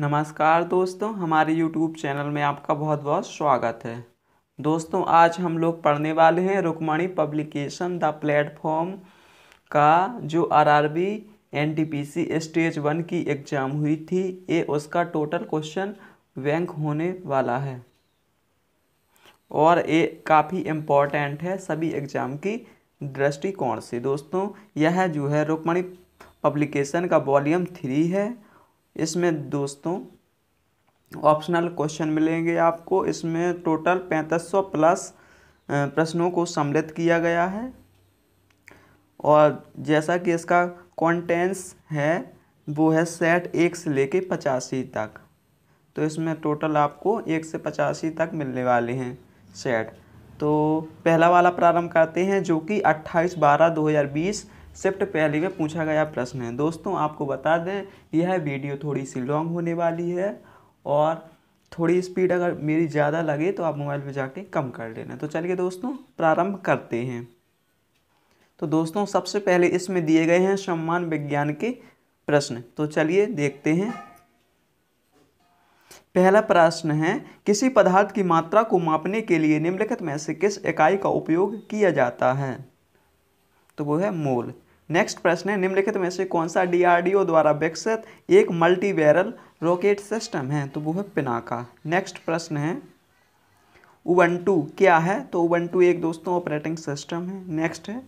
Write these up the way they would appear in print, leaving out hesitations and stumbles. नमस्कार दोस्तों, हमारे YouTube चैनल में आपका बहुत बहुत स्वागत है। दोस्तों, आज हम लोग पढ़ने वाले हैं रुक्मणी पब्लिकेशन द प्लेटफॉर्म का जो RRB NTPC स्टेज 1 की एग्ज़ाम हुई थी। ये उसका टोटल क्वेश्चन बैंक होने वाला है और ये काफ़ी इम्पॉर्टेंट है सभी एग्ज़ाम की दृष्टिकोण से। दोस्तों, यह जो है रुक्मणी पब्लिकेशन का वॉल्यूम 3 है। इसमें दोस्तों ऑप्शनल क्वेश्चन मिलेंगे आपको। इसमें टोटल 3500 प्लस प्रश्नों को सम्मिलित किया गया है और जैसा कि इसका कंटेंट्स है वो है सेट 1 से लेके 85 तक। तो इसमें टोटल आपको 1 से 85 तक मिलने वाले हैं सेट। तो पहला वाला प्रारंभ करते हैं जो कि 28/12/2020 शिफ्ट पहले में पूछा गया प्रश्न है। दोस्तों, आपको बता दें यह वीडियो थोड़ी सी लॉन्ग होने वाली है और थोड़ी स्पीड अगर मेरी ज़्यादा लगे तो आप मोबाइल में जाके कम कर लेना। तो चलिए दोस्तों प्रारंभ करते हैं। तो दोस्तों, सबसे पहले इसमें दिए गए हैं सम्मान विज्ञान के प्रश्न। तो चलिए देखते हैं। पहला प्रश्न है, किसी पदार्थ की मात्रा को मापने के लिए निम्नलिखित में से किस इकाई का उपयोग किया जाता है? तो वो है मोल। नेक्स्ट प्रश्न है, निम्नलिखित में से कौन सा DRDO द्वारा विकसित एक मल्टी बैरल रॉकेट सिस्टम है? तो वो है पिनाका। नेक्स्ट प्रश्न है, उबंटू क्या है? तो उबंटू एक दोस्तों ऑपरेटिंग सिस्टम है। नेक्स्ट है,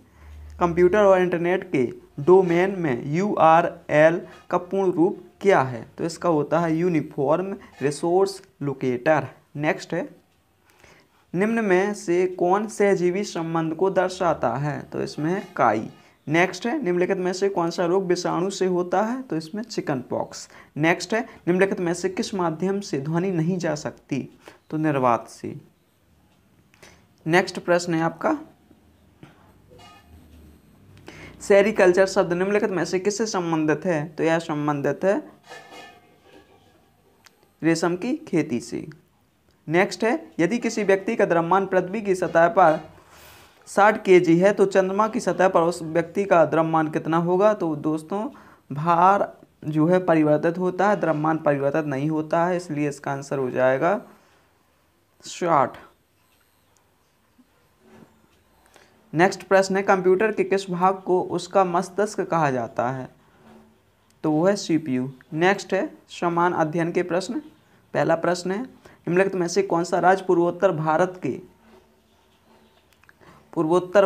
कंप्यूटर और इंटरनेट के डोमेन में URL का पूर्ण रूप क्या है? तो इसका होता है यूनिफॉर्म रिसोर्स लोकेटर। नेक्स्ट है, निम्न में से कौन सहजीवी संबंध को दर्शाता है? तो इसमें है काई। नेक्स्ट है, निम्नलिखित में से कौन सा रोग विषाणु से होता है? तो इसमें चिकन पॉक्स। नेक्स्ट है, निम्नलिखित में से किस माध्यम से ध्वनि नहीं जा सकती? तो निर्वात से। नेक्स्ट प्रश्न है आपका, सेरिकल्चर शब्द निम्नलिखित में से किससे संबंधित है? तो यह संबंधित है रेशम की खेती से। नेक्स्ट है, यदि किसी व्यक्ति का द्रव्यमान पृथ्वी की सतह पर 60 kg है तो चंद्रमा की सतह पर उस व्यक्ति का द्रव्यमान कितना होगा? तो दोस्तों, भार जो है परिवर्तित होता है, द्रव्यमान परिवर्तित नहीं होता है, इसलिए इसका आंसर हो जाएगा 60। नेक्स्ट प्रश्न है, कंप्यूटर के किस भाग को उसका मस्तिष्क कहा जाता है? तो वो है CPU। नेक्स्ट है, समान अध्ययन के प्रश्न। पहला प्रश्न है, निम्नलिखित में से कौन सा राज्य पूर्वोत्तर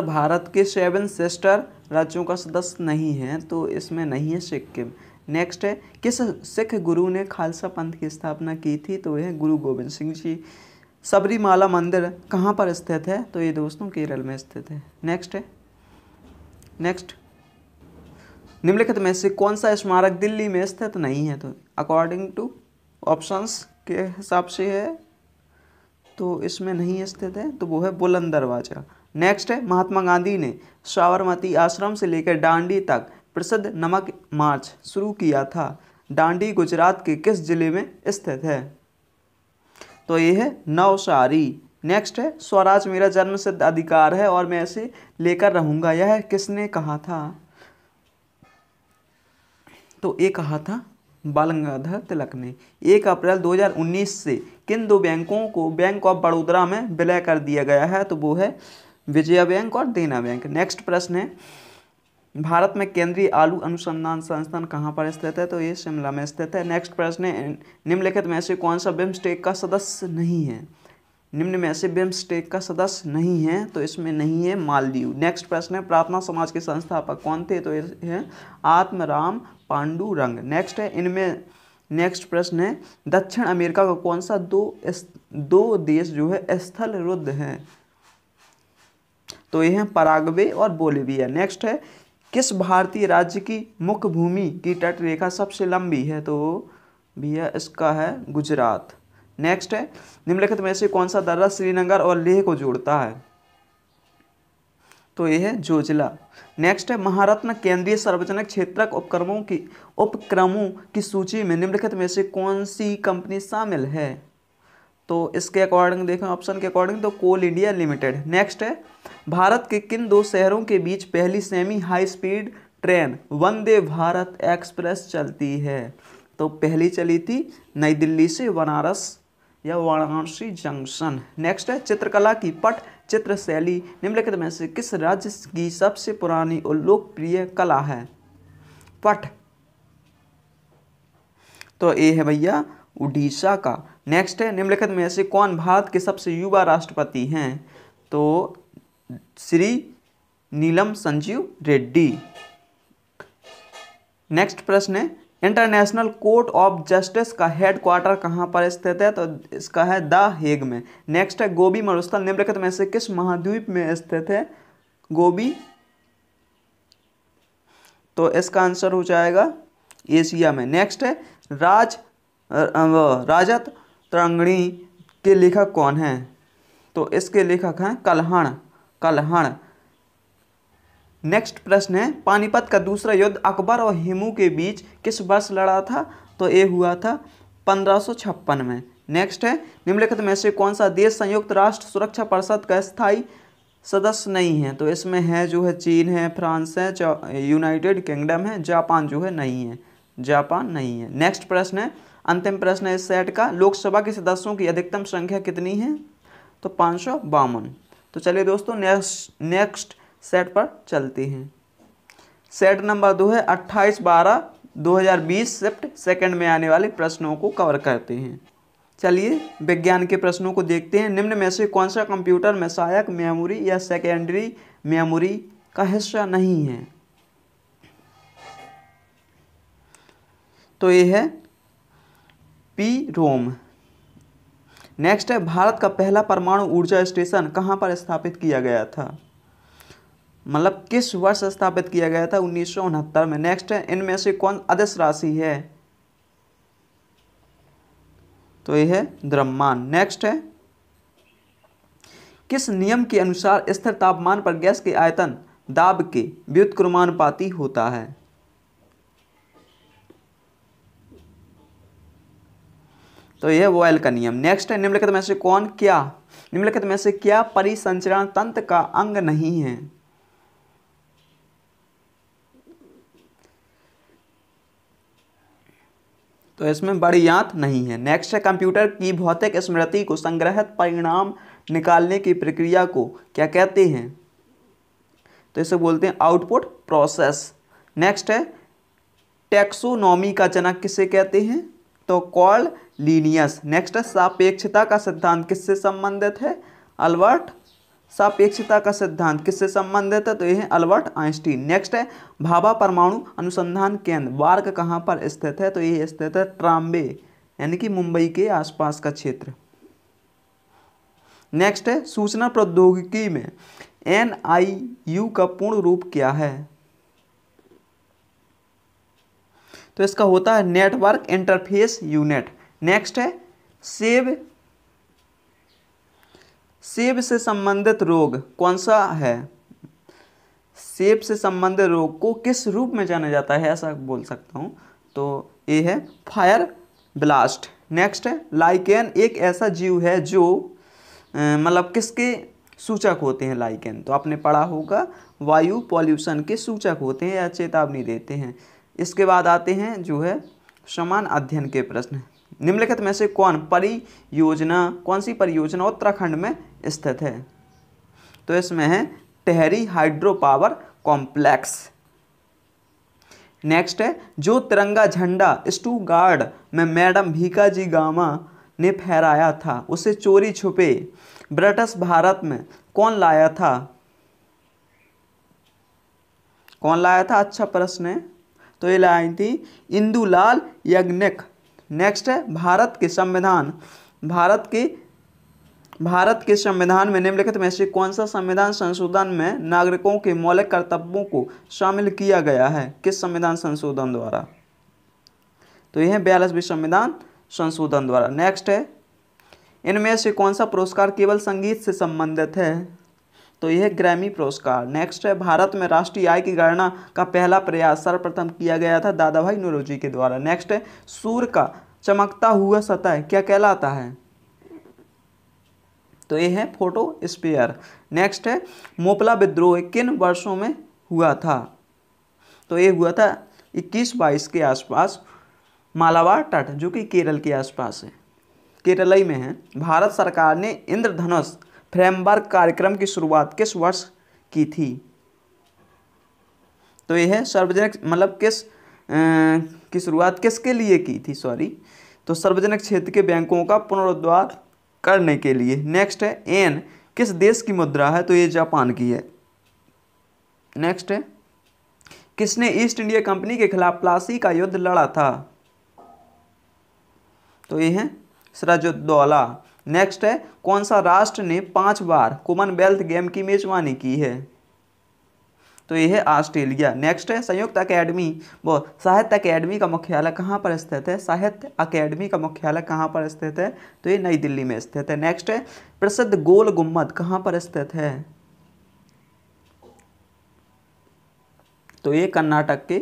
भारत के 7 सिस्टर राज्यों का सदस्य नहीं है? तो इसमें नहीं है सिक्किम। नेक्स्ट है, किस सिख गुरु ने खालसा पंथ की स्थापना की थी? तो यह गुरु गोविंद सिंह जी। सबरीमाला मंदिर कहाँ पर स्थित है? तो ये दोस्तों केरल में स्थित है। नेक्स्ट है, निम्नलिखित में से कौन सा स्मारक दिल्ली में स्थित नहीं है? तो अकॉर्डिंग टू ऑप्शंस के हिसाब से है, तो इसमें नहीं स्थित है, तो वो है बुलंद दरवाजा। नेक्स्ट है, महात्मा गांधी ने साबरमती आश्रम से लेकर डांडी तक प्रसिद्ध नमक मार्च शुरू किया था। डांडी गुजरात के किस जिले में स्थित है? तो ये है नवसारी। नेक्स्ट है, स्वराज मेरा जन्मसिद्ध अधिकार है और मैं इसे लेकर रहूँगा, यह किसने कहा था? तो ये कहा था बाल गंगाधर तिलक ने। 1 अप्रैल 2019 से किन 2 बैंकों को बैंक ऑफ बड़ौदा में विलय कर दिया गया है? तो वो है विजया बैंक और देना बैंक। नेक्स्ट प्रश्न है, भारत में केंद्रीय आलू अनुसंधान संस्थान कहाँ पर स्थित है? तो ये शिमला में स्थित है। नेक्स्ट प्रश्न है, निम्नलिखित में से कौन सा बिम्स्टेक का सदस्य नहीं है? निम्न में से बिम्स्टेक का सदस्य नहीं है, तो इसमें नहीं है मालदीव। नेक्स्ट प्रश्न है, प्रार्थना समाज के संस्थापक कौन थे? तो ये है आत्माराम पांडुरंग। नेक्स्ट है, इनमें नेक्स्ट प्रश्न है, दक्षिण अमेरिका का कौन सा दो देश जो है स्थल रुद्ध हैं? तो ये हैं पराग्वे और बोलिविया। नेक्स्ट है, किस भारतीय राज्य की मुख्य भूमि की तट रेखा सबसे लंबी है? तो भैया इसका है गुजरात। नेक्स्ट है, निम्नलिखित में से कौन सा दर्रा श्रीनगर और लेह को जोड़ता है? तो यह है जोजिला। नेक्स्ट है, महारत्न केंद्रीय सार्वजनिक क्षेत्रक उपक्रमों की सूची में निम्नलिखित में से कौन सी कंपनी शामिल है? तो इसके अकॉर्डिंग देखें ऑप्शन के अकॉर्डिंग तो कोल इंडिया लिमिटेड। नेक्स्ट है, भारत के किन 2 शहरों के बीच पहली semi high speed train Vande Bharat express चलती है? तो पहली चली थी नई दिल्ली से बनारस या वाराणसी जंक्शन। नेक्स्ट है चित्रकला की पट चित्र शैली निम्नलिखित में से किस राज्य की सबसे पुरानी और लोकप्रिय कला है? पट, तो ए है भैया उड़ीसा का। नेक्स्ट है निम्नलिखित में से कौन भारत के सबसे युवा राष्ट्रपति हैं? तो श्री नीलम संजीव रेड्डी। नेक्स्ट प्रश्न है इंटरनेशनल कोर्ट ऑफ जस्टिस का हेडक्वार्टर कहाँ पर स्थित है? तो इसका है द हेग में। नेक्स्ट है गोबी मरुस्थल निम्नलिखित में से किस महाद्वीप में स्थित है? गोबी, तो इसका आंसर हो जाएगा एशिया में। नेक्स्ट है राजा तरंगिणी के लेखक कौन हैं? तो इसके लेखक हैं कल्हण। नेक्स्ट प्रश्न है पानीपत का दूसरा युद्ध अकबर और हिमू के बीच किस वर्ष लड़ा था? तो ये हुआ था 1556 में। नेक्स्ट है निम्नलिखित में से कौन सा देश संयुक्त राष्ट्र सुरक्षा परिषद का स्थायी सदस्य नहीं है? तो इसमें है जो है चीन है, फ्रांस है, यूनाइटेड किंगडम है, जापान जो है नहीं है, जापान नहीं है। नेक्स्ट प्रश्न है अंतिम प्रश्न है इस सेट का, लोकसभा के सदस्यों की अधिकतम संख्या कितनी है? तो 552। तो चलिए दोस्तों नेक्स्ट सेट पर चलते हैं। सेट नंबर 2 है 28/12/2020 शिफ्ट सेकंड में आने वाले प्रश्नों को कवर करते हैं। चलिए विज्ञान के प्रश्नों को देखते हैं। निम्न में से कौन सा कंप्यूटर में सहायक मेमोरी या सेकेंडरी मेमोरी का हिस्सा नहीं है? तो ये है पी-रोम। नेक्स्ट है भारत का पहला परमाणु ऊर्जा स्टेशन कहाँ पर स्थापित किया गया था, मतलब किस वर्ष स्थापित किया गया था? 1969 में। नेक्स्ट है इनमें से कौन अदिश राशि है? तो यह है द्रव्यमान। नेक्स्ट है किस नियम के अनुसार स्थिर तापमान पर गैस के आयतन दाब के व्युत्क्रमानुपाती होता है? तो यह बॉयल का नियम। नेक्स्ट है निम्नलिखित में से क्या परिसंचरण तंत्र का अंग नहीं है? तो इसमें बड़ी आंत नहीं है। नेक्स्ट है कंप्यूटर की भौतिक स्मृति को संग्रहित परिणाम निकालने की प्रक्रिया को क्या कहते हैं? तो इसे बोलते हैं आउटपुट प्रोसेस। नेक्स्ट है टैक्सोनॉमी का जनक किसे कहते हैं? तो कार्ल लीनियस। नेक्स्ट है सापेक्षता का सिद्धांत किससे संबंधित है? अल्बर्ट, सापेक्षता का सिद्धांत किससे संबंधित है? तो यह है अल्बर्ट आइंस्टीन। नेक्स्ट है भाभा परमाणु अनुसंधान केंद्र वार्क कहाँ पर स्थित है? तो यह स्थित है ट्राम्बे, यानी कि मुंबई के आसपास का क्षेत्र। नेक्स्ट है सूचना प्रौद्योगिकी में NIU का पूर्ण रूप क्या है? तो इसका होता है नेटवर्क इंटरफेस यूनिट। नेक्स्ट है सेब से संबंधित रोग कौन सा है? सेब से संबंधित रोग को किस रूप में जाना जाता है, ऐसा बोल सकता हूँ। तो ये है फायर ब्लास्ट। नेक्स्ट है लाइकेन एक ऐसा जीव है जो मतलब किसके सूचक होते हैं? लाइकेन तो आपने पढ़ा होगा वायु पॉल्यूशन के सूचक होते हैं या चेतावनी देते हैं। इसके बाद आते हैं जो है समान अध्ययन के प्रश्न। निम्नलिखित में से कौन सी परियोजना उत्तराखंड में स्थित है? तो इसमें है Tehri hydro power complex. Next है जो तिरंगा झंडा स्टूटगार्ट में मैडम भीकाजी गामा ने फहराया था उसे चोरी छुपे ब्रिटिश भारत में कौन लाया था? कौन लाया था? अच्छा प्रश्न है। तो ये लाई थी इंदुलाल याग्निक। नेक्स्ट है भारत के संविधान में निम्नलिखित में से कौन सा संविधान संशोधन में नागरिकों के मौलिक कर्तव्यों को शामिल किया गया है? किस संविधान संशोधन द्वारा? तो यह है 42वें संविधान संशोधन द्वारा। नेक्स्ट है इनमें से कौन सा पुरस्कार केवल संगीत से संबंधित है? तो यह ग्रैमी पुरस्कार। नेक्स्ट है भारत में राष्ट्रीय आय की गणना का पहला प्रयास सर्वप्रथम किया गया था दादा भाई नौरोजी के द्वारा। नेक्स्ट है सूर्य का चमकता हुआ सतह क्या कहलाता है? तो यह है फोटोस्फीयर। नेक्स्ट है मोपला विद्रोह किन वर्षों में हुआ था? तो यह हुआ था 21-22 के आसपास। मालाबार तट जो कि केरल के आसपास है, केरलई में है। भारत सरकार ने इंद्रधनुष फ्रेमवर्क कार्यक्रम की शुरुआत किस वर्ष की थी? तो यह है सार्वजनिक मतलब किस की शुरुआत किसके लिए की थी, सॉरी, तो सार्वजनिक क्षेत्र के बैंकों का पुनरुद्धार करने के लिए। नेक्स्ट है एन किस देश की मुद्रा है, तो ये जापान की है। नेक्स्ट है किसने ईस्ट इंडिया कंपनी के खिलाफ प्लासी का युद्ध लड़ा था, तो ये है सिराजुद्दौला। नेक्स्ट है कौन सा राष्ट्र ने 5 बार कॉमनवेल्थ गेम की मेजबानी की है, तो ये है ऑस्ट्रेलिया। नेक्स्ट है संयुक्त अकेडमी वो साहित्य अकेडमी का मुख्यालय कहाँ पर स्थित है, साहित्य अकेडमी का मुख्यालय कहाँ पर स्थित है, तो ये नई दिल्ली में स्थित है। नेक्स्ट है प्रसिद्ध गोल गुम्बद कहाँ पर स्थित है, तो ये कर्नाटक के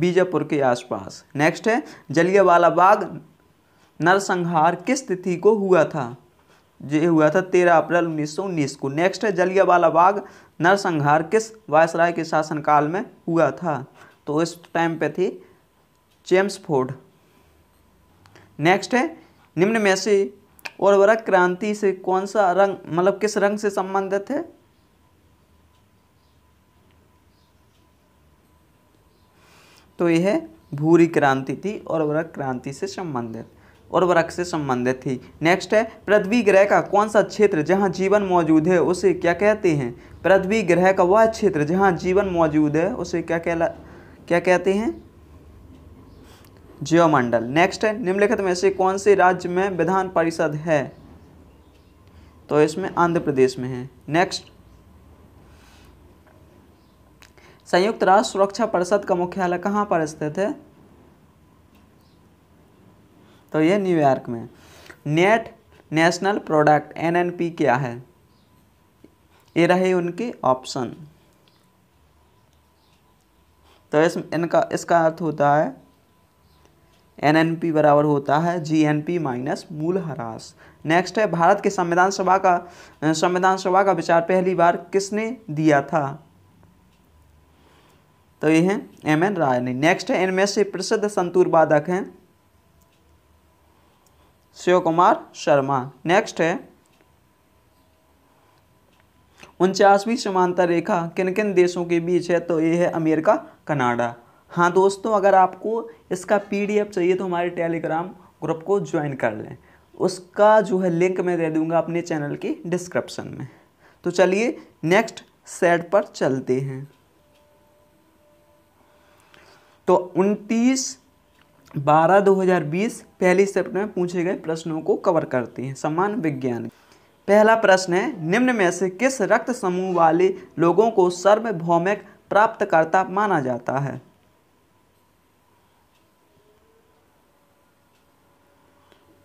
बीजापुर के आसपास। नेक्स्ट है जलियांवाला बाग नरसंहार किस तिथि को हुआ था, ये हुआ था 13 अप्रैल 1919 को। नेक्स्ट है जलियांवाला बाग नरसंहार किस वायसराय के शासनकाल में हुआ था, तो इस टाइम पे थे जेम्स फोर्ड। नेक्स्ट है निम्न में से उर्वरक क्रांति से कौन सा रंग मतलब किस रंग से संबंधित है, तो यह है भूरी क्रांति थी, उर्वरक क्रांति से संबंधित थी। नेक्स्ट है पृथ्वी ग्रह का कौन सा क्षेत्र जहां जीवन मौजूद है उसे क्या कहते हैं, पृथ्वी ग्रह का वह क्षेत्र जहां जीवन मौजूद है उसे क्या कहते हैं, जीवमंडल। नेक्स्ट है निम्नलिखित में से कौन से राज्य में विधान परिषद है, तो इसमें आंध्र प्रदेश में है। नेक्स्ट संयुक्त राष्ट्र सुरक्षा परिषद का मुख्यालय कहाँ पर स्थित है, तो यह न्यूयॉर्क में। नेट नेशनल प्रोडक्ट एनएनपी क्या है, ये रहे उनके ऑप्शन, तो इसका अर्थ होता है एनएनपी बराबर होता है जीएनपी माइनस मूलह्रास। नेक्स्ट है भारत के संविधान सभा का विचार पहली बार किसने दिया था, तो ये है एमएन राय ने। नेक्स्ट है इनमें से प्रसिद्ध संतूर वादक हैं शिव कुमार शर्मा। नेक्स्ट है 49वीं समांतर रेखा किन किन देशों के बीच है, तो ये है अमेरिका कनाडा। हाँ दोस्तों, अगर आपको इसका पीडीएफ चाहिए तो हमारे टेलीग्राम ग्रुप को ज्वाइन कर लें, उसका जो है लिंक मैं दे दूंगा अपने चैनल के डिस्क्रिप्शन में। तो चलिए नेक्स्ट सेट पर चलते हैं। तो 29/12/2020 पहली शिफ्ट में पूछे गए प्रश्नों को कवर करते हैं। समान विज्ञान, पहला प्रश्न है निम्न में से किस रक्त समूह वाले लोगों को सार्वभौमिक प्राप्तकर्ता माना जाता है,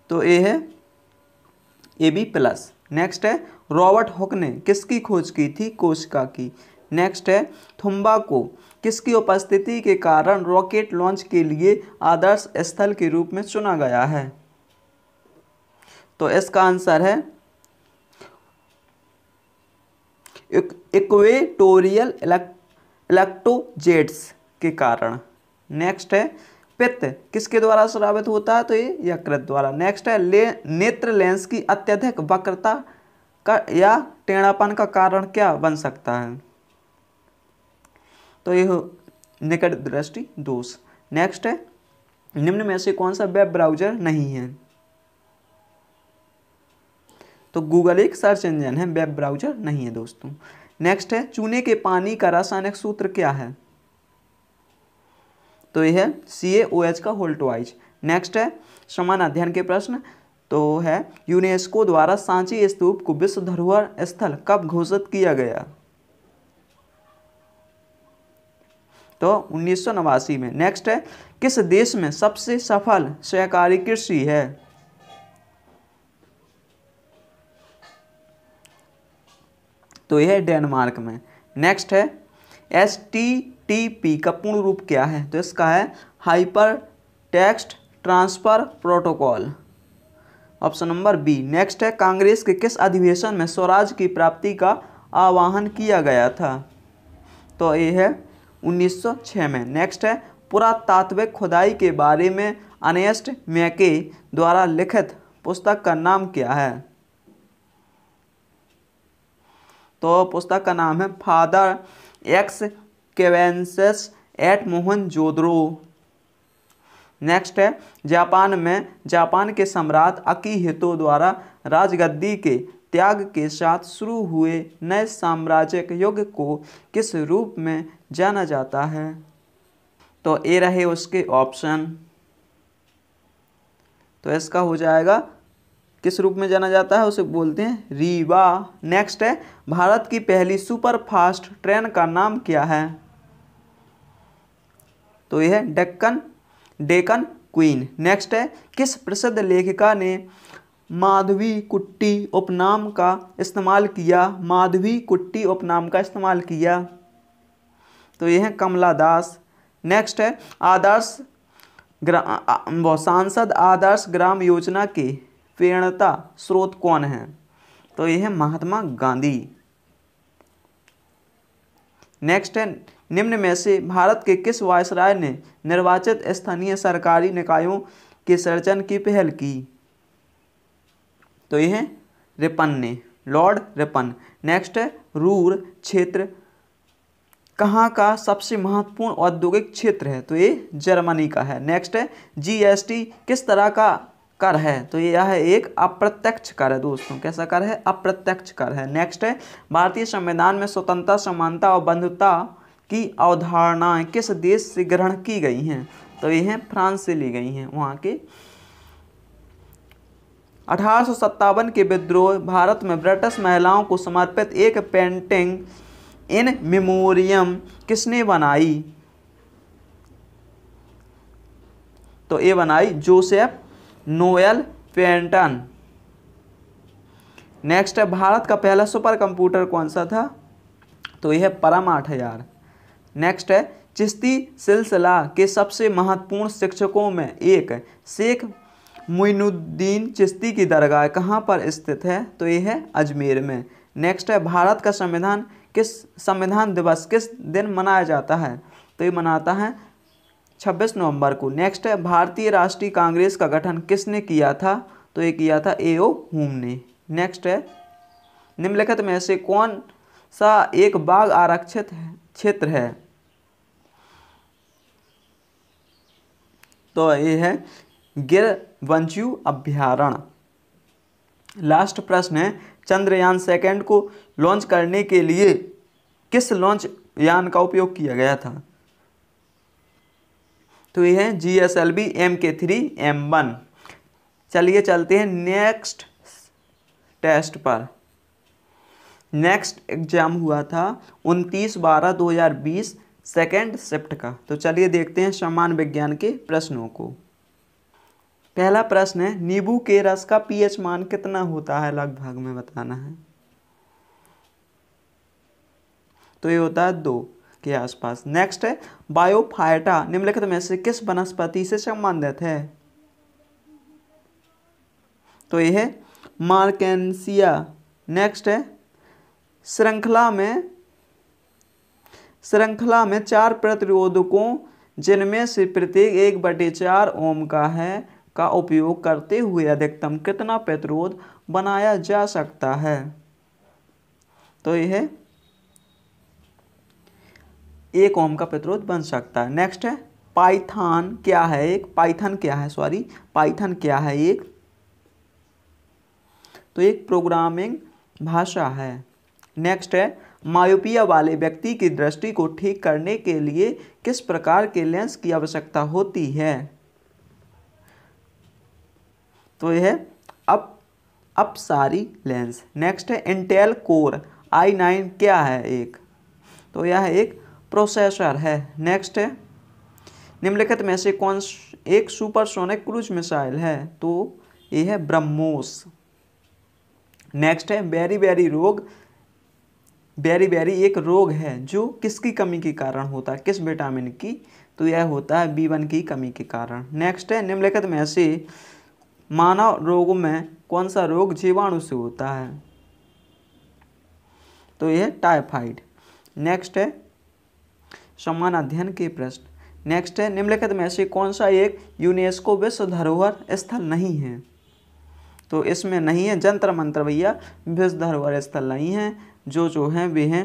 तो ये है AB+। नेक्स्ट है रॉबर्ट हुक ने किसकी खोज की थी, कोशिका की। नेक्स्ट है थुम्बा को किसकी उपस्थिति के कारण रॉकेट लॉन्च के लिए आदर्श स्थल के रूप में चुना गया है, तो इसका आंसर है इक्वेटोरियल इलेक्ट्रोजेट्स के कारण। नेक्स्ट है पित्त किसके द्वारा स्रावित होता है, तो ये यकृत द्वारा। नेक्स्ट है नेत्र लेंस की अत्यधिक वक्रता का या टेढ़ापन का कारण क्या बन सकता है, तो ये हो निकट दृष्टि दोष। नेक्स्ट है निम्न में से कौन सा वेब ब्राउजर नहीं है, तो गूगल एक सर्च इंजन है, वेब ब्राउजर नहीं है दोस्तों। नेक्स्ट है चूने के पानी का रासायनिक सूत्र क्या है, तो यह है CaOH का होल्टवाइज। नेक्स्ट है समान अध्ययन के प्रश्न, तो है यूनेस्को द्वारा सांची स्तूप को विश्व धरोहर स्थल कब घोषित किया गया, तो 1989 में। नेक्स्ट है किस देश में सबसे सफल सहकारी कृषि है, तो यह डेनमार्क में। नेक्स्ट है HTTP का पूर्ण रूप क्या है, तो इसका है hyper text transfer protocol, option number B। Next है कांग्रेस के किस अधिवेशन में स्वराज की प्राप्ति का आह्वान किया गया था, तो यह है 1906 में। नेक्स्ट है पुरातात्विक खुदाई के बारे में अर्नेस्ट मैके द्वारा लिखित पुस्तक का नाम क्या है? तो पुस्तक का नाम है father excavations at Mohenjodaro. Next है जापान में जापान के सम्राट अकिहितो द्वारा राजगद्दी के त्याग के साथ शुरू हुए नए साम्राज्यिक युग को किस रूप में जाना जाता है? तो ये रहे उसके ऑप्शन। तो इसका हो जाएगा किस रूप में जाना जाता है उसे बोलते हैं रीवा। नेक्स्ट है भारत की पहली सुपरफास्ट ट्रेन का नाम क्या है? तो यह है डेकन क्वीन। नेक्स्ट है किस प्रसिद्ध लेखिका ने माधवी कुट्टी उपनाम का इस्तेमाल किया? तो यह है कमला दास। नेक्स्ट है सांसद आदर्श ग्राम योजना के प्रेरणता स्रोत कौन है? तो यह है महात्मा गांधी। नेक्स्ट है निम्न में से भारत के किस वायसराय ने निर्वाचित स्थानीय सरकारी निकायों के सृजन की पहल की? तो यह है रिपन ने, लॉर्ड रिपन। नेक्स्ट है रूर क्षेत्र कहाँ का सबसे महत्वपूर्ण औद्योगिक क्षेत्र है? तो ये जर्मनी का है। नेक्स्ट है जीएसटी किस तरह का कर है? तो यह है एक अप्रत्यक्ष कर है दोस्तों। कैसा कर है? अप्रत्यक्ष कर है। नेक्स्ट है भारतीय संविधान में स्वतंत्रता, समानता और बंधुता की अवधारणाएं किस देश से ग्रहण की गई हैं? तो ये हैं फ्रांस से ली गई हैं। वहाँ के 1857 के विद्रोह भारत में ब्रिटिश महिलाओं को समर्पित एक पेंटिंग इन मेमोरियम किसने बनाई? तो ये बनाई जोसेफ नोएल पेंटन। नेक्स्ट है भारत का पहला सुपर कंप्यूटर कौन सा था? तो यह है परम 8000। नेक्स्ट है चिश्ती सिलसिला के सबसे महत्वपूर्ण शिक्षकों में एक शेख मोइनुद्दीन चिश्ती की दरगाह कहाँ पर स्थित है? तो यह है अजमेर में। नेक्स्ट है भारत का संविधान दिवस किस दिन मनाया जाता है? तो ये मनाता है 26 नवंबर को। नेक्स्ट है भारतीय राष्ट्रीय कांग्रेस का गठन किसने किया था? तो ये किया था ए.ओ. ह्यूम ने। नेक्स्ट है निम्नलिखित में से कौन सा एक बाघ आरक्षित क्षेत्र है? तो ये है गिरवंशियु अभ्यारण्य। लास्ट प्रश्न है चंद्रयान 2 को लॉन्च करने के लिए किस लॉन्च यान का उपयोग किया गया था? तो ये है GSLV Mk3M1। चलिए चलते हैं नेक्स्ट टेस्ट पर। नेक्स्ट एग्जाम हुआ था 29/12/2020 सेकेंड शिफ्ट का। तो चलिए देखते हैं सामान्य विज्ञान के प्रश्नों को। पहला प्रश्न है नींबू के रस का pH मान कितना होता है लगभग में बताना है। तो ये होता है 2 के आसपास। नेक्स्ट है बायोफाइटा निम्नलिखित में से किस वनस्पति से संबंधित है? तो यह है मार्केंसिया। नेक्स्ट है श्रृंखला में 4 प्रतिरोधकों जिनमें से प्रत्येक 1/4 ओम का है का उपयोग करते हुए अधिकतम कितना प्रतिरोध बनाया जा सकता है? तो यह है 1 ओम का प्रतिरोध बन सकता है। नेक्स्ट है पाइथन क्या है एक? तो एक प्रोग्रामिंग भाषा है। नेक्स्ट है मायोपिया वाले व्यक्ति की दृष्टि को ठीक करने के लिए किस प्रकार के लेंस की आवश्यकता होती है? तो यह है अपसारी लेंस। नेक्स्ट है इंटेल कोर i9 क्या है एक? तो यह है एक प्रोसेसर है। नेक्स्ट है निम्नलिखित में से कौन एक सुपरसोनिक क्रूज मिसाइल है? तो यह है ब्रह्मोस। नेक्स्ट है बेरीबेरी एक रोग है जो किसकी कमी के कारण होता है, किस विटामिन की? तो यह होता है B1 की कमी के कारण। नेक्स्ट है निम्नलिखित में से मानव रोगों में कौन सा रोग जीवाणु से होता है? तो यह टाइफाइड। नेक्स्ट है समान अध्ययन के प्रश्न। नेक्स्ट है, निम्नलिखित में से कौन सा एक यूनेस्को विश्व धरोहर स्थल नहीं है? तो इसमें नहीं है जंतर मंतर भैया, विश्व धरोहर स्थल नहीं है। जो हैं वे हैं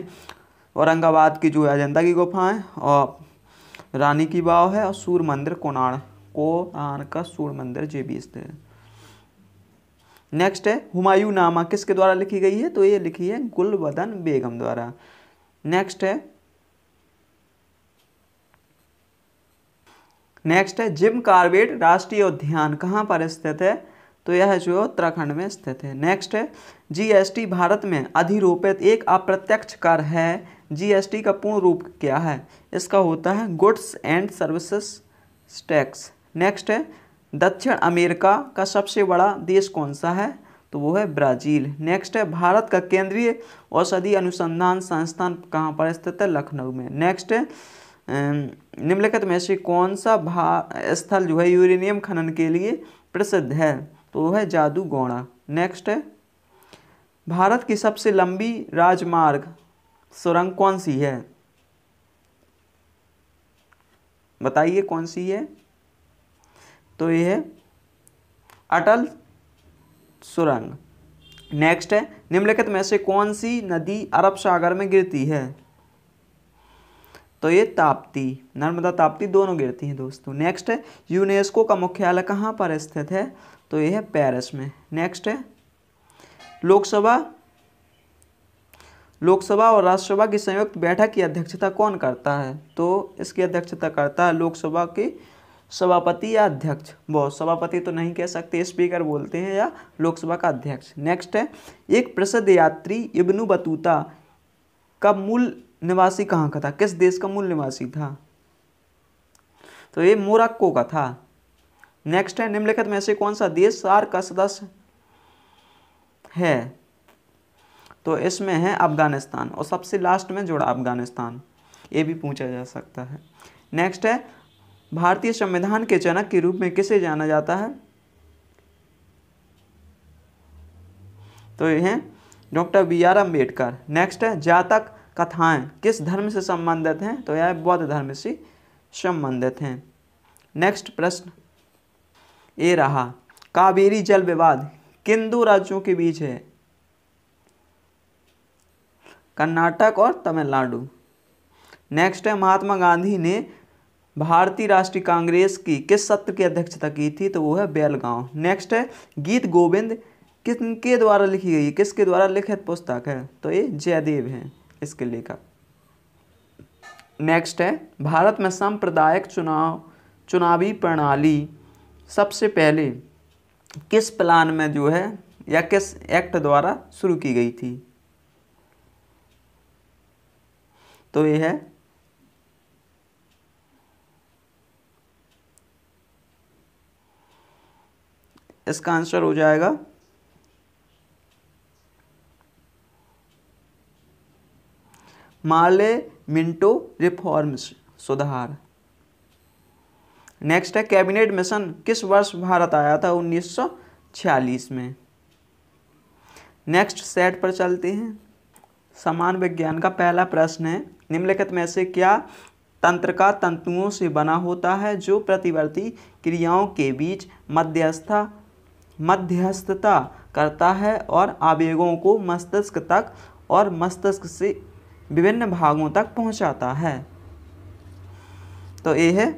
औरंगाबाद की जो अजंता की गुफाएं और रानी की वाव है और सूर्य मंदिर कोणार्क का सूर्य मंदिर जे भी स्थित है। नेक्स्ट है, हुमायूं नामा किसके द्वारा लिखी गई है? तो ये लिखी है गुलबदन बेगम द्वारा। नेक्स्ट है जिम कॉर्बेट राष्ट्रीय उद्यान कहाँ पर स्थित है? तो यह जो उत्तराखंड में स्थित है। नेक्स्ट है, जीएसटी भारत में अधिरोपित एक अप्रत्यक्ष कर है। जीएसटी का पूर्ण रूप क्या है? इसका होता है goods and services tax. Next है, दक्षिण अमेरिका का सबसे बड़ा देश कौन सा है? तो वो है ब्राज़ील। नेक्स्ट है, भारत का केंद्रीय औषधि अनुसंधान संस्थान कहाँ पर स्थित है? लखनऊ में। नेक्स्ट है, निम्नलिखित में से कौन सा स्थल जो है यूरेनियम खनन के लिए प्रसिद्ध है? तो वो है जादूगोणा। नेक्स्ट है, भारत की सबसे लंबी राजमार्ग सुरंग कौन सी है? बताइए कौन सी है? तो ये है अटल सुरंग। नेक्स्ट है, निम्नलिखित में से कौन सी नदी अरब सागर में गिरती है? तो ये ताप्ती, नर्मदा ताप्ती दोनों गिरती हैं दोस्तों। नेक्स्ट है, यूनेस्को का मुख्यालय कहाँ पर स्थित है? तो ये है पेरिस में। नेक्स्ट है, लोकसभा और राज्यसभा की संयुक्त बैठक की अध्यक्षता कौन करता है? तो इसकी अध्यक्षता करता है लोकसभा के सभापति या अध्यक्ष। बहुत सभापति तो नहीं कह सकते, स्पीकर बोलते हैं, या लोकसभा का अध्यक्ष। नेक्स्ट है, एक प्रसिद्ध यात्री इब्न बतूता का मूल निवासी कहाँ का था? किस देश का मूल निवासी था? तो ये मोरक्को का था। नेक्स्ट है, निम्नलिखित में से कौन सा देश सार्क का सदस्य है? तो इसमें है अफगानिस्तान, और सबसे लास्ट में जोड़ा अफगानिस्तान, ये भी पूछा जा सकता है। नेक्स्ट है, भारतीय संविधान के जनक के रूप में किसे जाना जाता है? तो ये हैं डॉक्टर BR अम्बेडकर। नेक्स्ट है, जातक कथाएं किस धर्म से संबंधित हैं? तो यह बौद्ध धर्म से संबंधित हैं। नेक्स्ट प्रश्न ये रहा, कावेरी जल विवाद किन दो राज्यों के बीच है? कर्नाटक और तमिलनाडु। नेक्स्ट है, महात्मा गांधी ने भारतीय राष्ट्रीय कांग्रेस की किस सत्र की अध्यक्षता की थी? तो वो है बेलगांव। नेक्स्ट है, गीत गोविंद किसके द्वारा लिखी गई, किसके द्वारा लिखित पुस्तक है? तो ये जयदेव हैं इसके लेखक। नेक्स्ट है, भारत में सांप्रदायिक चुनावी प्रणाली सबसे पहले किस प्लान में जो है या किस एक्ट द्वारा शुरू की गई थी? तो ये है इसका आंसर हो जाएगा मार्ले मिंटो रिफॉर्म्स, सुधार। नेक्स्ट है, कैबिनेट मिशन किस वर्ष भारत आया था? 1946 में। नेक्स्ट सेट पर चलते हैं, समान विज्ञान का पहला प्रश्न है, निम्नलिखित में से क्या तंत्रिका तंतुओं से बना होता है जो प्रतिवर्ती क्रियाओं के बीच मध्यस्थता करता है और आवेगों को मस्तिष्क तक और मस्तिष्क से विभिन्न भागों तक पहुंचाता है? तो ये है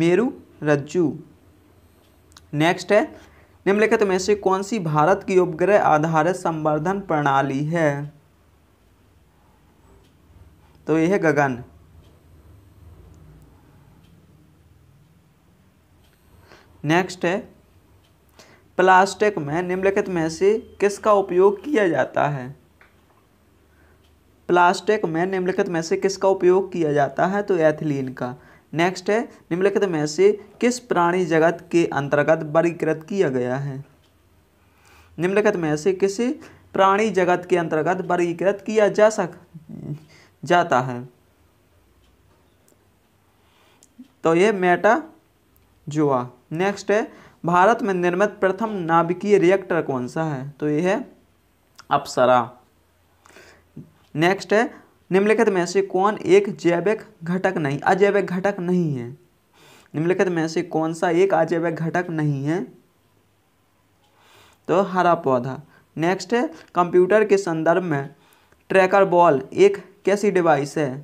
मेरु रज्जु। नेक्स्ट है, निम्नलिखित में से कौन सी भारत की उपग्रह आधारित संवर्धन प्रणाली है? तो ये है गगन। नेक्स्ट है, प्लास्टिक में निम्नलिखित में से किसका उपयोग किया जाता है? प्लास्टिक में निम्नलिखित में से किसका उपयोग किया जाता है? तो एथिलीन का। नेक्स्ट है, निम्नलिखित में से किस प्राणी जगत के अंतर्गत वर्गीकृत किया गया है? निम्नलिखित में से किसी प्राणी जगत के अंतर्गत वर्गीकृत किया जाता है? तो ये मेटाजोआ। नेक्स्ट है, भारत में निर्मित प्रथम नाभिकीय रिएक्टर कौन सा है? तो ये है अप्सरा। नेक्स्ट है, निम्नलिखित में से कौन एक जैविक घटक नहीं अजैविक घटक नहीं है? निम्नलिखित में से कौन सा एक अजैविक घटक नहीं है? तो हरा पौधा। नेक्स्ट है कंप्यूटर के संदर्भ में ट्रैकर बॉल एक कैसी डिवाइस है?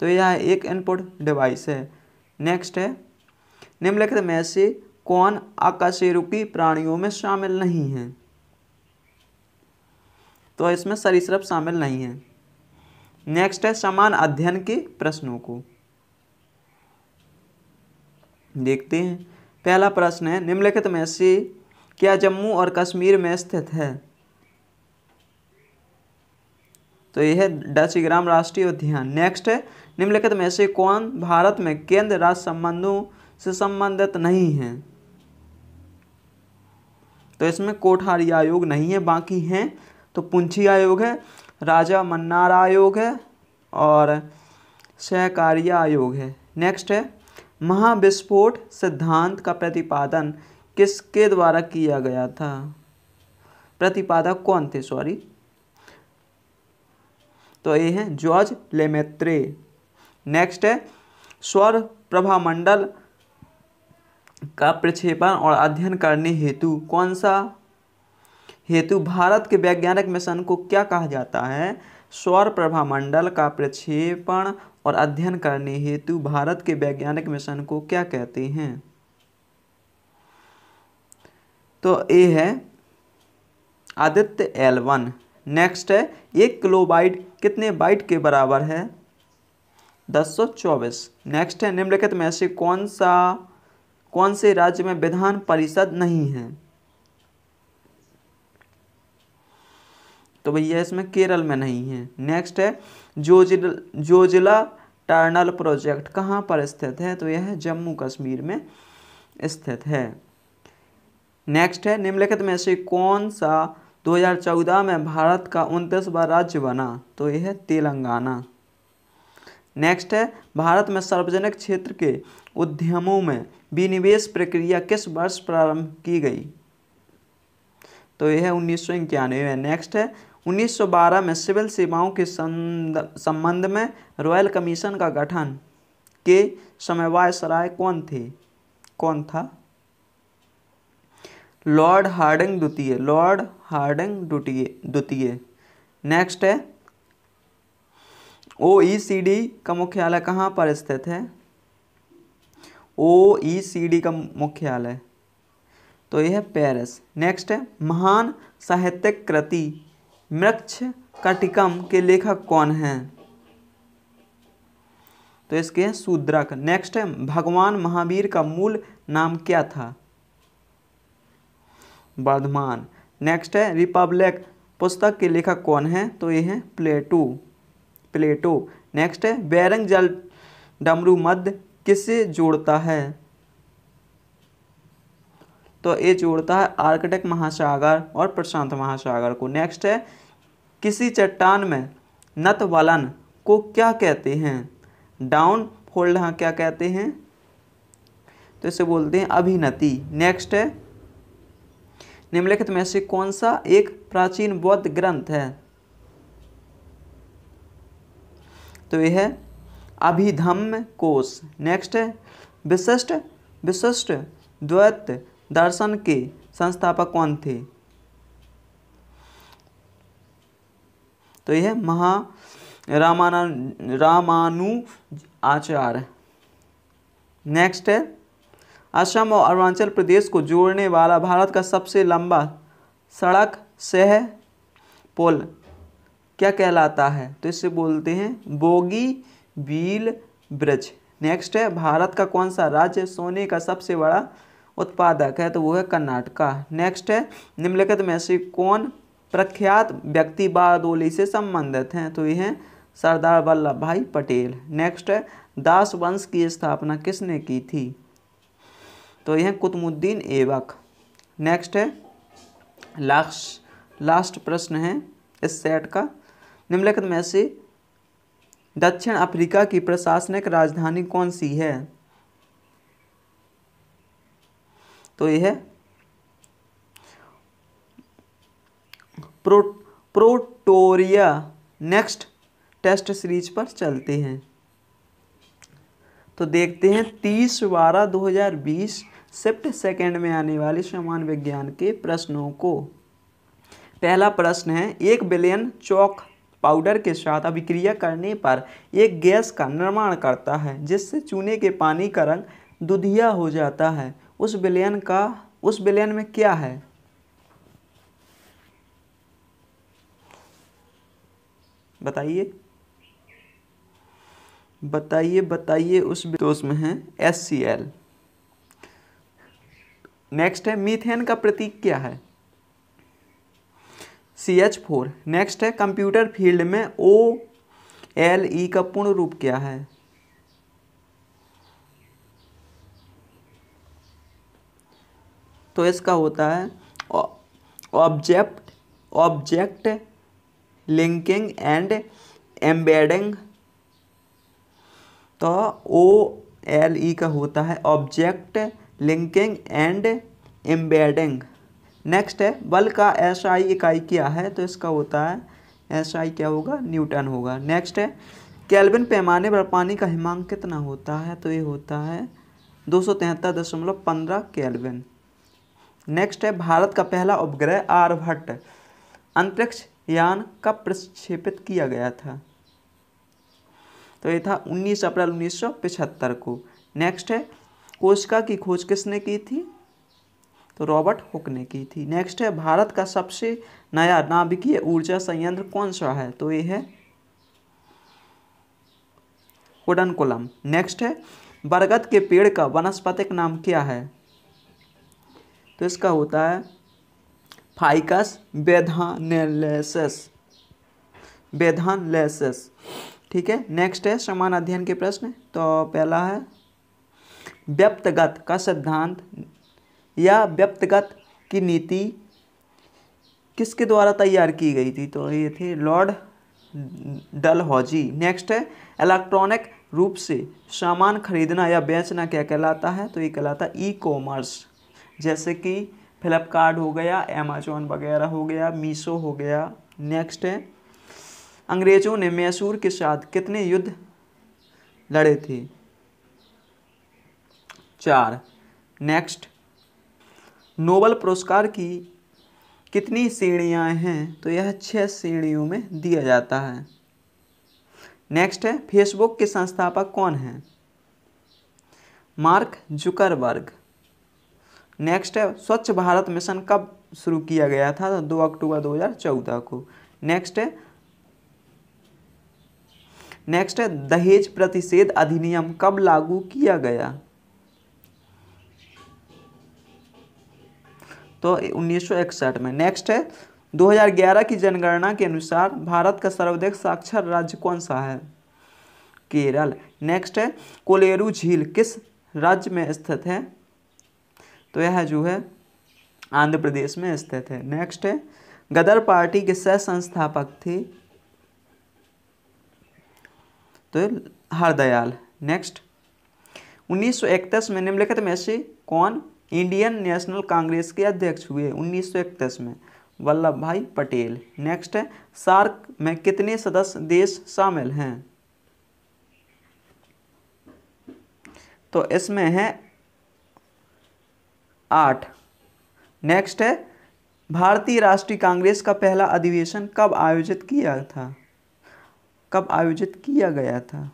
तो यह एक इनपुट डिवाइस है। नेक्स्ट है निम्नलिखित में से कौन अकशेरुकी प्राणियों में शामिल नहीं है? तो इसमें सरीसृप शामिल नहीं है। नेक्स्ट है समान अध्ययन के प्रश्नों को देखते हैं। पहला प्रश्न है निम्नलिखित में से क्या जम्मू और कश्मीर में स्थित है? तो यह 10 ग्राम राष्ट्रीय उद्यान। नेक्स्ट है निम्नलिखित में से कौन भारत में केंद्र राज्य संबंधों से संबंधित नहीं है? तो इसमें कोठारी आयोग नहीं है, बाकी हैं तो पुंछी आयोग है, राजा मन्नार आयोग है और सहकारिया आयोग है। नेक्स्ट है महाविस्फोट सिद्धांत का प्रतिपादन किसके द्वारा किया गया था? प्रतिपादक कौन थे तो ये हैं जॉर्ज लेमेत्रे। नेक्स्ट है सौर प्रभामंडल का प्रक्षेपण और अध्ययन करने हेतु कौन सा हेतु भारत के वैज्ञानिक मिशन को क्या कहा जाता है? सौर प्रभामंडल का प्रक्षेपण और अध्ययन करने हेतु भारत के वैज्ञानिक मिशन को क्या कहते हैं? तो ए है आदित्य L1। नेक्स्ट है 1 किलोबाइट कितने बाइट के बराबर है? 1024। नेक्स्ट है निम्नलिखित में से कौन से राज्य में विधान परिषद नहीं है? तो भैया इसमें केरल में नहीं है। नेक्स्ट है जोजिला टर्नल प्रोजेक्ट कहाँ पर स्थित है? तो यह है जम्मू कश्मीर में स्थित है। नेक्स्ट है निम्नलिखित में से कौन सा 2014 में भारत का 29वां राज्य बना? तो यह है तेलंगाना। नेक्स्ट है भारत में सार्वजनिक क्षेत्र के उद्यमों में विनिवेश प्रक्रिया किस वर्ष प्रारंभ की गई? तो यह है 1991। नेक्स्ट है 1912 में सिविल सेवाओं के संबंध में रॉयल कमीशन का गठन के समय वायसराय कौन था? लॉर्ड हार्डिंग द्वितीय। नेक्स्ट है OECD का मुख्यालय कहाँ पर स्थित है? OECD का मुख्यालय तो यह है पेरिस। नेक्स्ट है महान साहित्यिक कृति मृच्छकटिकम के लेखक कौन हैं? तो इसके हैं शूद्रक। नेक्स्ट है भगवान महावीर का मूल नाम क्या था? वर्धमान। नेक्स्ट है रिपब्लिक पुस्तक के लेखक कौन हैं? तो ये हैं प्लेटो। नेक्स्ट है बैरंग जल डमरू मध्य किसे जोड़ता है? तो ये जोड़ता है आर्कटिक महासागर और प्रशांत महासागर को। नेक्स्ट है किसी चट्टान में नतवलन को क्या कहते हैं? डाउनफोल्ड क्या कहते हैं? तो इसे बोलते हैं अभिनति। नेक्स्ट है निम्नलिखित में से कौन सा एक प्राचीन बौद्ध ग्रंथ है? तो यह है अभिधम्म कोश। नेक्स्ट है विशिष्ट द्वैत दर्शन के संस्थापक कौन थे? तो यह रामानुजाचार्य। नेक्स्ट है असम और अरुणाचल प्रदेश को जोड़ने वाला भारत का सबसे लंबा सड़क सह पुल क्या कहलाता है? तो इसे बोलते हैं बोगीबील ब्रिज। नेक्स्ट है भारत का कौन सा राज्य सोने का सबसे बड़ा उत्पादक है? तो वो है कर्नाटका। नेक्स्ट है निम्नलिखित में से कौन प्रख्यात व्यक्ति बारदोली से संबंधित हैं? तो ये हैं सरदार वल्लभ भाई पटेल। नेक्स्ट है दास वंश की स्थापना किसने की थी? तो यह कुतुबुद्दीन ऐबक। नेक्स्ट है लास्ट प्रश्न है इस सेट का। निम्नलिखित में से दक्षिण अफ्रीका की प्रशासनिक राजधानी कौन सी है? तो यह है प्रोटोरिया। नेक्स्ट टेस्ट सीरीज पर चलते हैं। तो देखते हैं 30/12/2020 शिफ्ट सेकेंड में आने वाले सामान्य विज्ञान के प्रश्नों को। पहला प्रश्न है 1 बिलियन चौक पाउडर के साथ अभिक्रिया करने पर एक गैस का निर्माण करता है जिससे चूने के पानी का रंग दुधिया हो जाता है। उस बिलियन में क्या है? बताइए बताइए बताइए। उसमें है HCl। नेक्स्ट है मीथेन का प्रतीक क्या है? CH4। नेक्स्ट है कंप्यूटर फील्ड में OLE का पूर्ण रूप क्या है? तो इसका होता है ऑब्जेक्ट लिंकिंग एंड एम्बेडिंग। तो OLE का होता है object linking and embedding. Next है बल का SI इकाई क्या है? तो इसका होता है SI क्या होगा? न्यूटन होगा। नेक्स्ट है केल्विन पैमाने पर पानी का हिमांक कितना होता है? तो ये होता है 273.15 केल्विन। नेक्स्ट है भारत का पहला उपग्रह आर्यभट्ट अंतरिक्ष यान कब प्रक्षेपित किया गया था? तो ये था 19 अप्रैल 1975 को। नेक्स्ट है कोशिका की खोज किसने की थी? तो रॉबर्ट हुक ने की थी। नेक्स्ट है भारत का सबसे नया नाभिकीय ऊर्जा संयंत्र कौन सा है? तो ये है कुडनकुलम। नेक्स्ट है बरगद के पेड़ का वनस्पतिक नाम क्या है? तो इसका होता है फाइकस बेधानलेसेस। ठीक है। नेक्स्ट है समान अध्ययन के प्रश्न। तो पहला है व्यक्तिगत का सिद्धांत या व्यक्तिगत की नीति किसके द्वारा तैयार की गई थी? तो ये थे लॉर्ड डलहौजी। नेक्स्ट है इलेक्ट्रॉनिक रूप से सामान खरीदना या बेचना क्या कहलाता है? तो ये कहलाता है ई-कॉमर्स, जैसे कि फ्लिपकार्ट हो गया, अमेजोन वगैरह हो गया, मीशो हो गया। नेक्स्ट है अंग्रेज़ों ने मैसूर के साथ कितने युद्ध लड़े थे? 4। नेक्स्ट नोबेल पुरस्कार की कितनी श्रेणियाँ हैं? तो यह 6 श्रेणियों में दिया जाता है। नेक्स्ट है फेसबुक के संस्थापक कौन हैं? Mark Zuckerberg. नेक्स्ट है स्वच्छ भारत मिशन कब शुरू किया गया था? तो 2 अक्टूबर 2014 को। नेक्स्ट है दहेज प्रतिषेध अधिनियम कब लागू किया गया? तो 1961 में। नेक्स्ट है 2011 की जनगणना के अनुसार भारत का सर्वाधिक साक्षर राज्य कौन सा है? केरल। नेक्स्ट है कोलेरू झील किस राज्य में स्थित है? तो यह जो है आंध्र प्रदेश में स्थित है। नेक्स्ट है गदर पार्टी के सह संस्थापक थे? तो हरदयाल। नेक्स्ट 1931 में निम्नलिखित में से कौन इंडियन नेशनल कांग्रेस के अध्यक्ष हुए? 1931 में वल्लभ भाई पटेल। नेक्स्ट है सार्क में कितने सदस्य देश शामिल हैं? तो इसमें है 8। नेक्स्ट है भारतीय राष्ट्रीय कांग्रेस का पहला अधिवेशन कब आयोजित किया गया था?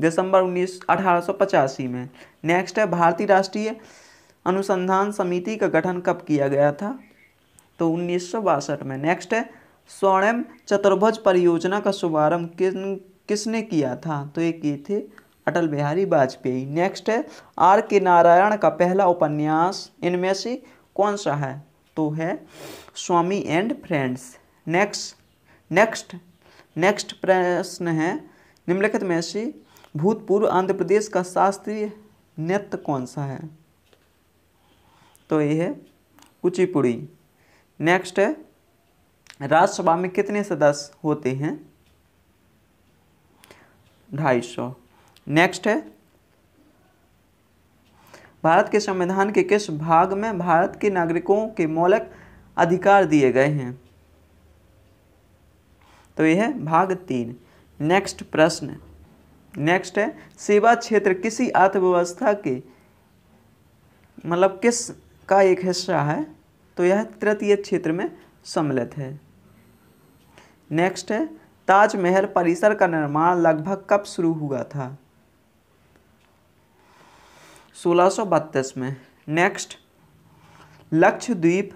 दिसंबर 1885 में। नेक्स्ट है भारतीय राष्ट्रीय अनुसंधान समिति का गठन कब किया गया था? तो 1962 में। नेक्स्ट है स्वर्णिम चतुर्भुज परियोजना का शुभारंभ किसने किया था? तो ये किए थे अटल बिहारी वाजपेयी। नेक्स्ट है R.K. नारायण का पहला उपन्यास इनमें से कौन सा है? तो है स्वामी एंड फ्रेंड्स। नेक्स्ट प्रश्न है निम्नलिखित में से भूतपूर्व आंध्र प्रदेश का शास्त्रीय नृत्य कौन सा है? तो ये है कुचिपुड़ी। नेक्स्ट है राज्यसभा में कितने सदस्य होते हैं? 250। नेक्स्ट है भारत के संविधान के किस भाग में भारत के नागरिकों के मौलिक अधिकार दिए गए हैं? तो यह है भाग 3। नेक्स्ट प्रश्न नेक्स्ट है सेवा क्षेत्र किसी अर्थव्यवस्था की मतलब किस का एक हिस्सा है, तो यह तृतीय क्षेत्र में सम्मिलित है। नेक्स्ट है ताजमहल परिसर का निर्माण लगभग कब शुरू हुआ था, 1632 में। नेक्स्ट लक्षद्वीप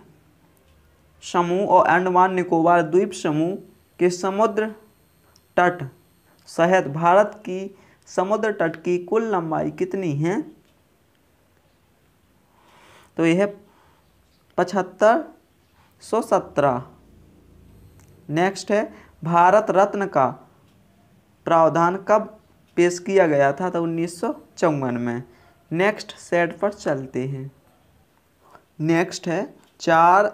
समूह और अंडमान निकोबार द्वीप समूह के समुद्र तट सहित भारत की समुद्र तट की कुल लंबाई कितनी है, तो यह 7517। नेक्स्ट है भारत रत्न का प्रावधान कब पेश किया गया था, तो 1954 में। नेक्स्ट सेट पर चलते हैं। नेक्स्ट है 4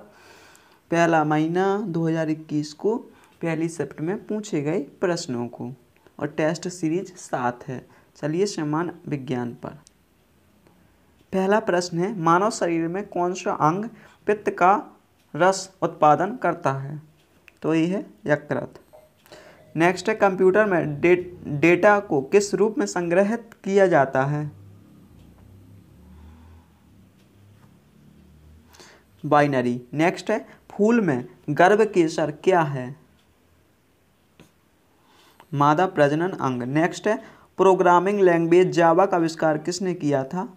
मई 2021 को पहली शिफ्ट में पूछे गए प्रश्नों को, और टेस्ट सीरीज 7 है। चलिए समान विज्ञान पर पहला प्रश्न है, मानव शरीर में कौन सा अंग पित्त का रस उत्पादन करता है, तो ये है यकृत। नेक्स्ट है कंप्यूटर में डेटा को किस रूप में संग्रहित किया जाता है, बाइनरी। नेक्स्ट है फूल में गर्भकेशर क्या है, मादा प्रजनन अंग। नेक्स्ट है प्रोग्रामिंग लैंग्वेज जावा का आविष्कार किसने किया था,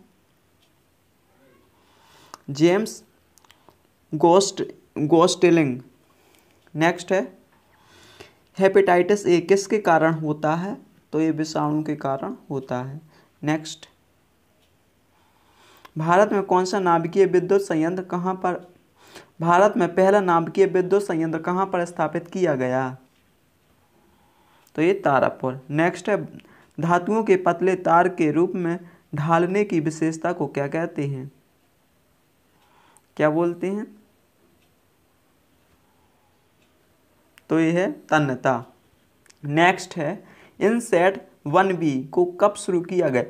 जेम्स गोस्टेलिंग। नेक्स्ट है हेपेटाइटिस ए किसके कारण होता है, तो ये विषाणु के कारण होता है। नेक्स्ट भारत में कौन सा नाभिकीय विद्युत संयंत्र कहाँ पर, भारत में पहला नाभिकीय विद्युत संयंत्र कहाँ पर स्थापित किया गया, तो ये तारापुर। नेक्स्ट है धातुओं के पतले तार के रूप में ढालने की विशेषता को क्या कहते हैं, क्या बोलते हैं, तो ये है तन्यता। नेक्स्ट है इनसेट 1B को कब शुरू किया गया,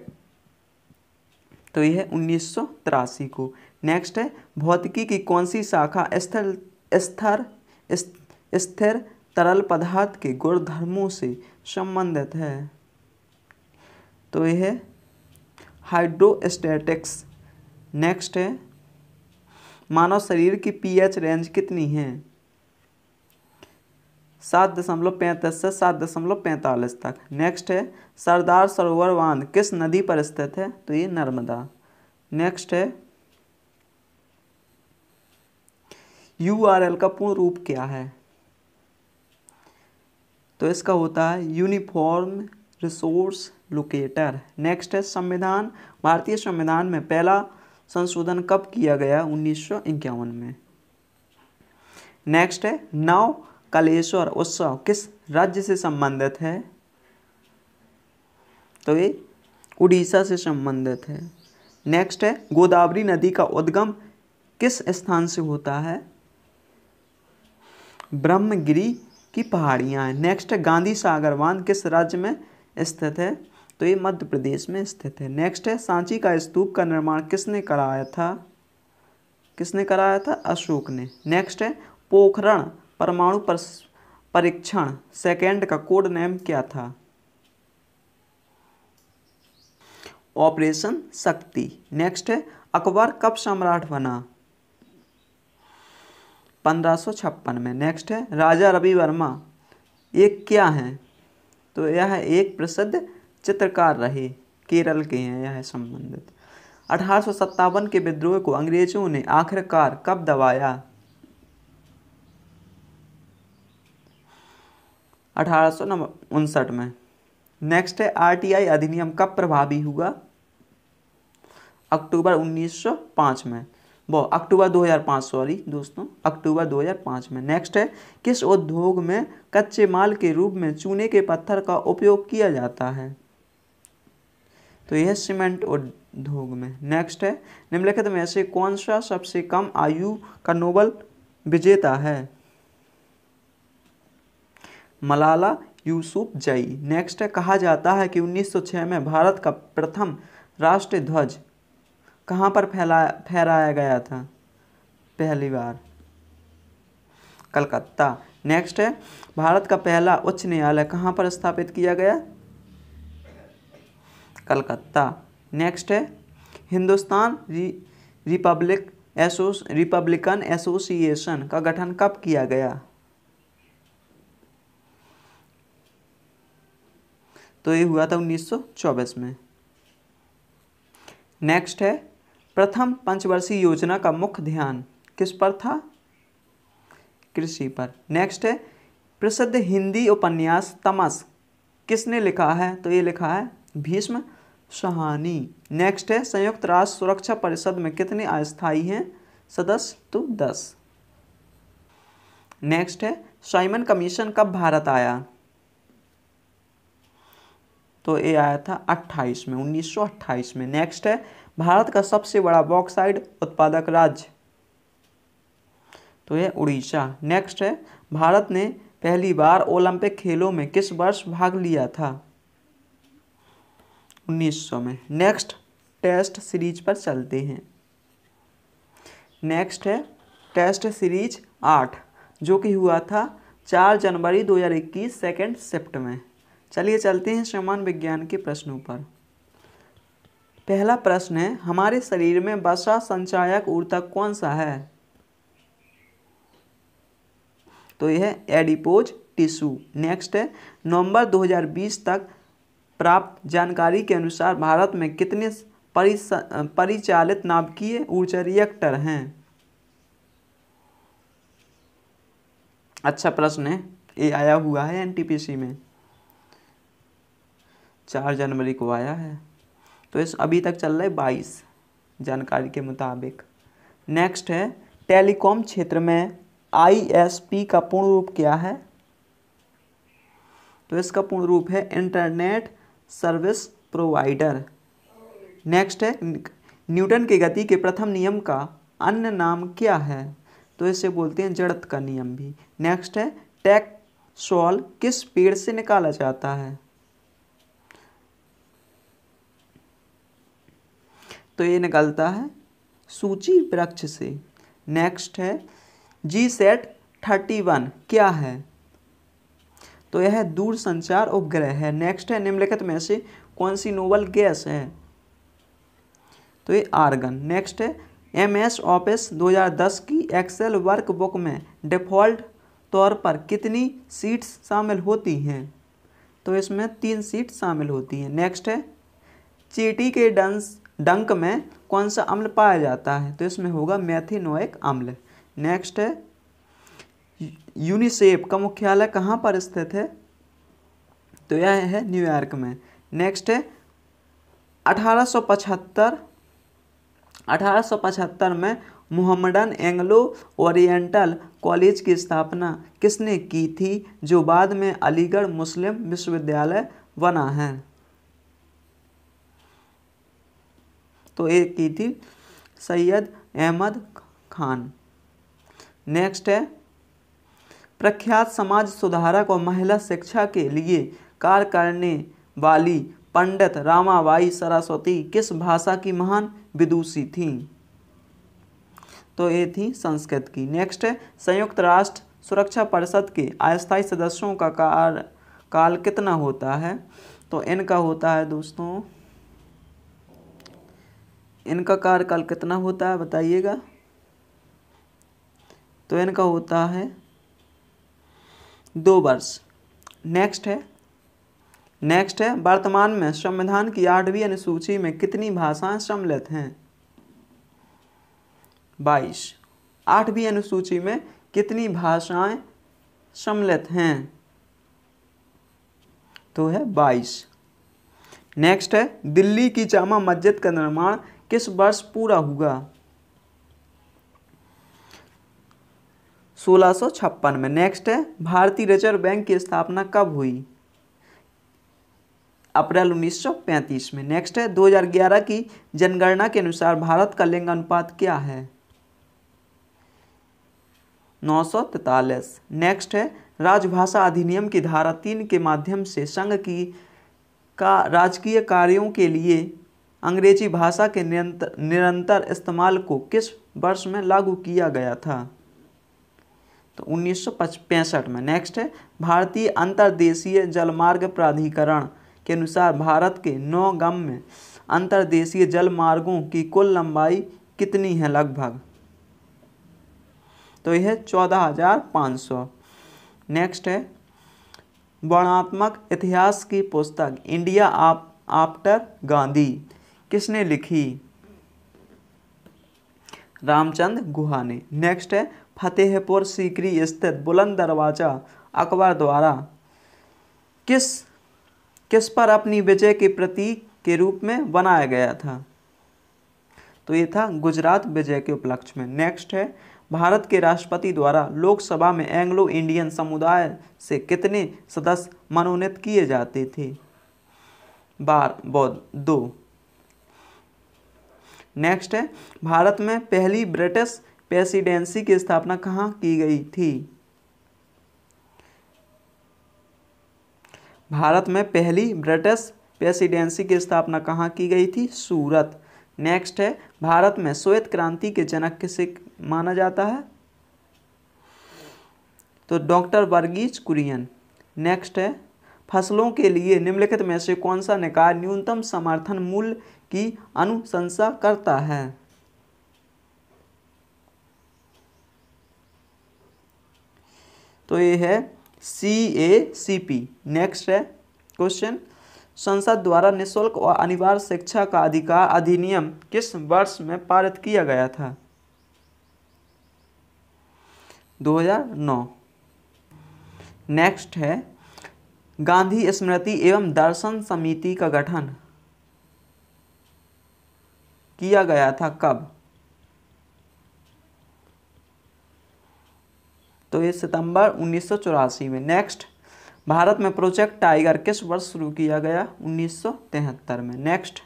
तो यह है 1983 को। नेक्स्ट है भौतिकी की कौन सी शाखा स्थिर तरल पदार्थ के गुणधर्मों से संबंधित है, तो यह है हाइड्रोस्टैटिक्स। नेक्स्ट है मानव शरीर की पीएच रेंज कितनी है, 7.35 से 7.45 तक। नेक्स्ट है सरदार सरोवर बांध किस नदी पर स्थित है, तो ये नर्मदा। नेक्स्ट है URL का पूर्ण रूप क्या है, तो इसका होता है यूनिफॉर्म रिसोर्स लोकेटर। नेक्स्ट है संविधान, भारतीय संविधान में पहला संशोधन कब किया गया, 1951 में। नेक्स्ट है नव कलेश्वर उत्सव किस राज्य से संबंधित है, तो ये उड़ीसा से संबंधित है। नेक्स्ट है गोदावरी नदी का उद्गम किस स्थान से होता है, ब्रह्मगिरी की पहाड़ियाँ हैं। नेक्स्ट है गांधी सागर बांध किस राज्य में स्थित है, तो ये मध्य प्रदेश में स्थित है। नेक्स्ट है सांची का स्तूप का निर्माण किसने कराया था, अशोक ने। नेक्स्ट है पोखरण परमाणु परीक्षण सेकेंड का कोड नेम क्या था, ऑपरेशन शक्ति। नेक्स्ट है अकबर कब सम्राट बना, 1556 में। नेक्स्ट है राजा रवि वर्मा ये क्या है, तो यह एक प्रसिद्ध चित्रकार रहे, केरल के हैं यह संबंधित। 1857 के विद्रोह को अंग्रेजों ने आखिरकार कब दबाया, 1859 में। नेक्स्ट है RTI अधिनियम कब प्रभावी हुआ, अक्टूबर 1905 में, अक्टूबर 2005 सॉरी दोस्तों, अक्टूबर 2005 में। नेक्स्ट है किस उद्योग में कच्चे माल के रूप में चूने के पत्थर का उपयोग किया जाता है, तो यह सीमेंट उद्योग में। नेक्स्ट है निम्नलिखित में से कौन सा सबसे कम आयु का नोबेल विजेता है, मलाला यूसुफजई। नेक्स्ट है कहा जाता है कि 1906 में भारत का प्रथम राष्ट्रीय ध्वज कहाँ पर फहराया गया था, पहली बार कलकत्ता। नेक्स्ट है भारत का पहला उच्च न्यायालय कहाँ पर स्थापित किया गया, कलकत्ता। नेक्स्ट है हिंदुस्तान रिपब्लिकन एसोसिएशन का गठन कब किया गया? तो ये हुआ था 1924 में। नेक्स्ट है प्रथम पंचवर्षीय योजना का मुख्य ध्यान किस पर था? कृषि पर। नेक्स्ट है प्रसिद्ध हिंदी उपन्यास तमस किसने लिखा है? तो ये लिखा है भीष्म साहनी। नेक्स्ट है संयुक्त राष्ट्र सुरक्षा परिषद में कितने अस्थायी हैं सदस्य? तो 10। नेक्स्ट है साइमन कमीशन कब भारत आया? तो ये आया था 28 में, 1928 में। नेक्स्ट है भारत का सबसे बड़ा बॉक्साइट उत्पादक राज्य? तो ये उड़ीसा। नेक्स्ट है भारत ने पहली बार ओलंपिक खेलों में किस वर्ष भाग लिया था? 1900 में। नेक्स्ट टेस्ट सीरीज पर चलते हैं। नेक्स्ट है टेस्ट सीरीज 8 जो कि हुआ था 4 जनवरी 2021 सेकेंड शिफ्ट में। चलिए चलते हैं सामान्य विज्ञान के प्रश्नों पर। पहला प्रश्न है हमारे शरीर में वसा संचायक ऊतक कौन सा है? तो यह है एडिपोज टिश्यू। नेक्स्ट है नवंबर 2020 तक प्राप्त जानकारी के अनुसार भारत में कितने परिचालित नाभिकीय ऊर्जा रिएक्टर हैं? अच्छा प्रश्न है, ये आया हुआ है एनटीपीसी में, 4 जनवरी को आया है। तो इस अभी तक चल रहा है 22 जानकारी के मुताबिक। नेक्स्ट है टेलीकॉम क्षेत्र में आईएसपी का पूर्ण रूप क्या है? तो इसका पूर्ण रूप है इंटरनेट सर्विस प्रोवाइडर। नेक्स्ट है न्यूटन के गति के प्रथम नियम का अन्य नाम क्या है? तो इसे बोलते हैं जड़त्व का नियम भी। नेक्स्ट है टैक्सोल किस पेड़ से निकाला जाता है? तो ये निकलता है सूची वृक्ष से। नेक्स्ट है GSAT-31 क्या है? तो यह दूर संचार उपग्रह है। नेक्स्ट है निम्नलिखित में से कौन सी नोबल गैस है? तो ये आर्गन। नेक्स्ट है MS ऑफिस 2010 की एक्सेल वर्कबुक में डिफ़ॉल्ट तौर पर कितनी सीट्स शामिल होती हैं? तो इसमें 3 सीट्स शामिल होती हैं। नेक्स्ट है चींटी के डंक में कौन सा अम्ल पाया जाता है? तो इसमें होगा मेथिनोइक अम्ल। नेक्स्ट है यूनिसेफ का मुख्यालय कहाँ पर स्थित है? तो यह है न्यूयॉर्क में। नेक्स्ट है 1875 में मोहम्मडन एंग्लो ओरिएंटल कॉलेज की स्थापना किसने की थी जो बाद में अलीगढ़ मुस्लिम विश्वविद्यालय बना है? तो ये की थी सैयद अहमद खान। नेक्स्ट है प्रख्यात समाज सुधारक और महिला शिक्षा के लिए कार्य करने वाली पंडित रामाबाई सरस्वती किस भाषा की महान विदुषी थीं? तो ये थी संस्कृत की। नेक्स्ट है संयुक्त राष्ट्र सुरक्षा परिषद के अस्थायी सदस्यों का कार्यकाल कितना होता है? तो इनका होता है दोस्तों, इनका कार्यकाल कितना होता है बताइएगा? तो इनका होता है 2 वर्ष। नेक्स्ट है वर्तमान में संविधान की 8वीं अनुसूची में कितनी भाषाएं सम्मिलित हैं? 22। 8वीं अनुसूची में कितनी भाषाएं सम्मिलित हैं? तो है 22। नेक्स्ट है दिल्ली की जामा मस्जिद का निर्माण किस वर्ष पूरा हुआ? 1656 में। नेक्स्ट है भारतीय रिजर्व बैंक की स्थापना कब हुई? अप्रैल 1935 में। नेक्स्ट है 2011 की जनगणना के अनुसार भारत का लिंग अनुपात क्या है? 943। नेक्स्ट है राजभाषा अधिनियम की धारा 3 के माध्यम से संघ की का राजकीय कार्यों के लिए अंग्रेजी भाषा के निरंतर इस्तेमाल को किस वर्ष में लागू किया गया था? तो 1965 में। नेक्स्ट है भारतीय अंतर्देशीय जलमार्ग प्राधिकरण के अनुसार भारत के 9 गम्य में अंतर्देशीय जल मार्गों की कुल लंबाई कितनी है लगभग? तो यह 14,500। नेक्स्ट है वर्णनात्मक इतिहास की पुस्तक इंडिया आफ्टर गांधी किसने लिखी? रामचंद्र गुहा ने। नेक्स्ट है फतेहपुर सीकरी स्थित बुलंद दरवाजा अकबर द्वारा किस किस पर अपनी विजय के प्रतीक के रूप में बनाया गया था? तो ये था गुजरात विजय के उपलक्ष्य में। नेक्स्ट है भारत के राष्ट्रपति द्वारा लोकसभा में एंग्लो इंडियन समुदाय से कितने सदस्य मनोनीत किए जाते थे? 2। नेक्स्ट है भारत में पहली ब्रिटिश प्रेसिडेंसी की स्थापना कहाँ की गई थी? भारत में पहली ब्रिटिश प्रेसिडेंसी की स्थापना कहाँ की गई थी? सूरत। नेक्स्ट है भारत में श्वेत क्रांति के जनक किसे माना जाता है? तो डॉक्टर वर्गीज कुरियन। नेक्स्ट है फसलों के लिए निम्नलिखित में से कौन सा निकाय न्यूनतम समर्थन मूल्य की अनुशंसा करता है? तो ये है CACP। नेक्स्ट है क्वेश्चन संसद द्वारा निःशुल्क और अनिवार्य शिक्षा का अधिकार अधिनियम किस वर्ष में पारित किया गया था? 2009। नेक्स्ट है गांधी स्मृति एवं दर्शन समिति का गठन किया गया था कब? तो ये सितंबर 1984 में। नेक्स्ट भारत में प्रोजेक्ट टाइगर किस वर्ष शुरू किया गया? 1973 में। नेक्स्ट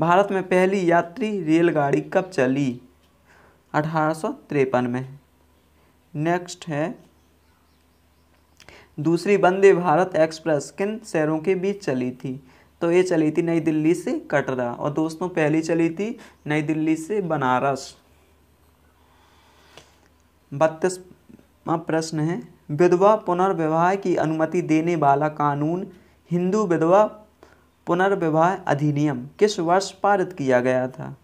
भारत में पहली यात्री रेलगाड़ी कब चली? 1853 में। नेक्स्ट है दूसरी वंदे भारत एक्सप्रेस किन शहरों के बीच चली थी? तो ये चली थी नई दिल्ली से कटरा, और दोस्तों पहली चली थी नई दिल्ली से बनारस। 32वां प्रश्न है विधवा पुनर्विवाह की अनुमति देने वाला कानून हिंदू विधवा पुनर्विवाह अधिनियम किस वर्ष पारित किया गया था?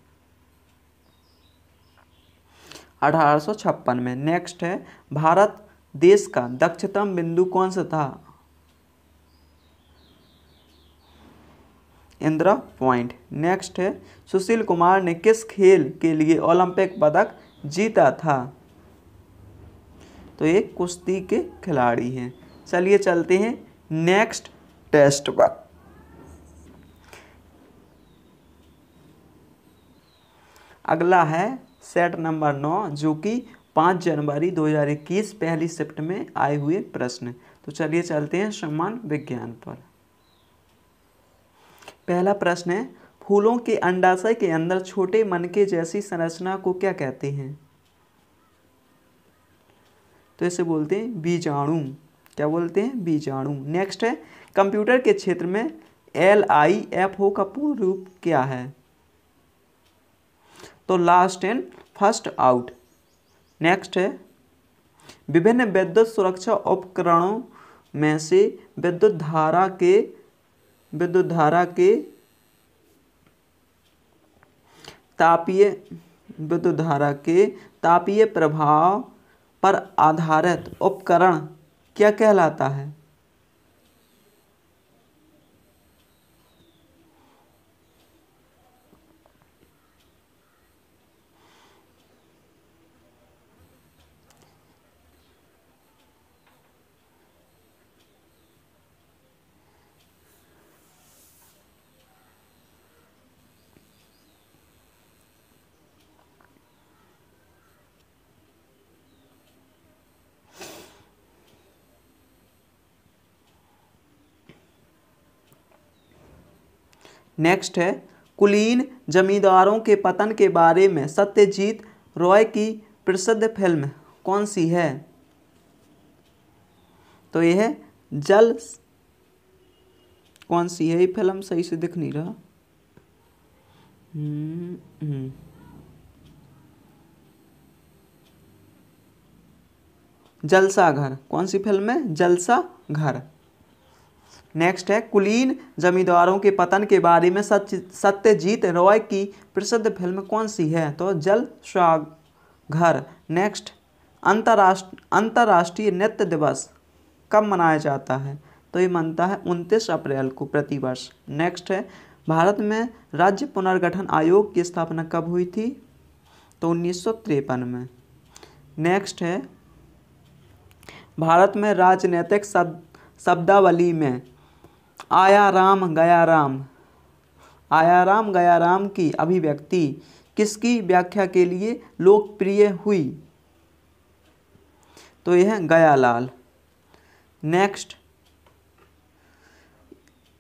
1856 में। नेक्स्ट है भारत देश का दक्षतम बिंदु कौन सा था? इंदिरा पॉइंट। नेक्स्ट है सुशील कुमार ने किस खेल के लिए ओलंपिक पदक जीता था? तो ये कुश्ती के खिलाड़ी हैं। चलिए चलते हैं नेक्स्ट टेस्ट पर। अगला है सेट नंबर 9 जो कि 5 जनवरी 2021 पहली शिफ्ट में आए हुए प्रश्न। तो चलिए चलते हैं समान विज्ञान पर। पहला प्रश्न है फूलों के अंडाशय के अंदर छोटे मनके जैसी संरचना को क्या कहते हैं? तो इसे बोलते हैं बीजाणु। क्या बोलते हैं? बीजाणु। नेक्स्ट है कंप्यूटर के क्षेत्र में LIFO का पूर्ण रूप क्या है? तो last in first out. Next है विभिन्न विद्युत सुरक्षा उपकरणों में से विद्युत धारा के तापीय प्रभाव पर आधारित उपकरण क्या कहलाता है? नेक्स्ट है कुलीन जमींदारों के पतन के बारे में सत्यजीत रॉय की प्रसिद्ध फिल्म कौन सी है? तो यह है जल कौन सी है ये फिल्म सही से दिख नहीं रहा। जलसा घर। कौन सी फिल्म है? जलसा घर। नेक्स्ट है कुलीन जमींदारों के पतन के बारे में सत्यजीत रॉय की प्रसिद्ध फिल्म कौन सी है, तो जल सागर। नेक्स्ट अंतर्राष्ट्रीय नृत्य दिवस कब मनाया जाता है, तो ये मनता है 29 अप्रैल को प्रतिवर्ष। नेक्स्ट है भारत में राज्य पुनर्गठन आयोग की स्थापना कब हुई थी, तो 1953 में। नेक्स्ट है भारत में राजनीतिक शब्दावली में आया राम गया राम की अभिव्यक्ति किसकी व्याख्या के लिए लोकप्रिय हुई, तो यह है गयालाल। नेक्स्ट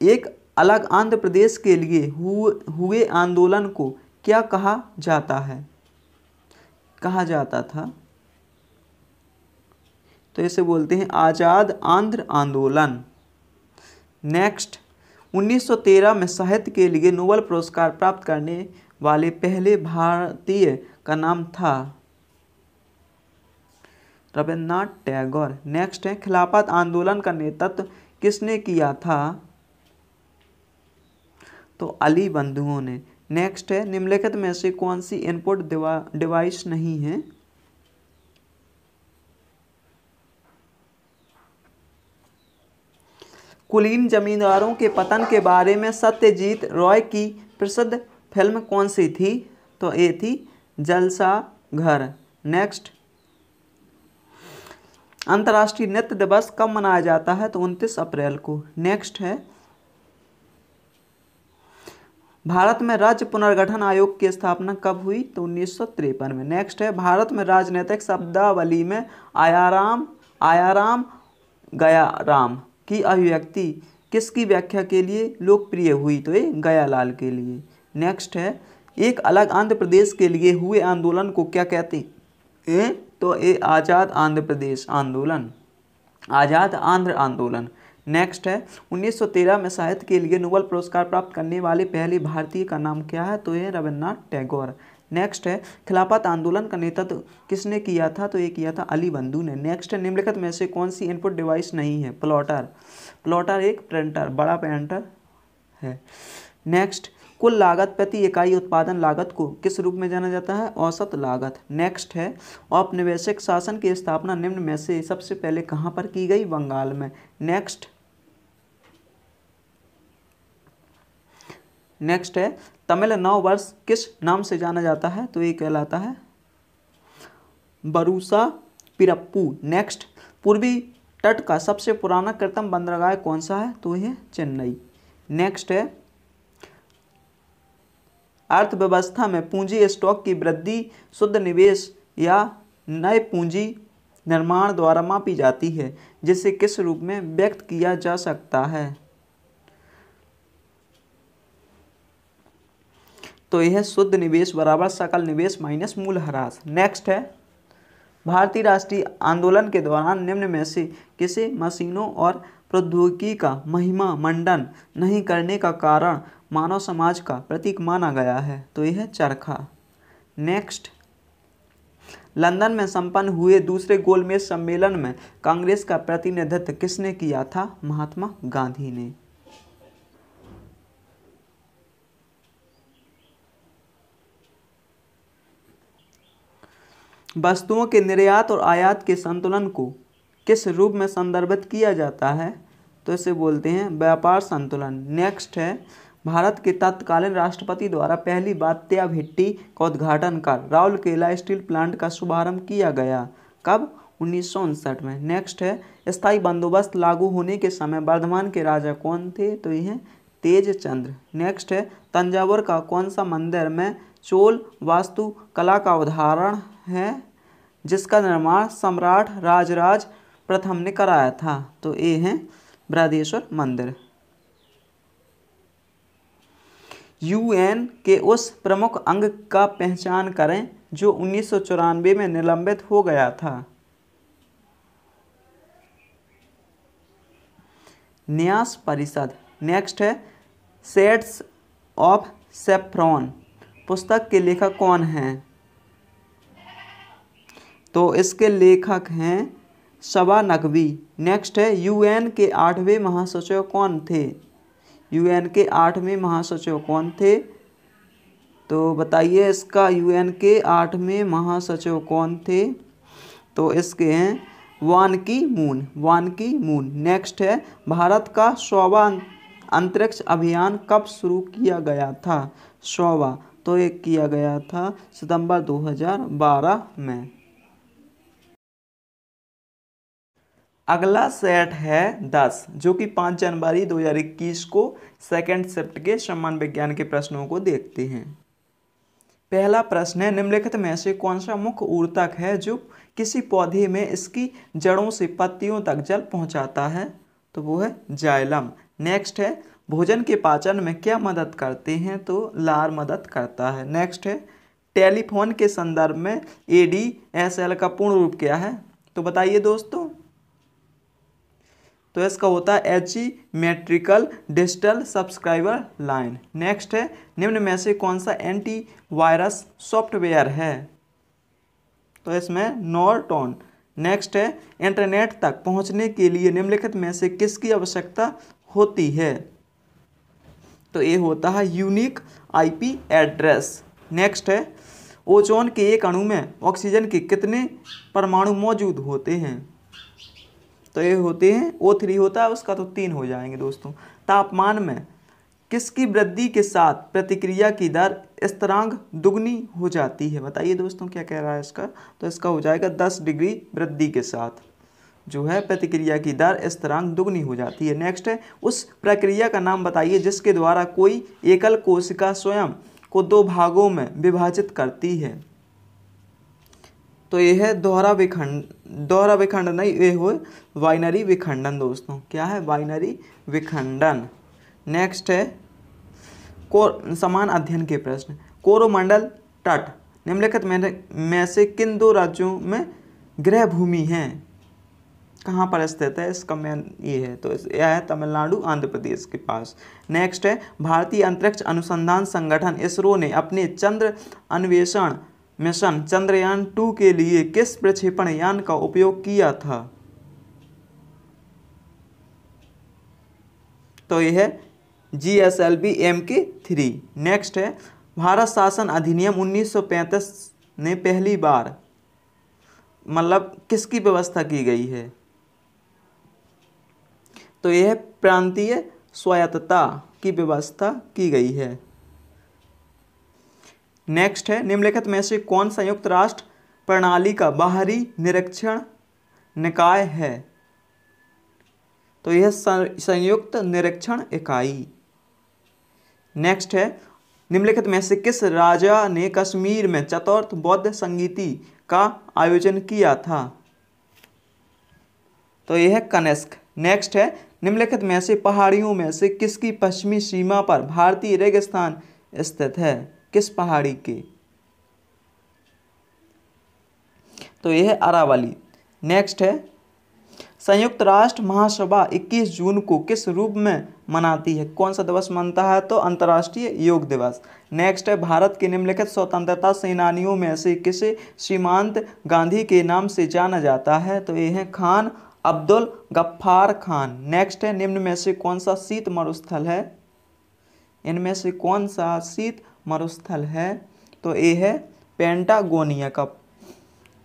एक अलग आंध्र प्रदेश के लिए हुए आंदोलन को क्या कहा जाता था, तो इसे बोलते हैं आज़ाद आंध्र आंदोलन। नेक्स्ट 1913 में साहित्य के लिए नोबेल पुरस्कार प्राप्त करने वाले पहले भारतीय का नाम था, रविन्द्रनाथ टैगोर। नेक्स्ट है खिलाफत आंदोलन का नेतृत्व किसने किया था, तो अली बंधुओं ने। नेक्स्ट है निम्नलिखित में से कौन सी इनपुट डिवाइस नहीं है, कुलीन जमींदारों के पतन के बारे में सत्यजीत रॉय की प्रसिद्ध फिल्म कौन सी थी, तो ये थी जलसाघर। नेक्स्ट अंतर्राष्ट्रीय नृत्य दिवस कब मनाया जाता है, तो 29 अप्रैल को। नेक्स्ट है भारत में राज्य पुनर्गठन आयोग की स्थापना कब हुई, तो 1953 में। नेक्स्ट है भारत में राजनीतिक शब्दावली में आया राम गया राम की अभिव्यक्ति किसकी व्याख्या के लिए लोकप्रिय हुई, तो ये गयालाल के लिए। नेक्स्ट है एक अलग आंध्र प्रदेश के लिए हुए आंदोलन को क्या कहते हैं, तो ये आज़ाद आंध्र प्रदेश आंदोलन, आज़ाद आंध्र आंदोलन। नेक्स्ट है 1913 में साहित्य के लिए नोबेल पुरस्कार प्राप्त करने वाले पहले भारतीय का नाम क्या है, तो ये रविन्द्रनाथ टैगोर। नेक्स्ट है खिलाफत आंदोलन का नेतृत्व किसने किया था, तो ये किया था अली बंधु ने। नेक्स्ट है निम्नलिखित में से कौन सी इनपुट डिवाइस नहीं है, प्लॉटर एक प्रिंटर, बड़ा प्रिंटर है। नेक्स्ट कुल लागत प्रति इकाई उत्पादन लागत को किस रूप में जाना जाता है, औसत लागत। नेक्स्ट है औपनिवेशिक शासन की स्थापना निम्न में से सबसे पहले कहाँ पर की गई, बंगाल में। नेक्स्ट है तमिल नववर्ष किस नाम से जाना जाता है, तो ये कहलाता है बरूसा पिरप्पू। नेक्स्ट पूर्वी तट का सबसे पुराना कृत्रिम बंदरगाह कौन सा है, तो यह चेन्नई। नेक्स्ट है अर्थव्यवस्था में पूंजी स्टॉक की वृद्धि शुद्ध निवेश या नए पूंजी निर्माण द्वारा मापी जाती है, जिसे किस रूप में व्यक्त किया जा सकता है, तो यह शुद्ध निवेश बराबर सकल निवेश माइनस मूल्यह्रास। नेक्स्ट है भारतीय राष्ट्रीय आंदोलन के दौरान निम्न में से किसे मशीनों और प्रौद्योगिकी का महिमा मंडन नहीं करने का कारण मानव समाज का प्रतीक माना गया है, तो यह चरखा। नेक्स्ट लंदन में संपन्न हुए दूसरे गोलमेज सम्मेलन में कांग्रेस का प्रतिनिधित्व किसने किया था, महात्मा गांधी ने। वस्तुओं के निर्यात और आयात के संतुलन को किस रूप में संदर्भित किया जाता है, तो इसे बोलते हैं व्यापार संतुलन। नेक्स्ट है भारत के तत्कालीन राष्ट्रपति द्वारा पहली बात्या भिट्टी का उद्घाटन कर राउरकेला स्टील प्लांट का शुभारंभ किया गया, कब, 1959 में। नेक्स्ट है स्थायी बंदोबस्त लागू होने के समय वर्धमान के राजा कौन थे, तो यह तेज चंद्र। नेक्स्ट है तंजावुर का कौन सा मंदिर में चोल वास्तु कला का उदाहरण है, जिसका निर्माण सम्राट राजराज प्रथम ने कराया था, तो ये है बृहदेश्वर मंदिर। यूएन के उस प्रमुख अंग का पहचान करें जो 1994 में निलंबित हो गया था। न्यास परिषद। नेक्स्ट है शेड्स ऑफ सेफ्रॉन पुस्तक के लेखक कौन हैं, तो इसके लेखक हैं सबा नकवी। नेक्स्ट है यूएन के 8वें महासचिव कौन थे। यूएन के 8वें महासचिव कौन थे, तो बताइए इसका यूएन के 8वें महासचिव कौन थे, तो इसके हैं वान की मून। नेक्स्ट है भारत का 100वां अंतरिक्ष अभियान कब शुरू किया गया था। 100वां तो ये किया गया था सितंबर 2012 में। अगला सेट है 10 जो कि 5 जनवरी 2021 को सेकेंड शिफ्ट के सामान्य विज्ञान के प्रश्नों को देखते हैं। पहला प्रश्न है निम्नलिखित में से कौन सा मुख्य ऊतक है जो किसी पौधे में इसकी जड़ों से पत्तियों तक जल पहुंचाता है, तो वो है जाइलम। नेक्स्ट है भोजन के पाचन में क्या मदद करते हैं, तो लार मदद करता है। नेक्स्ट है टेलीफोन के संदर्भ में ADSL का पूर्ण रूप क्या है, तो बताइए दोस्तों, तो इसका होता है asymmetrical digital subscriber line. Next है निम्न में से कौन सा एंटीवायरस सॉफ्टवेयर है, तो इसमें नॉर्टन। नेक्स्ट है इंटरनेट तक पहुंचने के लिए निम्नलिखित में से किसकी आवश्यकता होती है, तो ये होता है यूनिक IP एड्रेस। नेक्स्ट है ओजोन के एक अणु में ऑक्सीजन के कितने परमाणु मौजूद होते हैं, तो ये होते हैं O3 होता है उसका, तो 3 हो जाएंगे दोस्तों। तापमान में किसकी वृद्धि के साथ प्रतिक्रिया की दर स्थिरांक दुगनी हो जाती है, बताइए दोस्तों क्या कह रहा है इसका, तो इसका हो जाएगा 10 डिग्री वृद्धि के साथ जो है प्रतिक्रिया की दर स्थिरांक दुगनी हो जाती है। नेक्स्ट है उस प्रक्रिया का नाम बताइए जिसके द्वारा कोई एकल कोशिका स्वयं को 2 भागों में विभाजित करती है, तो यह है दोहरा विखंडन नहीं, ये हो बाइनरी विखंडन दोस्तों, क्या है बाइनरी विखंडन। नेक्स्ट है समान अध्ययन के प्रश्न। कोरोमंडल तट निम्नलिखित में से किन 2 राज्यों में गृह भूमि है, कहाँ पर स्थित है, इसका मैन ये है, तो यह है तमिलनाडु आंध्र प्रदेश के पास। नेक्स्ट है भारतीय अंतरिक्ष अनुसंधान संगठन इसरो ने अपने चंद्र अन्वेषण मिशन चंद्रयान-2 के लिए किस प्रक्षेपण यान का उपयोग किया था, तो यह है GSLV MK-3। नेक्स्ट है भारत शासन अधिनियम 1935 ने पहली बार मतलब किसकी व्यवस्था की गई है, तो यह प्रांतीय स्वायत्तता की व्यवस्था की गई है। नेक्स्ट है निम्नलिखित में से कौन संयुक्त राष्ट्र प्रणाली का बाहरी निरीक्षण निकाय है, तो यह संयुक्त निरीक्षण इकाई। नेक्स्ट है निम्नलिखित में से किस राजा ने कश्मीर में चतुर्थ बौद्ध संगीति का आयोजन किया था, तो यह है कनिष्क। नेक्स्ट है निम्नलिखित में से पहाड़ियों में से किसकी पश्चिमी सीमा पर भारतीय रेगिस्तान स्थित है, किस पहाड़ी के, तो यह है अरावली। नेक्स्ट है संयुक्त राष्ट्र महासभा 21 जून को किस रूप में मनाती है, कौन सा दिवस मनता है, तो अंतर्राष्ट्रीय योग दिवस। नेक्स्ट है भारत के निम्नलिखित स्वतंत्रता सेनानियों में से किसे सीमांत गांधी के नाम से जाना जाता है, तो यह है खान अब्दुल गफ्फार खान। नेक्स्ट है निम्न में से कौन सा शीत मरुस्थल है, इनमें से कौन सा शीत मरुस्थल है, तो ये है पेंटागोनिया का।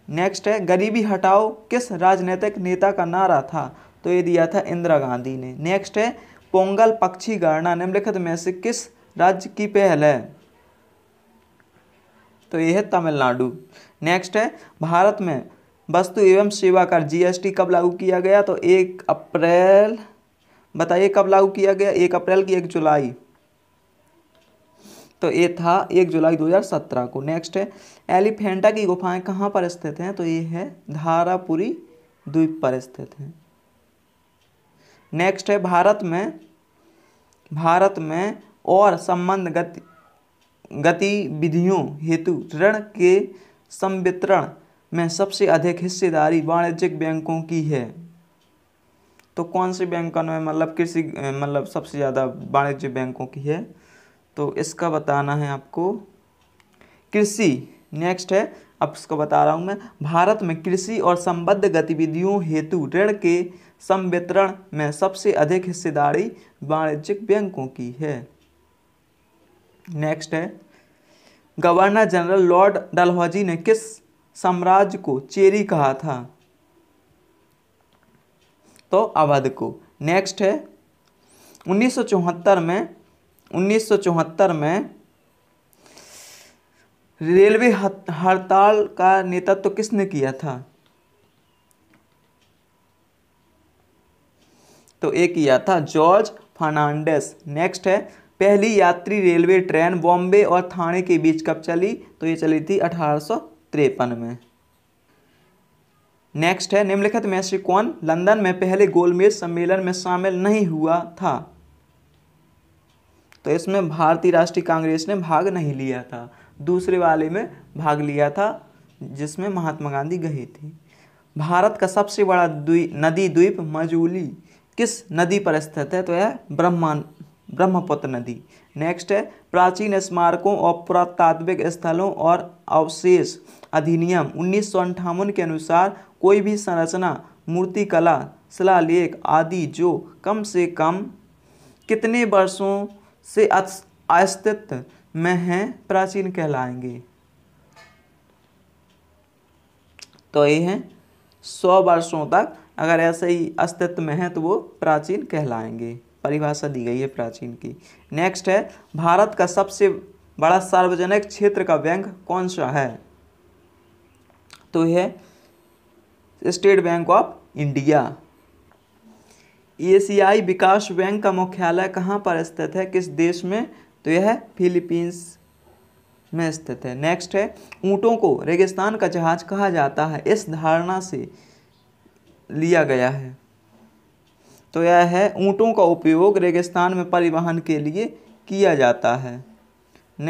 नेक्स्ट है गरीबी हटाओ किस राजनीतिक नेता का नारा था, तो ये दिया था इंदिरा गांधी ने। नेक्स्ट है पोंगल पक्षी गणना निम्नलिखित में से किस राज्य की पहल है, तो ये है तमिलनाडु। नेक्स्ट है भारत में वस्तु एवं सेवा कर GST कब लागू किया गया, तो 1 अप्रैल, बताइए कब लागू किया गया, 1 अप्रैल की 1 जुलाई, तो ये था 1 जुलाई 2017 को। नेक्स्ट है एलिफेंटा की गुफाएं कहाँ पर स्थित हैं, तो ये है धारापुरी द्वीप पर स्थित हैं। नेक्स्ट है भारत में और संबंध गतिविधियों हेतु ऋण के संवितरण में सबसे अधिक हिस्सेदारी वाणिज्यिक बैंकों की है, तो कौन से बैंकों में मतलब किसी मतलब सबसे ज़्यादा वाणिज्यिक बैंकों की है, तो इसका बताना है आपको कृषि। नेक्स्ट है अब इसको बता रहा हूँ मैं, भारत में कृषि और संबद्ध गतिविधियों हेतु ऋण के संवितरण में सबसे अधिक हिस्सेदारी वाणिज्यिक बैंकों की है। नेक्स्ट है, गवर्नर जनरल लॉर्ड डलहौजी ने किस साम्राज्य को चेरी कहा था? तो अवध को। नेक्स्ट है, 1974 में रेलवे हड़ताल का नेतृत्व किसने किया था? तो एक किया था जॉर्ज फर्नांडिस। नेक्स्ट है, पहली यात्री रेलवे ट्रेन बॉम्बे और थाने के बीच कब चली? तो ये चली थी 1853 में। नेक्स्ट है, निम्नलिखित में से कौन लंदन में पहले गोलमेज सम्मेलन में शामिल नहीं हुआ था? तो इसमें भारतीय राष्ट्रीय कांग्रेस ने भाग नहीं लिया था, दूसरे वाले में भाग लिया था जिसमें महात्मा गांधी गए थे। भारत का सबसे बड़ा नदी द्वीप मजूली किस नदी पर स्थित है? तो यह ब्रह्मपुत्र नदी। नेक्स्ट है, प्राचीन स्मारकों और पुरातात्विक स्थलों और अवशेष अधिनियम 1958 के अनुसार कोई भी संरचना, मूर्तिकला, शिलालेख आदि जो कम से कम कितने वर्षों से अस्तित्व में हैं प्राचीन कहलाएंगे? तो ये हैं 100 वर्षों तक अगर ऐसे ही अस्तित्व में हैं तो वो प्राचीन कहलाएंगे। परिभाषा दी गई है प्राचीन की। नेक्स्ट है, भारत का सबसे बड़ा सार्वजनिक क्षेत्र का बैंक कौन सा है? तो है स्टेट बैंक ऑफ इंडिया। एशियाई विकास बैंक का मुख्यालय कहाँ पर स्थित है, किस देश में? तो यह फिलीपींस में स्थित है। नेक्स्ट है, ऊँटों को रेगिस्तान का जहाज कहा जाता है, इस धारणा से लिया गया है? तो यह है, ऊँटों का उपयोग रेगिस्तान में परिवहन के लिए किया जाता है।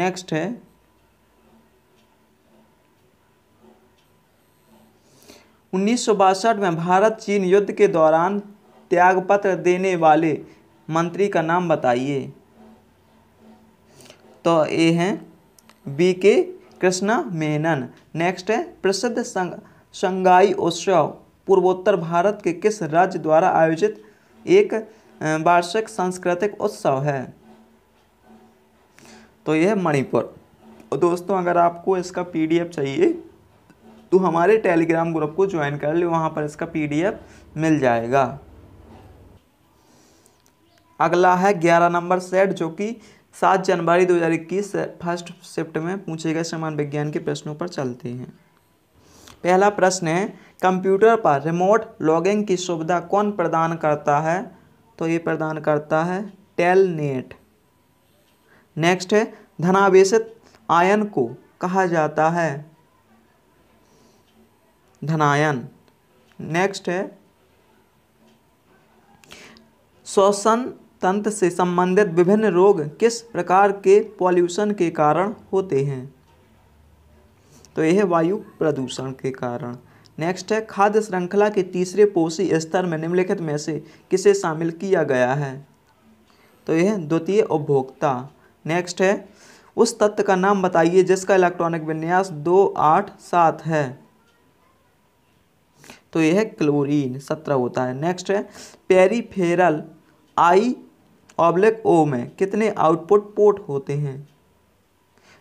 नेक्स्ट है, उन्नीस में भारत चीन युद्ध के दौरान त्यागपत्र देने वाले मंत्री का नाम बताइए। तो ये हैं बीके कृष्णा मेनन। नेक्स्ट है, प्रसिद्ध शंघाई उत्सव पूर्वोत्तर भारत के किस राज्य द्वारा आयोजित एक वार्षिक सांस्कृतिक उत्सव है? तो यह मणिपुर। दोस्तों अगर आपको इसका पीडीएफ चाहिए तो हमारे टेलीग्राम ग्रुप को ज्वाइन कर ले, वहाँ पर इसका पीडीएफ मिल जाएगा। अगला है 11 नंबर सेट जो कि 7 जनवरी 2021 फर्स्ट शिफ्ट में पूछे गए सामान्य विज्ञान के प्रश्नों पर चलते हैं। पहला प्रश्न है, कंप्यूटर पर रिमोट लॉगिंग की सुविधा कौन प्रदान करता है? तो ये प्रदान करता है टेलनेट। नेक्स्ट है, धनावेशित आयन को कहा जाता है धनायन। नेक्स्ट है, श्वसन तंत्र से संबंधित विभिन्न रोग किस प्रकार के पॉल्यूशन के कारण होते हैं? तो यह वायु प्रदूषण के कारण। नेक्स्ट है, खाद्य श्रृंखला के तीसरे पोषी स्तर में निम्नलिखित में से किसे शामिल किया गया है? तो यह द्वितीय उपभोक्ता। नेक्स्ट है, उस तत्व का नाम बताइए जिसका इलेक्ट्रॉनिक विन्यास 287 है? तो यह क्लोरीन 17 होता है। नेक्स्ट है, पेरीफेरल I/O में कितने आउटपुट पोर्ट होते हैं?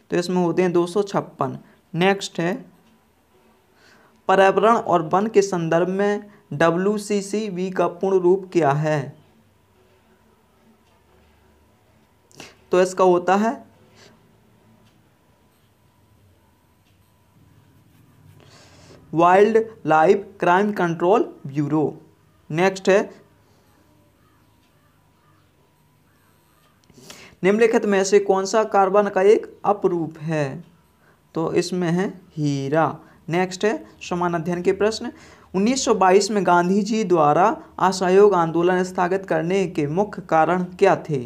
तो इसमें होते हैं 256। नेक्स्ट है, पर्यावरण और वन के संदर्भ में WCCB का पूर्ण रूप क्या है? तो इसका होता है wildlife crime control bureau. Next है, निम्नलिखित में से कौन सा कार्बन का एक अपरूप है? तो इसमें है हीरा। नेक्स्ट है, समान अध्ययन के प्रश्न, 1922 में गांधी जी द्वारा असहयोग आंदोलन स्थगित करने के मुख्य कारण क्या थे?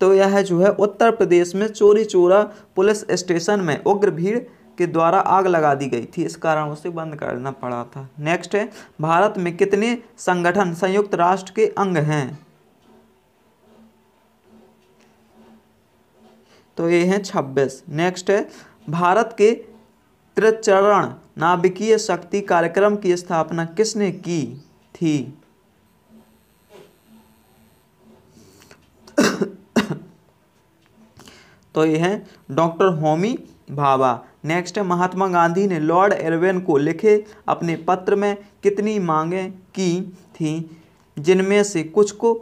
तो यह जो है, उत्तर प्रदेश में चोरी चोरा पुलिस स्टेशन में उग्र भीड़ के द्वारा आग लगा दी गई थी, इस कारण उसे बंद करना पड़ा था। नेक्स्ट है, भारत में कितने संगठन संयुक्त राष्ट्र के अंग हैं? तो ये हैं 26। नेक्स्ट है भारत के त्रिचरण नाभिकीय शक्ति कार्यक्रम की स्थापना किसने की थी? तो ये हैं डॉक्टर होमी भाभा। नेक्स्ट है महात्मा गांधी ने लॉर्ड इरविन को लिखे अपने पत्र में कितनी मांगें की थीं, जिनमें से कुछ को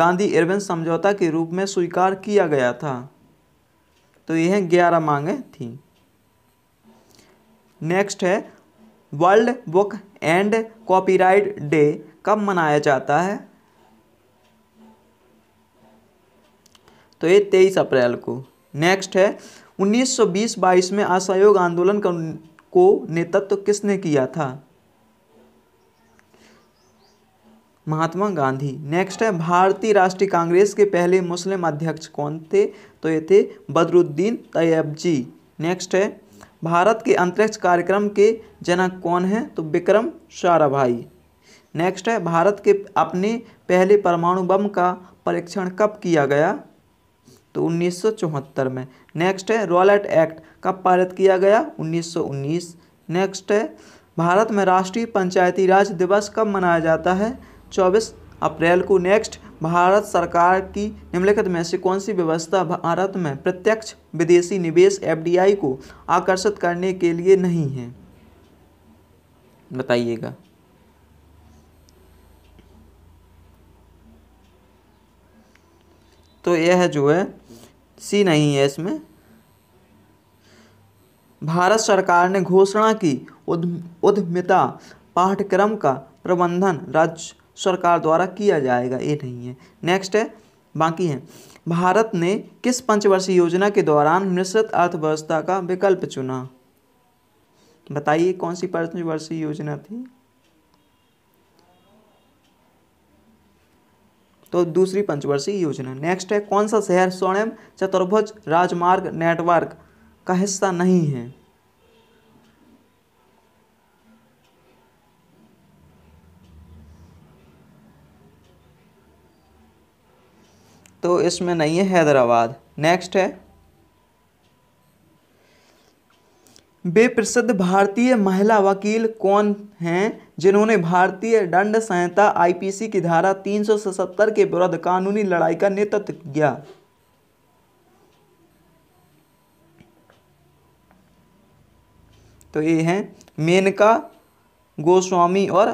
गांधी इरविन समझौता के रूप में स्वीकार किया गया था? तो ये हैं 11 मांगें थीं। नेक्स्ट है world book and copyright day कब मनाया जाता है? तो ये 23 अप्रैल को। नेक्स्ट है 1920-22 में असहयोग आंदोलन को नेतृत्व किसने किया था? महात्मा गांधी। नेक्स्ट है भारतीय राष्ट्रीय कांग्रेस के पहले मुस्लिम अध्यक्ष कौन थे? तो ये थे बदरुद्दीन तैयब जी। नेक्स्ट है भारत के अंतरिक्ष कार्यक्रम के जनक कौन हैं? तो विक्रम साराभाई। नेक्स्ट है भारत के अपने पहले परमाणु बम का परीक्षण कब किया गया? तो 1974 में। नेक्स्ट है रॉलेट एक्ट कब पारित किया गया? 1919। नेक्स्ट है भारत में राष्ट्रीय पंचायती राज दिवस कब मनाया जाता है? 24 अप्रैल को। नेक्स्ट भारत सरकार की निम्नलिखित में से कौन सी व्यवस्था भारत में प्रत्यक्ष विदेशी निवेश (FDI) को आकर्षित करने के लिए नहीं है? बताइएगा। तो यह जो है सी नहीं है इसमें। भारत सरकार ने घोषणा की उद्यमिता पाठ्यक्रम का प्रबंधन राज्य सरकार द्वारा किया जाएगा, ये नहीं है। नेक्स्ट है बाकी है भारत ने किस पंचवर्षीय योजना के दौरान मिश्रित अर्थव्यवस्था का विकल्प चुना? बताइए कौन सी पंचवर्षीय योजना थी? तो दूसरी पंचवर्षीय योजना। नेक्स्ट है कौन सा शहर स्वर्ण चतुर्भुज राजमार्ग नेटवर्क का हिस्सा नहीं है? तो इसमें नहीं है हैदराबाद। नेक्स्ट है वे प्रसिद्ध भारतीय महिला वकील कौन हैं जिन्होंने भारतीय दंड संहिता (IPC) की धारा 377 के विरुद्ध कानूनी लड़ाई का नेतृत्व किया? तो ये हैं मेनका गोस्वामी और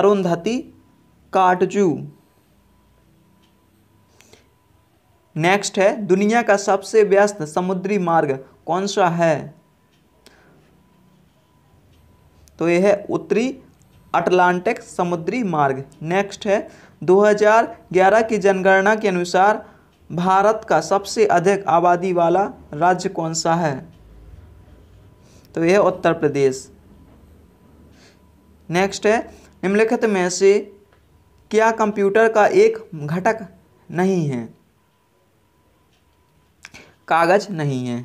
अरुंधति काटजू। नेक्स्ट है दुनिया का सबसे व्यस्त समुद्री मार्ग कौन सा है? तो यह है उत्तरी अटलांटिक समुद्री मार्ग। नेक्स्ट है 2011 की जनगणना के अनुसार भारत का सबसे अधिक आबादी वाला राज्य कौन सा है? तो यह उत्तर प्रदेश। नेक्स्ट है निम्नलिखित में से क्या कंप्यूटर का एक घटक नहीं है? कागज नहीं है।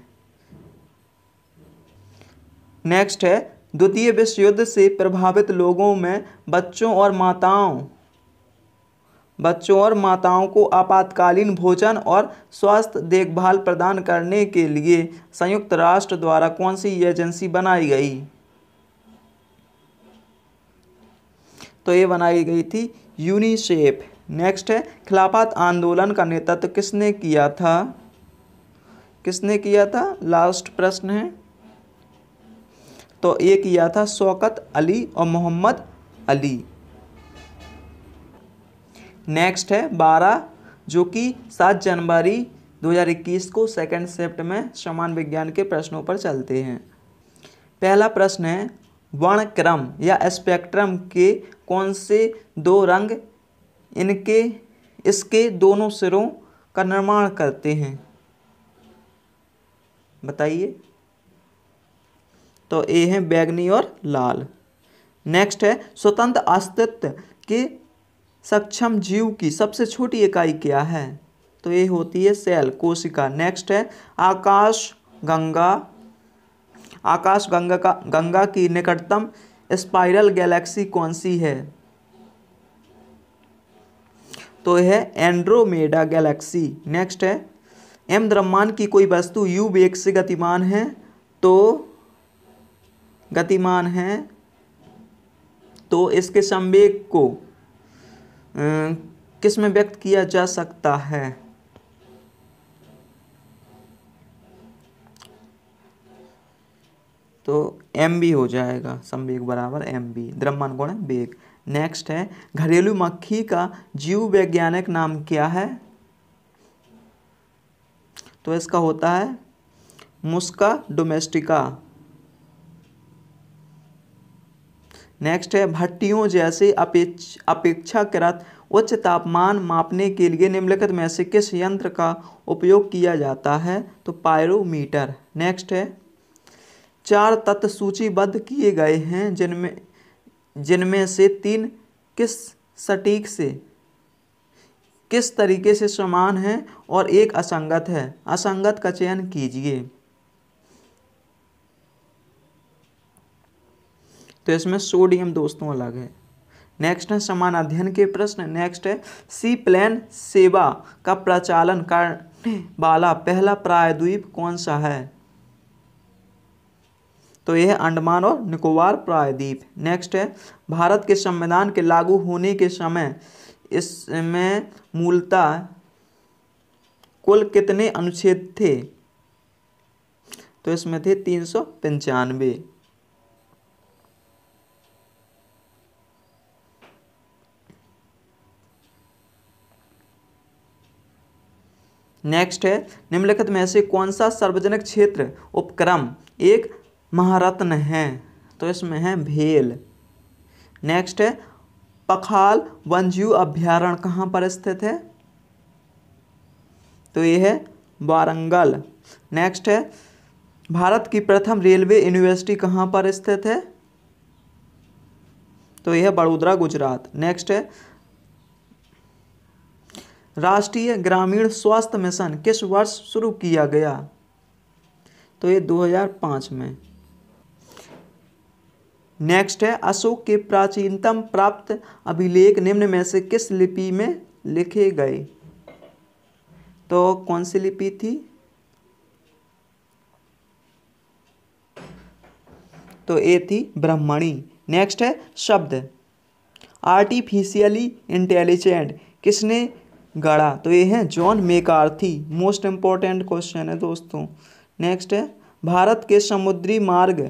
नेक्स्ट है द्वितीय विश्व युद्ध से प्रभावित लोगों में बच्चों और माताओं को आपातकालीन भोजन और स्वास्थ्य देखभाल प्रदान करने के लिए संयुक्त राष्ट्र द्वारा कौन सी एजेंसी बनाई गई? तो ये बनाई गई थी यूनिसेफ। नेक्स्ट है खिलाफत आंदोलन का नेतृत्व किसने किया था? लास्ट प्रश्न है। तो ये किया था शौकत अली और मोहम्मद अली। नेक्स्ट है 12 जो कि 7 जनवरी 2021 को सेकंड शिफ्ट में समान विज्ञान के प्रश्नों पर चलते हैं। पहला प्रश्न है वर्णक्रम या स्पेक्ट्रम के कौन से दो रंग इसके दोनों सिरों का निर्माण करते हैं? बताइए। तो ये हैं बैंगनी और लाल। नेक्स्ट है स्वतंत्र अस्तित्व के सक्षम जीव की सबसे छोटी इकाई क्या है? तो ये होती है सेल कोशिका। नेक्स्ट है आकाश गंगा की निकटतम स्पाइरल गैलेक्सी कौन सी है? तो यह एंड्रोमेडा गैलेक्सी। नेक्स्ट है m द्रव्यमान की कोई वस्तु u वेग से गतिमान है तो इसके संवेग को किस में व्यक्त किया जा सकता है? तो एम बी हो जाएगा, संवेग बराबर एम बी, द्रव्यमान गुणा वेग। नेक्स्ट है घरेलू मक्खी का जीव वैज्ञानिक नाम क्या है? तो इसका होता है मुस्का डोमेस्टिका। नेक्स्ट है भट्टियों जैसे अपेक्षाकृत उच्च तापमान मापने के लिए निम्नलिखित में से किस यंत्र का उपयोग किया जाता है? तो पायरोमीटर। नेक्स्ट है चार तत्व सूचीबद्ध किए गए हैं जिनमें से तीन किस तरीके से समान हैं और एक असंगत है, असंगत का चयन कीजिए। तो इसमें सोडियम दोस्तों अलग है। नेक्स्ट है समान अध्ययन के प्रश्न। नेक्स्ट है सी प्लेन सेवा का प्रचालन करने वाला पहला प्रायद्वीप कौन सा है? तो यह अंडमान और निकोबार प्रायद्वीप। नेक्स्ट है भारत के संविधान के लागू होने के समय इसमें मूलतः कुल कितने अनुच्छेद थे? तो इसमें थे 395। नेक्स्ट है निम्नलिखित में से कौन सा सार्वजनिक क्षेत्र उपक्रम एक महारत्न है? तो इसमें है भेल। नेक्स्ट है पखाल वन्यजीव अभ्यारण्य कहाँ पर स्थित है? तो यह है वारंगल। नेक्स्ट है भारत की प्रथम रेलवे यूनिवर्सिटी कहाँ पर स्थित है? तो यह है बड़ौदा गुजरात। नेक्स्ट है राष्ट्रीय ग्रामीण स्वास्थ्य मिशन किस वर्ष शुरू किया गया? तो ये 2005 में। नेक्स्ट है अशोक के प्राचीनतम प्राप्त अभिलेख निम्न में से किस लिपि में लिखे गए? तो कौन सी लिपि थी? तो ये थी ब्राह्मणी। नेक्स्ट है शब्द आर्टिफिशियली इंटेलिजेंट किसने गढ़ा? तो ये है John McCarthy. Most important question है दोस्तों। नेक्स्ट है भारत के समुद्री मार्ग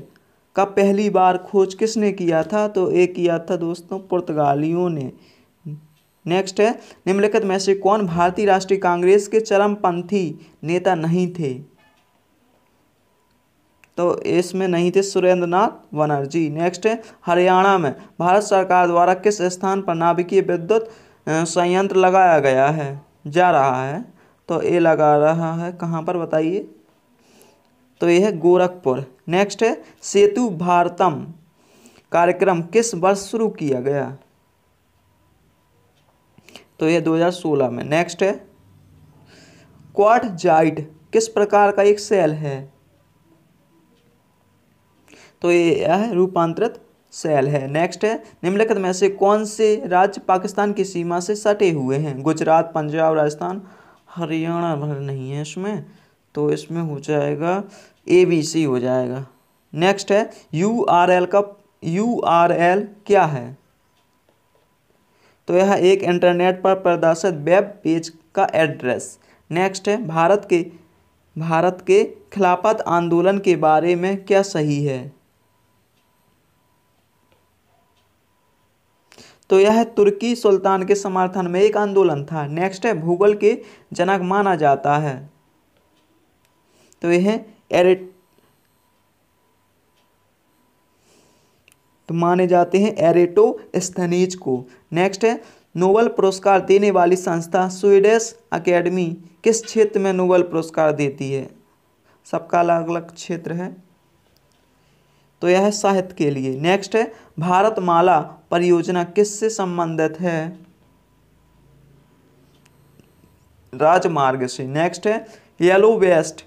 का पहली बार खोज किसने किया था? तो ये किया था दोस्तों पुर्तगालियों ने। नेक्स्ट है निम्नलिखित में से कौन भारतीय राष्ट्रीय कांग्रेस के चरमपंथी नेता नहीं थे? तो इसमें नहीं थे सुरेंद्रनाथ बनर्जी। नेक्स्ट है हरियाणा में भारत सरकार द्वारा किस स्थान पर नाभिकीय विद्युत संयंत्र लगाया गया है जा रहा है? तो ये लगा रहा है कहाँ पर बताइए? तो यह है गोरखपुर। नेक्स्ट है सेतु भारतम कार्यक्रम किस वर्ष शुरू किया गया? तो यह 2016 में। नेक्स्ट है क्वार्ट्जाइट किस प्रकार का एक सेल है? तो यह है रूपांतरित सेल है। नेक्स्ट है निम्नलिखित में से कौन से राज्य पाकिस्तान की सीमा से सटे हुए हैं? गुजरात, पंजाब, राजस्थान, हरियाणा भर नहीं है इसमें, तो इसमें हो जाएगा ABC हो जाएगा। नेक्स्ट है URL क्या है? तो यह एक इंटरनेट पर प्रदर्शित वेब पेज का एड्रेस। नेक्स्ट है भारत के खिलाफत आंदोलन के बारे में क्या सही है? तो यह तुर्की सुल्तान के समर्थन में एक आंदोलन था। नेक्स्ट है भूगोल के जनक माना जाता है? तो यह माने जाते हैं एरेटोस्थनीज को। नेक्स्ट है नोबेल पुरस्कार देने वाली संस्था स्वीडिश अकेडमी किस क्षेत्र में नोबेल पुरस्कार देती है? सबका अलग अलग क्षेत्र है, तो यह है साहित्य के लिए। नेक्स्ट है भारतमाला परियोजना किससे संबंधित है? राजमार्ग से। नेक्स्ट है येलो वेस्ट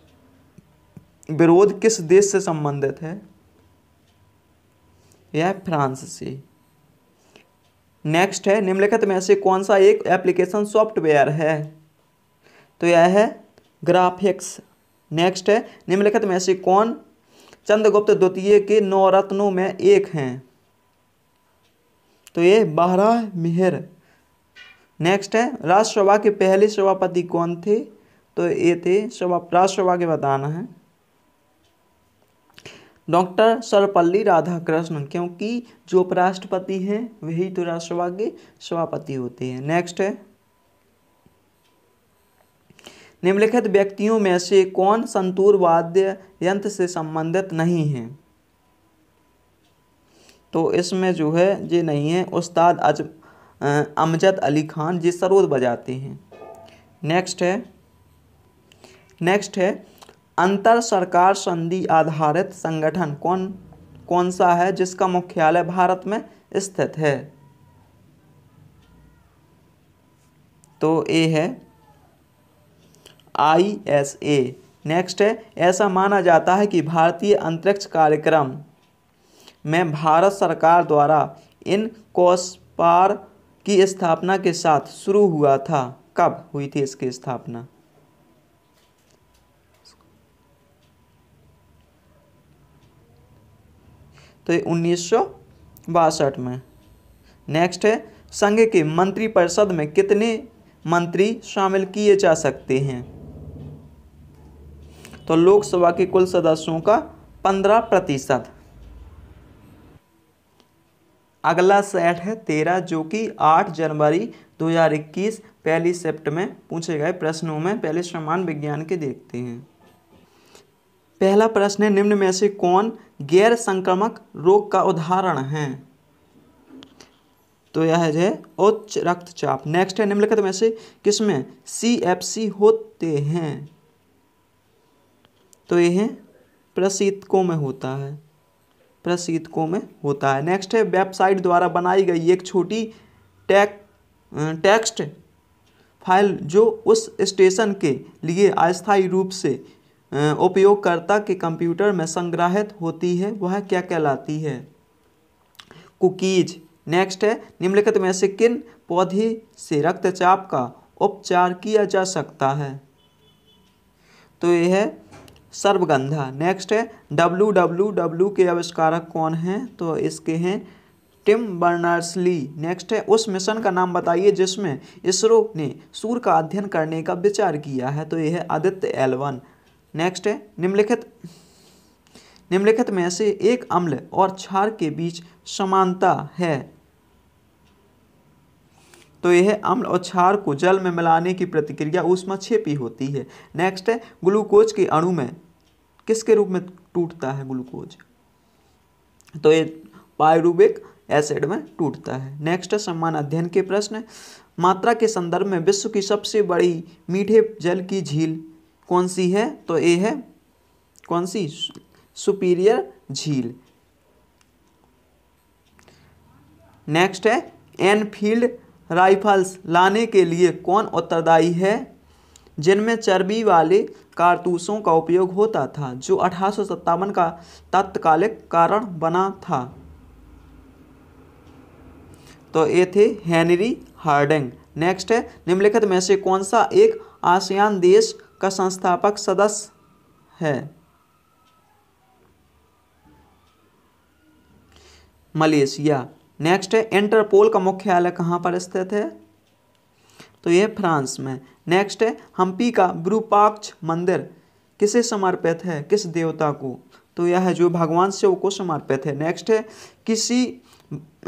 विरोध किस देश से संबंधित है? यह फ्रांस से। नेक्स्ट है निम्नलिखित में से कौन सा एक एप्लीकेशन सॉफ्टवेयर है? तो यह है ग्राफिक्स। नेक्स्ट है निम्नलिखित में से कौन चंद्रगुप्त द्वितीय के नवरत्नों में एक हैं? तो ये बारह मिहिर। नेक्स्ट है राष्ट्रसभा के पहले सभापति कौन थे? तो ये थे राष्ट्रसभा के बताना है डॉक्टर सर्वपल्ली राधाकृष्णन, क्योंकि जो उपराष्ट्रपति हैं वही तो राष्ट्रसभा के सभापति होते हैं। नेक्स्ट है निम्नलिखित व्यक्तियों में से कौन संतूर वाद्य यंत्र से संबंधित नहीं है? तो इसमें जो है ये नहीं है उस्ताद अमजद अली खान, ये सरोद बजाते हैं। नेक्स्ट है अंतर सरकार संधि आधारित संगठन कौन सा है जिसका मुख्यालय भारत में स्थित है? तो ए है ISA। नेक्स्ट है ऐसा माना जाता है कि भारतीय अंतरिक्ष कार्यक्रम में भारत सरकार द्वारा इन कोसपार की स्थापना के साथ शुरू हुआ था। कब हुई थी इसकी स्थापना? तो 1962 में। नेक्स्ट है संघ के मंत्री परिषद में कितने मंत्री शामिल किए जा सकते हैं? तो लोकसभा के कुल सदस्यों का 15%। अगला सेट है 13 जो कि 8 जनवरी 2021 पहली शिफ्ट में पूछे गए प्रश्नों में पहले समान विज्ञान के देखते हैं। पहला प्रश्न है निम्न में से कौन गैर संक्रामक रोग का उदाहरण है? तो यह है उच्च रक्तचाप। नेक्स्ट है निम्नलिखित में से किसमें CFC होते हैं? तो यह प्रशीतकों में होता है, प्रशीतकों में होता है। नेक्स्ट है वेबसाइट द्वारा बनाई गई एक छोटी टेक्स्ट फाइल जो उस स्टेशन के लिए अस्थायी रूप से उपयोगकर्ता के कंप्यूटर में संग्रहित होती है, वह क्या कहलाती है? कुकीज। नेक्स्ट है निम्नलिखित में से किन पौधे से रक्तचाप का उपचार किया जा सकता है? तो यह है सर्वगंधा। नेक्स्ट है WWW के आविष्कारक कौन हैं? तो इसके हैं टिम बर्नर्सली। नेक्स्ट है उस मिशन का नाम बताइए जिसमें इसरो ने सूर्य का अध्ययन करने का विचार किया है। तो यह है आदित्य L1। नेक्स्ट है निम्नलिखित में से एक अम्ल और क्षार के बीच समानता है? तो यह अम्ल और क्षार को जल में मिलाने की प्रतिक्रिया ऊष्माक्षेपी होती है। नेक्स्ट है ग्लूकोज के अणु में किसके रूप में टूटता है ग्लूकोज? तो ये पाइरूविक एसिड में टूटता है। नेक्स्ट है समान अध्ययन के प्रश्न, मात्रा के संदर्भ में विश्व की सबसे बड़ी मीठे जल की झील कौन सी है? तो ये है कौन सी? सुपीरियर झील। नेक्स्ट है एनफील्ड राइफल्स लाने के लिए कौन उत्तरदायी है जिनमें चर्बी वाले कारतूसों का उपयोग होता था जो 1857 का तात्कालिक कारण बना था? तो ये थे हेनरी हार्डिंग। नेक्स्ट है निम्नलिखित में से कौन सा एक आसियान देश का संस्थापक सदस्य है? मलेशिया। नेक्स्ट है इंटरपोल का मुख्यालय कहाँ पर स्थित है? तो यह फ्रांस में। नेक्स्ट है हम्पी का विरूपाक्ष मंदिर किसे समर्पित है, किस देवता को? तो यह है जो भगवान शिव को समर्पित है। नेक्स्ट है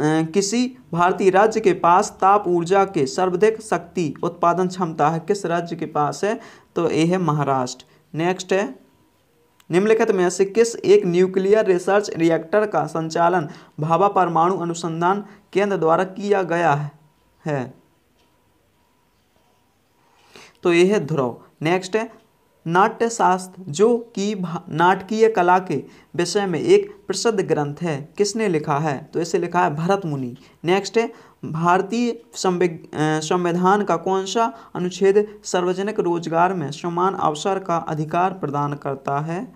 किसी भारतीय राज्य के पास ताप ऊर्जा के सर्वाधिक शक्ति उत्पादन क्षमता है, किस राज्य के पास है? तो यह है महाराष्ट्र। नेक्स्ट है निम्नलिखित में से किस एक न्यूक्लियर रिसर्च रिएक्टर का संचालन भाभा परमाणु अनुसंधान केंद्र द्वारा किया गया है? तो यह है ध्रुव। नेक्स्ट है नाट्यशास्त्र जो कि नाटकीय कला के विषय में एक प्रसिद्ध ग्रंथ है, किसने लिखा है? तो इसे लिखा है भरत मुनि। नेक्स्ट है भारतीय संविधान का कौन सा अनुच्छेद सार्वजनिक रोजगार में समान अवसर का अधिकार प्रदान करता है?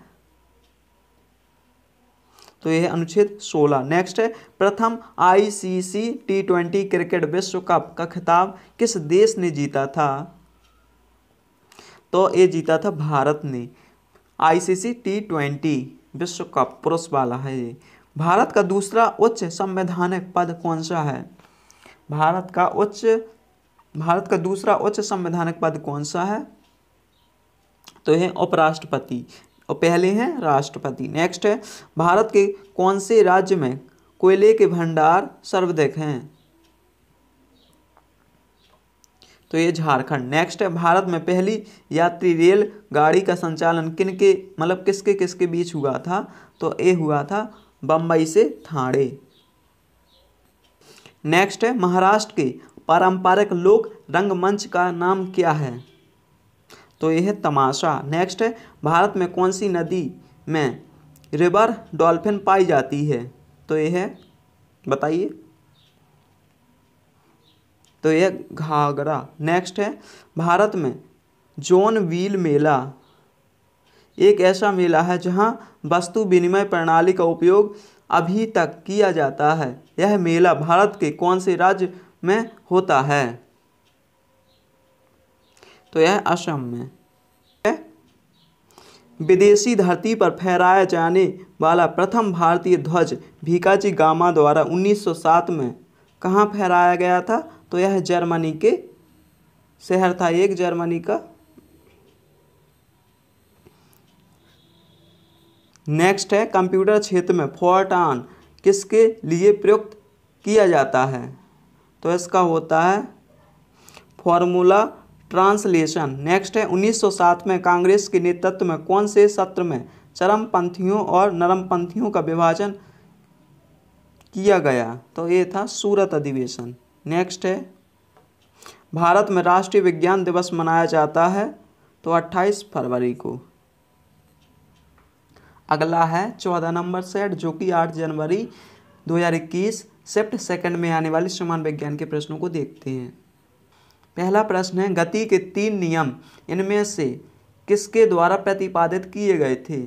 तो यह अनुच्छेद 16। नेक्स्ट है प्रथम ICC T20 क्रिकेट विश्व कप का खिताब किस देश ने जीता था? तो ये जीता था भारत ने। आईसीसी T20 विश्व कप पुरुष वाला है ये। भारत का दूसरा उच्च संवैधानिक पद कौन सा है? भारत का दूसरा उच्च संवैधानिक पद कौन सा है? तो है उपराष्ट्रपति और पहले हैं राष्ट्रपति। नेक्स्ट है, भारत के कौन से राज्य में कोयले के भंडार सर्वाधिक हैं? तो ये झारखंड। नेक्स्ट है, भारत में पहली यात्री रेल गाड़ी का संचालन किसके बीच हुआ था? तो ये हुआ था बम्बई से थाने। नेक्स्ट है, महाराष्ट्र के पारंपरिक लोक रंगमंच का नाम क्या है? तो यह है तमाशा। नेक्स्ट है, भारत में कौन सी नदी में रिवर डॉल्फिन पाई जाती है? तो यह है, बताइए, तो यह घाघरा। नेक्स्ट है, भारत में जोन व्हील मेला एक ऐसा मेला है जहां वस्तु विनिमय प्रणाली का उपयोग अभी तक किया जाता है। यह मेला भारत के कौन से राज्य में होता है? तो यह असम में। विदेशी धरती पर फहराया जाने वाला प्रथम भारतीय ध्वज भीकाजी गामा द्वारा 1907 में कहाँ फहराया गया था? तो यह जर्मनी के शहर था, एक जर्मनी का। नेक्स्ट है, कंप्यूटर क्षेत्र में फोर्टान किसके लिए प्रयुक्त किया जाता है? तो इसका होता है फॉर्मूला ट्रांसलेशन। नेक्स्ट है, 1907 में कांग्रेस के नेतृत्व में कौन से सत्र में चरमपंथियों और नरमपंथियों का विभाजन किया गया? तो ये था सूरत अधिवेशन। नेक्स्ट है, भारत में राष्ट्रीय विज्ञान दिवस मनाया जाता है तो 28 फरवरी को। अगला है 14 नंबर सेट, जो कि 8 जनवरी 2021 शिफ्ट सेकंड में आने वाले समान विज्ञान के प्रश्नों को देखते हैं। पहला प्रश्न है, गति के 3 नियम इनमें से किसके द्वारा प्रतिपादित किए गए थे?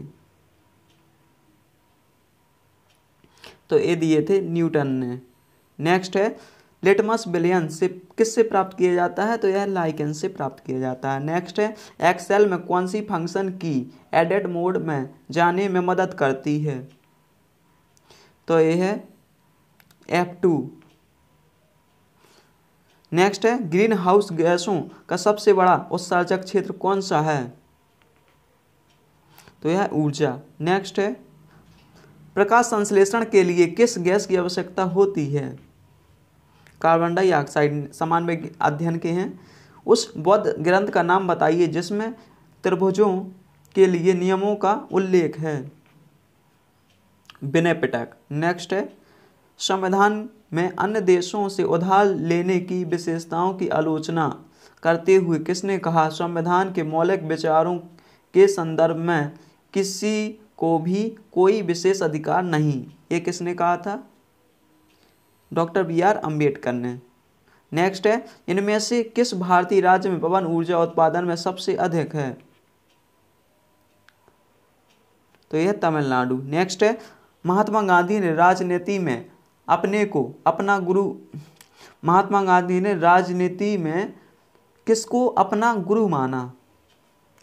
तो ये दिए थे न्यूटन ने। नेक्स्ट है, लिटमस विलयन से किससे प्राप्त किया जाता है? तो यह लाइकेन से प्राप्त किया जाता है। नेक्स्ट है, एक्सेल में कौन सी फंक्शन की एडिट मोड में जाने में मदद करती है? तो यह है F2। नेक्स्ट है, ग्रीन हाउस गैसों का सबसे बड़ा उत्सर्जक क्षेत्र कौन सा है? तो यह ऊर्जा। नेक्स्ट है, प्रकाश संश्लेषण के लिए किस गैस की आवश्यकता होती है? Carbon dioxide. समान अध्ययन के हैं। उस बौद्ध ग्रंथ का नाम बताइए जिसमें त्रिभुजों के लिए नियमों का उल्लेख है। विनय पिटक। नेक्स्ट है, संविधान में अन्य देशों से उधार लेने की विशेषताओं की आलोचना करते हुए किसने कहा संविधान के मौलिक विचारों के संदर्भ में किसी को भी कोई विशेष अधिकार नहीं? ये किसने कहा था? डॉक्टर BR अम्बेडकर ने। नेक्स्ट है, इनमें से किस भारतीय राज्य में पवन ऊर्जा उत्पादन में सबसे अधिक है? तो यह तमिलनाडु। नेक्स्ट है, महात्मा गांधी ने राजनीति में किसको अपना गुरु माना?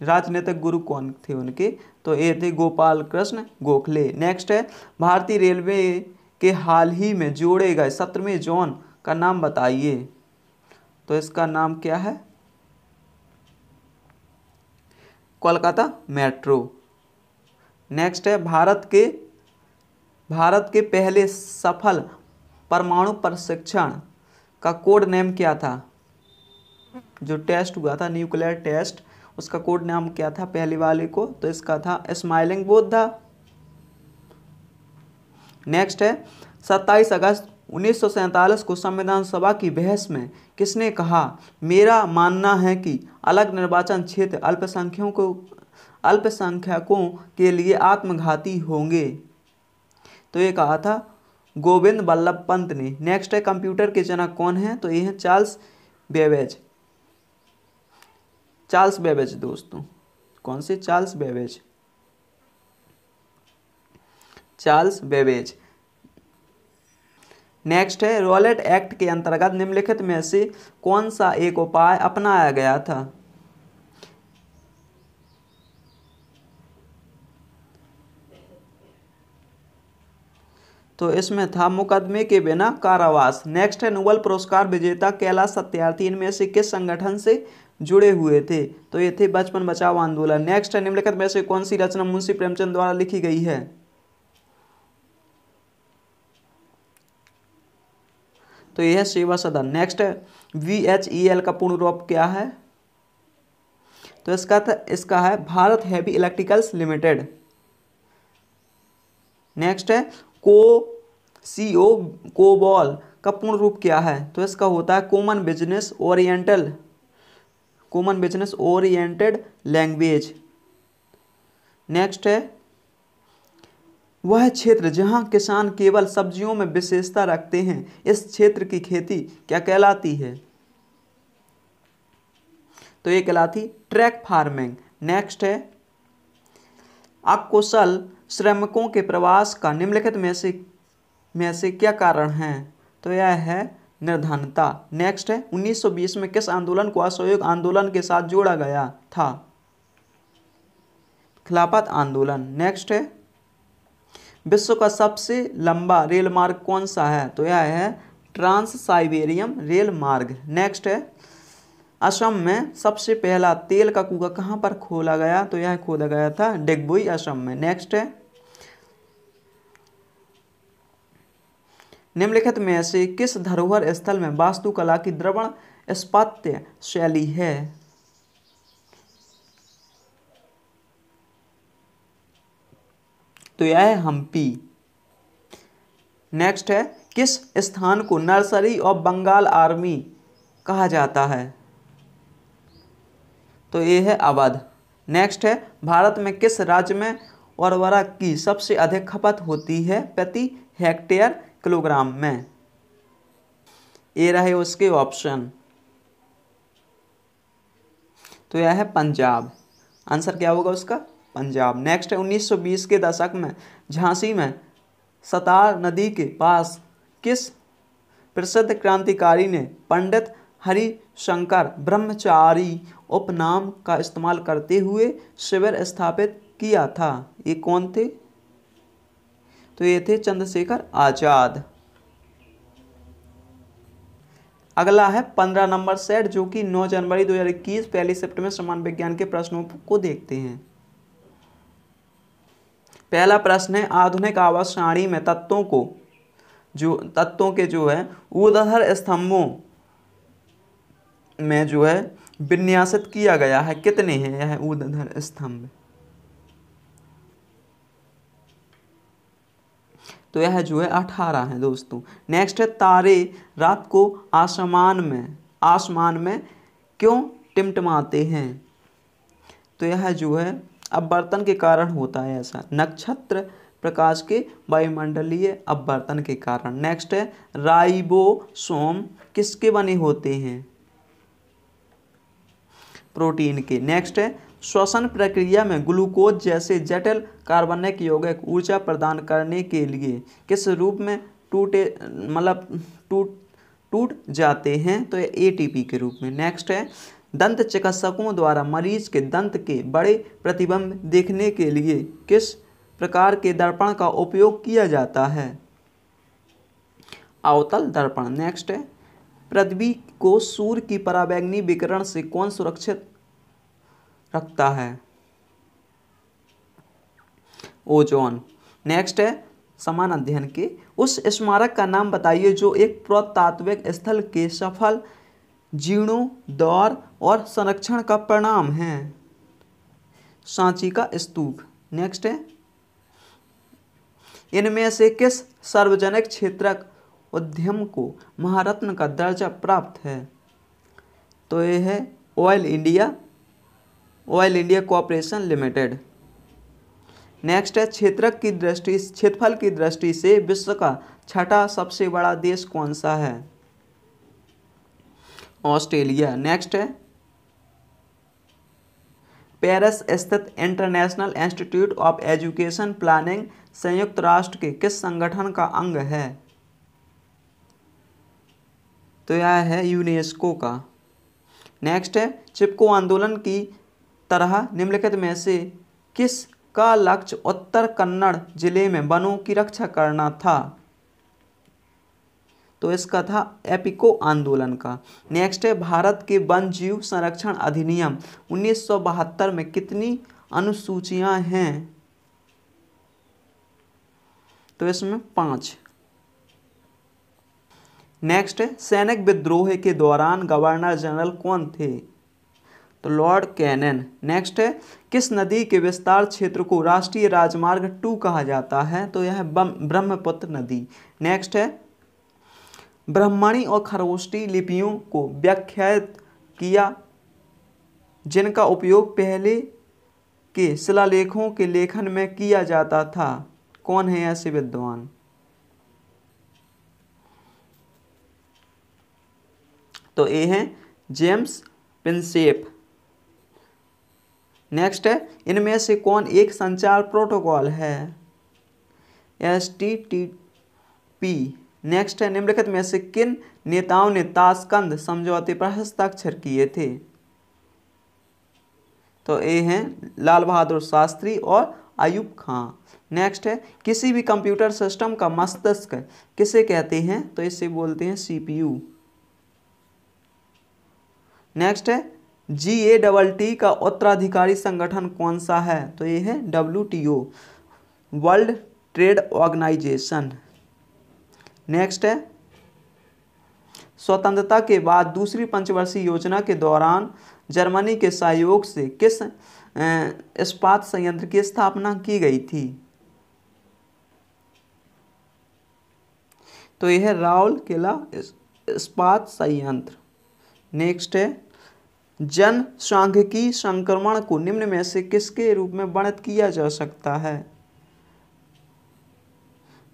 राजनीतिक गुरु कौन थे उनके? तो ये थे गोपाल कृष्ण गोखले। नेक्स्ट है, भारतीय रेलवे के हाल ही में जोड़े गए 17वें जोन का नाम बताइए। तो इसका नाम क्या है? कोलकाता मेट्रो। नेक्स्ट है, भारत के पहले सफल परमाणु परीक्षण का कोड नेम क्या था? जो टेस्ट हुआ था न्यूक्लियर टेस्ट, उसका कोड नाम क्या था पहले वाले को? तो इसका था स्माइलिंग बुद्धा। नेक्स्ट है, 27 अगस्त 1947 को संविधान सभा की बहस में किसने कहा मेरा मानना है कि अलग निर्वाचन क्षेत्र अल्पसंख्यकों के लिए आत्मघाती होंगे? तो ये कहा था गोविंद बल्लभ पंत ने। नेक्स्ट है, कंप्यूटर के जनक कौन है? तो ये हैं चार्ल्स बेबेज। दोस्तों कौन से? Charles Babbage. नेक्स्ट है, रॉलेट एक्ट के अंतर्गत निम्नलिखित में से कौन सा एक उपाय अपनाया गया था? तो इसमें था मुकदमे के बिना कारावास। नेक्स्ट है नोबेल पुरस्कार विजेता कैलाश सत्यार्थी इनमें से किस संगठन से जुड़े हुए थे? तो ये थे बचपन बचाओ आंदोलन। नेक्स्ट है निम्नलिखित में से कौन सी रचना मुंशी प्रेमचंद द्वारा लिखी गई है? तो यह है सेवा सदन। नेक्स्ट है VHEL का पूर्ण रूप क्या है? तो इसका है Bharat heavy electricals limited. Next है कोबॉल का पूर्ण रूप क्या है? तो इसका होता है common business oriented language. Next है वह क्षेत्र जहां किसान केवल सब्जियों में विशेषता रखते हैं, इस क्षेत्र की खेती क्या कहलाती है? तो ये कहलाती ट्रैक फार्मिंग। नेक्स्ट है अकुशल श्रमिकों के प्रवास का निम्नलिखित में से क्या कारण है? तो यह है निर्धनता। नेक्स्ट है 1920 में किस आंदोलन को असहयोग आंदोलन के साथ जोड़ा गया था? खिलाफत आंदोलन। नेक्स्ट है विश्व का सबसे लंबा रेल मार्ग कौन सा है? तो यह है ट्रांस साइबेरियम रेल मार्ग। नेक्स्ट है असम में सबसे पहला तेल का कुआं कहाँ पर खोला गया? तो यह खोदा गया था डिगबोई, असम में। नेक्स्ट है निम्नलिखित में से किस धरोहर स्थल में वास्तुकला की द्रवण स्थापत्य शैली है? तो यह है हम्पी। नेक्स्ट है किस स्थान को नर्सरी ऑफ बंगाल आर्मी कहा जाता है? तो ये है अवध। नेक्स्ट है भारत में किस राज्य में उर्वरक की सबसे अधिक खपत होती है प्रति हेक्टेयर किलोग्राम में? ये रहे उसके ऑप्शन। तो यह है पंजाब। आंसर क्या होगा उसका? पंजाब। नेक्स्ट है 1920 के दशक में झांसी में सतार नदी के पास किस प्रसिद्ध क्रांतिकारी ने पंडित हरि शंकर ब्रह्मचारी उपनाम का इस्तेमाल करते हुए शिविर स्थापित किया था? ये कौन थे? तो ये थे चंद्रशेखर आजाद। अगला है 15 नंबर सेट जो कि 9 जनवरी 2021 पहली शिफ्ट में समान विज्ञान के प्रश्नों को देखते हैं। पहला प्रश्न है आधुनिक आवास सारणी में तत्वों के ऊर्ध्वाधर स्तंभों में जो है विन्यासित किया गया है, कितने हैं यह ऊर्ध्वाधर स्तंभ? तो यह जो है 18 है दोस्तों। नेक्स्ट है तारे रात को आसमान में क्यों टिमटिमाते हैं? तो यह जो है अपवर्तन के कारण होता है ऐसा, नक्षत्र प्रकाश के वायुमंडलीय अपवर्तन के कारण। नेक्स्ट है राइबोसोम किसके बने होते हैं? प्रोटीन के। नेक्स्ट है श्वसन प्रक्रिया में ग्लूकोज जैसे जटिल कार्बनिक यौगिक ऊर्जा प्रदान करने के लिए किस रूप में टूट जाते हैं? तो ATP के रूप में। नेक्स्ट है दंत चिकित्सकों द्वारा मरीज के दंत के बड़े प्रतिबिंब देखने के लिए किस प्रकार के दर्पण का उपयोग किया जाता है? अवतल दर्पण। नेक्स्ट है पृथ्वी को सूर्य की पराबैंगनी विकिरण से कौन सुरक्षित रखता है? ओजोन। नेक्स्ट है समान अध्ययन के उस स्मारक का नाम बताइए जो एक पुरातात्विक स्थल के सफल जीर्णोद्धार और संरक्षण का परिणाम है। सांची का स्तूप। नेक्स्ट है इनमें से किस सार्वजनिक क्षेत्रक उद्यम को महारत्न का दर्जा प्राप्त है? तो ये है oil India corporation limited. Next है क्षेत्रफल की दृष्टि से विश्व का छठा सबसे बड़ा देश कौन सा है? ऑस्ट्रेलिया। नेक्स्ट है पेरिस स्थित international institute of education planning संयुक्त राष्ट्र के किस संगठन का अंग है? तो यह है यूनेस्को का। नेक्स्ट है चिपको आंदोलन की तरह निम्नलिखित में से किस का लक्ष्य उत्तर कन्नड़ जिले में वनों की रक्षा करना था? तो इसका था एपिको आंदोलन का। नेक्स्ट है भारत के वन जीव संरक्षण अधिनियम 1972 में कितनी अनुसूचियां हैं? तो इसमें 5। नेक्स्ट है सैनिक विद्रोह के दौरान गवर्नर जनरल कौन थे? तो लॉर्ड कैनन। नेक्स्ट है किस नदी के विस्तार क्षेत्र को राष्ट्रीय राजमार्ग 2 कहा जाता है? तो यह ब्रह्मपुत्र नदी। नेक्स्ट है ब्राह्मणी और खरोष्टी लिपियों को व्याख्यात किया जिनका उपयोग पहले के शिलालेखों के लेखन में किया जाता था, कौन है ऐसे विद्वान? तो ये हैं जेम्स पिनसेप। नेक्स्ट है इनमें से कौन एक संचार प्रोटोकॉल है? HTTP। नेक्स्ट है निम्नलिखित में से किन नेताओं ने ताशकंद समझौते पर हस्ताक्षर किए थे? तो ये हैं लाल बहादुर शास्त्री और अयूब खां। नेक्स्ट है किसी भी कंप्यूटर सिस्टम का मस्तिष्क किसे कहते हैं? तो इसे बोलते हैं CPU। नेक्स्ट है GATT का उत्तराधिकारी संगठन कौन सा है? तो ये है WTO, world trade organisation. Next है स्वतंत्रता के बाद दूसरी पंचवर्षीय योजना के दौरान जर्मनी के सहयोग से किस इस्पात संयंत्र की स्थापना की गई थी? तो यह है राउरकेला इस्पात संयंत्र। नेक्स्ट है जनसांख्यिकी संक्रमण को निम्न में से किसके रूप में वर्णित किया जा सकता है?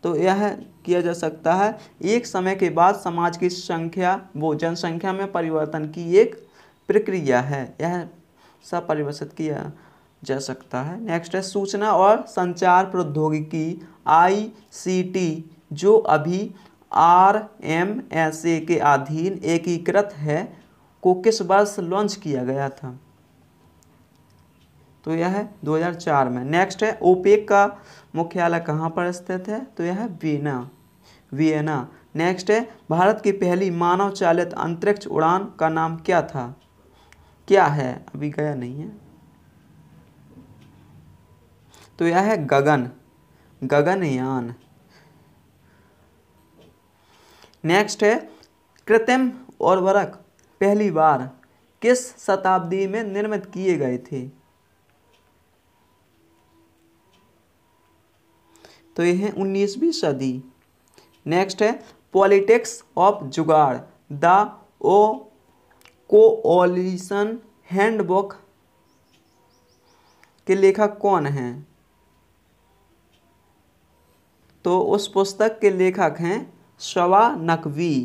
तो यह किया जा सकता है एक समय के बाद समाज की संख्या वो जनसंख्या में परिवर्तन की एक प्रक्रिया है, यह सब परिभाषित किया जा सकता है। नेक्स्ट है सूचना और संचार प्रौद्योगिकी ICT जो अभी RMSA के अधीन एकीकृत है को किस वर्ष लॉन्च किया गया था? तो यह है 2004 में। नेक्स्ट है ओपेक का मुख्यालय कहाँ पर स्थित है? तो यह है वियना। नेक्स्ट है भारत की पहली मानव चालित अंतरिक्ष उड़ान का नाम क्या था? क्या है अभी गया नहीं है, तो यह है गगनयान। नेक्स्ट है कृत्रिम उर्वरक पहली बार किस शताब्दी में निर्मित किए गए थे? तो यह है 19वीं सदी। नेक्स्ट है पॉलिटिक्स ऑफ जुगाड़ द ओ कोऑलिशन हैंडबुक के लेखक कौन हैं? तो उस पुस्तक के लेखक हैं Saba Naqvi.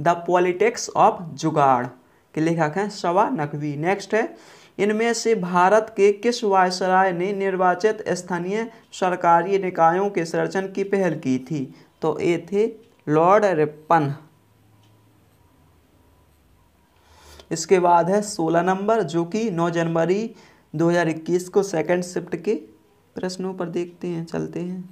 The politics of jugaad के लेखक हैं शवा नकवी। नेक्स्ट है इनमें से भारत के किस वायसराय ने निर्वाचित स्थानीय सरकारी निकायों के संरचन की पहल की थी? तो ये थे लॉर्ड रिपन। इसके बाद है 16 नंबर जो कि 9 जनवरी 2021 को सेकंड शिफ्ट के प्रश्नों पर देखते हैं, चलते हैं।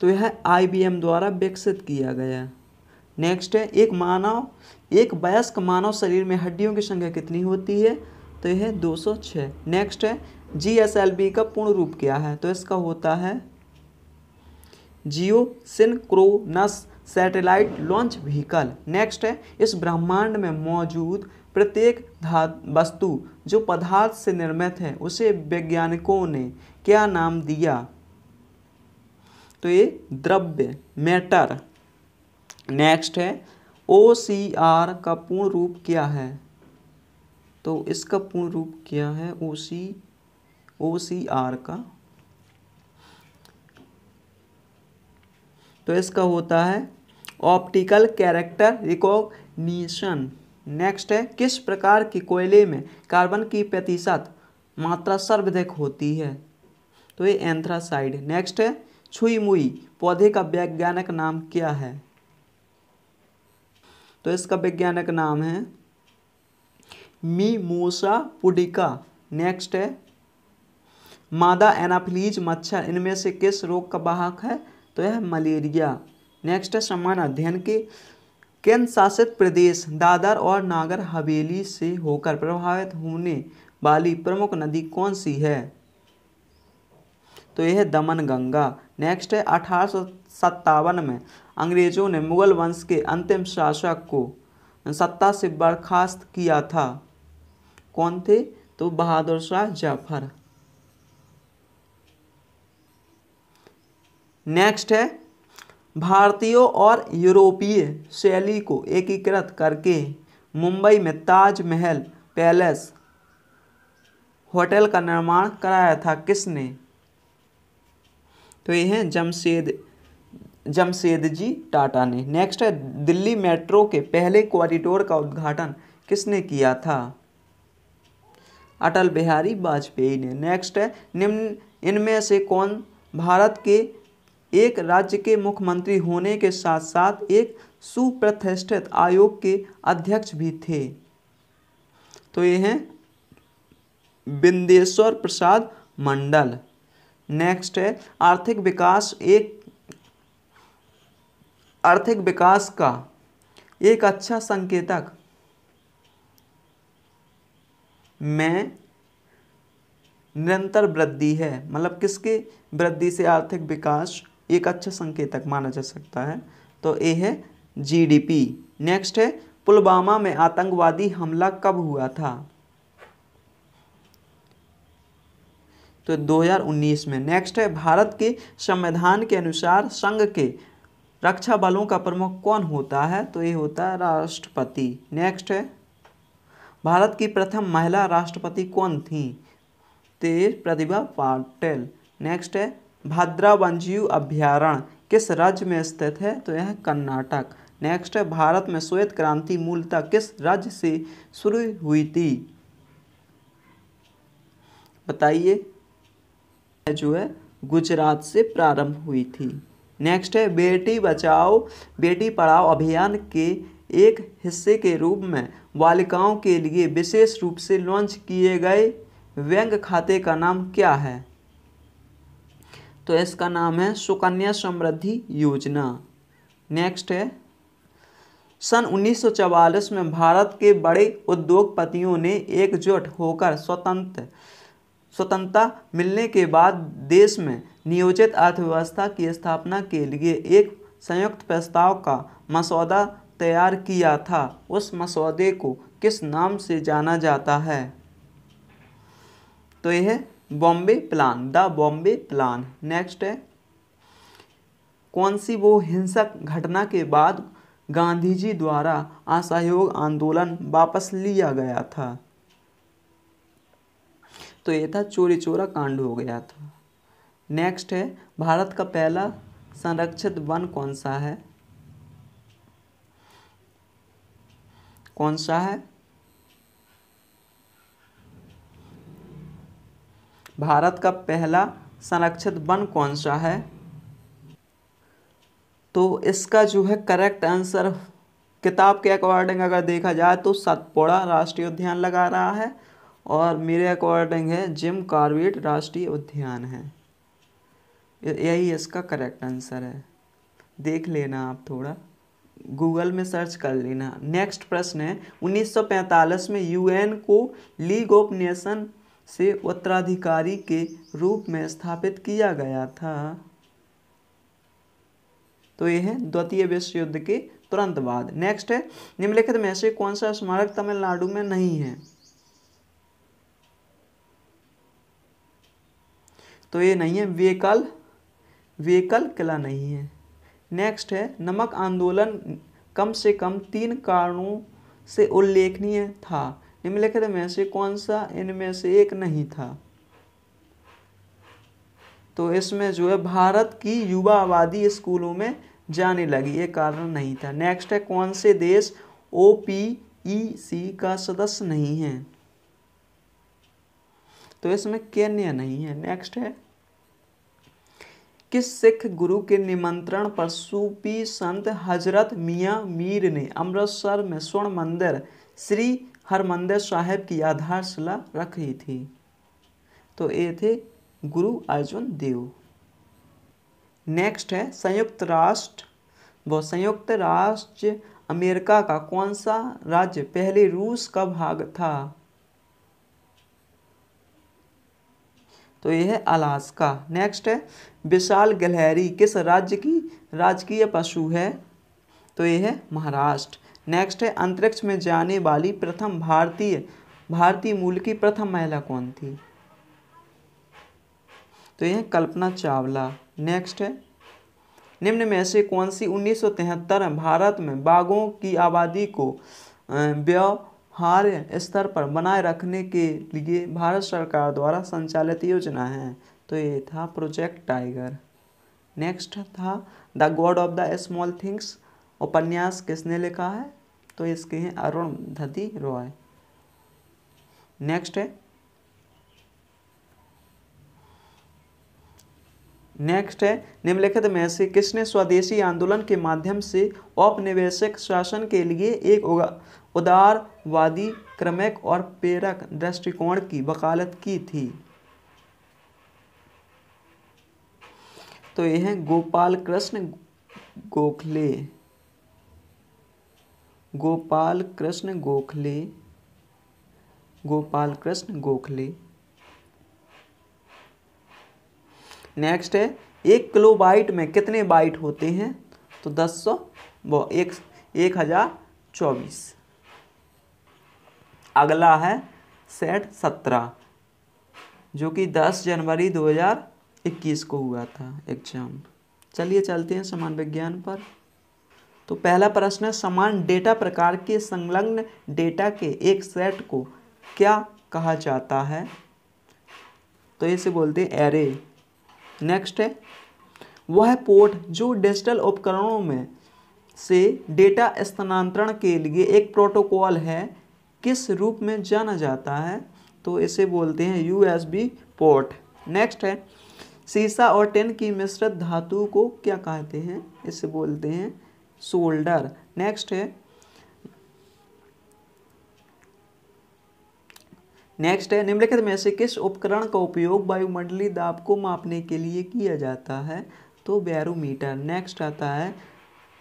तो यह IBM द्वारा विकसित किया गया। नेक्स्ट है एक वयस्क मानव शरीर में हड्डियों की संख्या कितनी होती है? तो यह 206। नेक्स्ट है GSLV का पूर्ण रूप क्या है? तो इसका होता है geosynchronous satellite launch vehicle. Next है इस ब्रह्मांड में मौजूद प्रत्येक वस्तु जो पदार्थ से निर्मित है उसे वैज्ञानिकों ने क्या नाम दिया? तो ये द्रव्य मैटर। नेक्स्ट है OCR का पूर्ण रूप क्या है? तो इसका पूर्ण रूप क्या है OCR का? तो इसका होता है ऑप्टिकल कैरेक्टर रिकॉग्निशन। नेक्स्ट है किस प्रकार के कोयले में कार्बन की प्रतिशत मात्रा सर्वाधिक होती है? तो ये एंथ्रासाइड। नेक्स्ट है छुई मुई, पौधे का वैज्ञानिक नाम क्या है? तो इसका वैज्ञानिक नाम है मीमोसा पुडिका। नेक्स्ट है मादा एनाफिलीज मच्छर इनमें से किस रोग का वाहक है? तो यह मलेरिया। नेक्स्ट है समान अध्ययन के केंद्र शासित प्रदेश दादर और नागर हवेली से होकर प्रभावित होने वाली प्रमुख नदी कौन सी है? तो यह दमन गंगा। नेक्स्ट है 1857 में अंग्रेजों ने मुगल वंश के अंतिम शासक को सत्ता से बर्खास्त किया था। कौन थे? तो बहादुर शाह जाफर। नेक्स्ट है भारतीयों और यूरोपीय शैली को एकीकृत करके मुंबई में ताजमहल पैलेस होटल का निर्माण कराया था किसने? तो ये हैं जमशेदजी टाटा ने। नेक्स्ट है दिल्ली मेट्रो के पहले कॉरिडोर का उद्घाटन किसने किया था? अटल बिहारी वाजपेयी ने। नेक्स्ट है निम्न इनमें से कौन भारत के एक राज्य के मुख्यमंत्री होने के साथ साथ एक सुप्रतिष्ठित आयोग के अध्यक्ष भी थे? तो ये हैं बिंदेश्वर प्रसाद मंडल। नेक्स्ट है आर्थिक विकास का एक अच्छा संकेतक में निरंतर वृद्धि है, मतलब किसके वृद्धि से आर्थिक विकास एक अच्छा संकेतक माना जा सकता है? तो ये है जीडीपी। नेक्स्ट है पुलवामा में आतंकवादी हमला कब हुआ था? तो 2019 में। नेक्स्ट है भारत के संविधान के अनुसार संघ के रक्षा बलों का प्रमुख कौन होता है? तो ये होता है राष्ट्रपति। नेक्स्ट है भारत की प्रथम महिला राष्ट्रपति कौन थी? तो प्रतिभा पाटिल। नेक्स्ट है भाद्रा वन्यजीव अभ्यारण्य किस राज्य में स्थित है? तो यह कर्नाटक। नेक्स्ट है भारत में श्वेत क्रांति मूलतः किस राज्य से शुरू हुई थी? बताइए, जो है गुजरात से प्रारंभ हुई थी। नेक्स्ट है बेटी बचाओ बेटी पढ़ाओ अभियान के एक हिस्से के रूप में बालिकाओं के लिए विशेष रूप से लॉन्च किए गए बैंक खाते का नाम क्या है? तो इसका नाम है सुकन्या समृद्धि योजना। नेक्स्ट है सन 1944 में भारत के बड़े उद्योगपतियों ने एकजुट होकर स्वतंत्रता मिलने के बाद देश में नियोजित अर्थव्यवस्था की स्थापना के लिए एक संयुक्त प्रस्ताव का मसौदा तैयार किया था। उस मसौदे को किस नाम से जाना जाता है? तो यह Bombay plan, the Bombay plan. Next है कौन सी वो हिंसक घटना के बाद गांधी जी द्वारा असहयोग आंदोलन वापस लिया गया था? तो ये था चोरी चोरा कांड हो गया था। नेक्स्ट है भारत का पहला संरक्षित वन कौन सा है? भारत का पहला संरक्षित वन कौन सा है? तो इसका जो है करेक्ट आंसर किताब के अकॉर्डिंग अगर देखा जाए तो सतपुड़ा राष्ट्रीय उद्यान लगा रहा है और मेरे अकॉर्डिंग है जिम कॉर्बेट राष्ट्रीय उद्यान है। यही इसका करेक्ट आंसर है। देख लेना आप, थोड़ा गूगल में सर्च कर लेना। नेक्स्ट प्रश्न है 1945 में यूएन को लीग ऑफ नेशन से उत्तराधिकारी के रूप में स्थापित किया गया था। तो यह है द्वितीय विश्व युद्ध के तुरंत बाद। नेक्स्ट है निम्नलिखित में से कौन सा स्मारक तमिलनाडु में नहीं है? तो ये नहीं है वेकल किला नहीं है। नेक्स्ट है नमक आंदोलन कम से कम 3 कारणों से उल्लेखनीय था। निम्नलिखित में से कौन सा इनमें से एक नहीं था? तो इसमें जो है भारत की युवा आबादी स्कूलों में जाने लगी, ये कारण नहीं था। नेक्स्ट है कौन से देश OPEC का सदस्य नहीं है? तो इसमें केन्या नहीं है। नेक्स्ट है किस सिख गुरु के निमंत्रण पर सूफी संत हजरत मियाँ मीर ने अमृतसर में स्वर्ण मंदिर श्री हरमंदिर साहिब की आधारशिला रखी थी? तो ये थे गुरु अर्जुन देव। नेक्स्ट है संयुक्त राष्ट्र। वो संयुक्त राष्ट्र अमेरिका का कौन सा राज्य पहले रूस का भाग था? तो यह है अलास्का। नेक्स्ट है विशाल गिलहरी किस राज्य की राजकीय पशु है? तो यह है महाराष्ट्र। नेक्स्ट है अंतरिक्ष में जाने वाली प्रथम भारतीय मूल की प्रथम महिला कौन थी? तो यह है कल्पना चावला। नेक्स्ट है निम्न में से कौन सी 1973 भारत में बाघों की आबादी को व्यवहार्य स्तर पर बनाए रखने के लिए भारत सरकार द्वारा संचालित योजना है? तो ये था प्रोजेक्ट टाइगर। नेक्स्ट था the God of the small things उपन्यास किसने लिखा है? तो इसके हैं अरुंधति रॉय। नेक्स्ट है निम्नलिखित में से किसने स्वदेशी आंदोलन के माध्यम से औपनिवेशिक शासन के लिए एक उदारवादी क्रमिक और प्रेरक दृष्टिकोण की वकालत की थी? तो यह है गोपाल कृष्ण गोखले। नेक्स्ट है 1 किलो बाइट में कितने बाइट होते हैं? तो 1024। अगला है सेट 17 जो कि 10 जनवरी 2021 को हुआ था एग्जाम। चलिए चलते हैं समान विज्ञान पर। तो पहला प्रश्न है समान डेटा प्रकार के संलग्न डेटा के एक सेट को क्या कहा जाता है? तो इसे बोलते हैं एरे। नेक्स्ट है वह पोर्ट जो डिजिटल उपकरणों में से डेटा स्थानांतरण के लिए एक प्रोटोकॉल है किस रूप में जाना जाता है? तो इसे बोलते हैं USB पोर्ट। नेक्स्ट है सीसा और टिन की मिश्रित धातु को क्या कहते हैं? इसे बोलते हैं सोल्डर। नेक्स्ट है निम्नलिखित में से किस उपकरण का उपयोग वायुमंडलीय दाब को मापने के लिए किया जाता है? तो बैरोमीटर।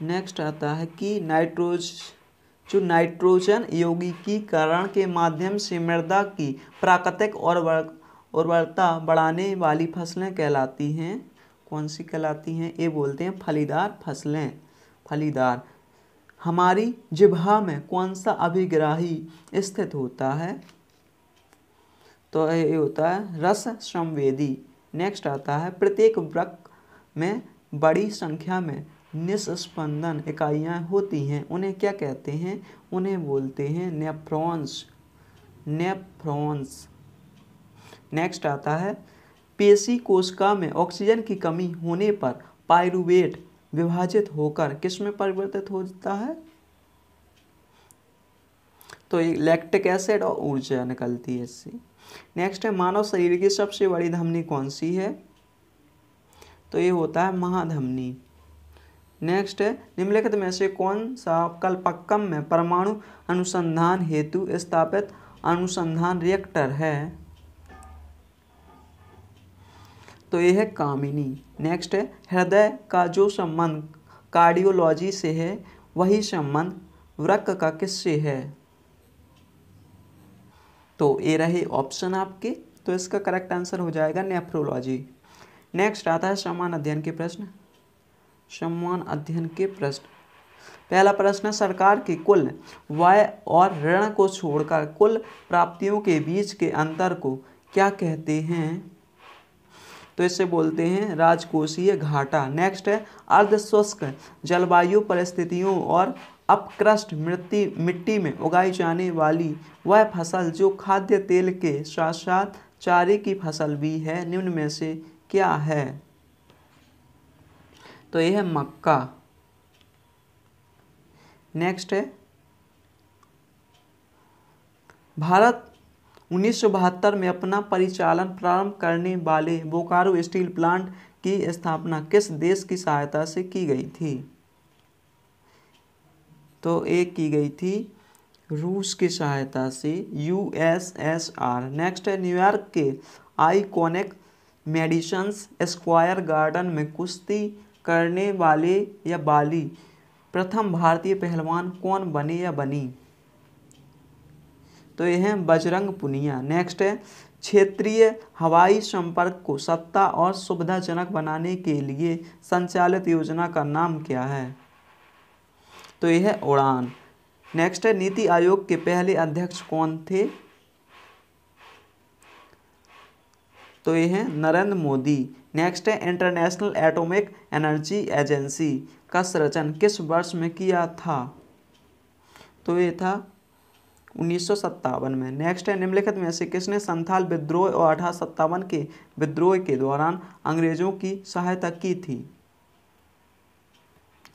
नेक्स्ट आता है कि नाइट्रोजन यौगिकीकरण के माध्यम से मृदा की प्राकृतिक उर्वरता बढ़ाने वाली फसलें कहलाती हैं। कौन सी कहलाती हैं? ये बोलते हैं फलीदार फसलें। हमारी जिह्वा में कौन सा अभिग्राही स्थित होता है? तो ये होता है रस संवेदी। नेक्स्ट आता है प्रत्येक वृक्क में बड़ी संख्या में निस्पंदन इकाइयाँ होती हैं, उन्हें क्या कहते हैं? उन्हें बोलते हैं नेफ्रॉन्स। नेक्स्ट आता है पेशी कोशिका में ऑक्सीजन की कमी होने पर पाइरूवेट विभाजित होकर किस में परिवर्तित होता है? तो ये लैक्टिक एसिड और ऊर्जा निकलती है इससे। नेक्स्ट है मानव शरीर की सबसे बड़ी धमनी कौन सी है? तो ये होता है महाधमनी। नेक्स्ट है निम्नलिखित में से कौन सा कल्पक्कम में परमाणु अनुसंधान हेतु स्थापित अनुसंधान रिएक्टर है? तो ये है कामिनी। नेक्स्ट है हृदय का जो संबंध कार्डियोलॉजी से है वही संबंध वृक्क का किससे है? तो ये रहे ऑप्शन आपके, तो इसका करेक्ट आंसर हो जाएगा नेफ्रोलॉजी। नेक्स्ट आता है समान अध्ययन के प्रश्न। पहला प्रश्न है सरकार के कुल व्यय और ऋण को छोड़कर कुल प्राप्तियों के बीच के अंतर को क्या कहते हैं? तो इसे बोलते हैं राजकोषीय घाटा। नेक्स्ट है अर्धशुष्क जलवायु परिस्थितियों और अपकृष्ट मिट्टी में उगाई जाने वाली वह फसल जो खाद्य तेल के साथ साथ चारे की फसल भी है निम्न में से क्या है? तो यह है मक्का। नेक्स्ट है भारत 1972 में अपना परिचालन प्रारंभ करने वाले बोकारो स्टील प्लांट की स्थापना किस देश की सहायता से की गई थी? तो एक की गई थी रूस की सहायता से, USSR। नेक्स्ट है न्यूयॉर्क के आइकॉनिक मेडिसन स्क्वायर गार्डन में कुश्ती करने वाले या बाली प्रथम भारतीय पहलवान कौन बने या बनी? तो यह है बजरंग पुनिया। नेक्स्ट है क्षेत्रीय हवाई संपर्क को सस्ता और सुविधाजनक बनाने के लिए संचालित योजना का नाम क्या है? तो यह है उड़ान। नेक्स्ट है नीति आयोग के पहले अध्यक्ष कौन थे? तो ये हैं नरेंद्र मोदी। नेक्स्ट है इंटरनेशनल एटॉमिक एनर्जी एजेंसी का संरचन किस वर्ष में किया था? तो ये था 1957 में। नेक्स्ट है निम्नलिखित में से किसने संथाल विद्रोह और 1857 के विद्रोह के दौरान अंग्रेजों की सहायता की थी?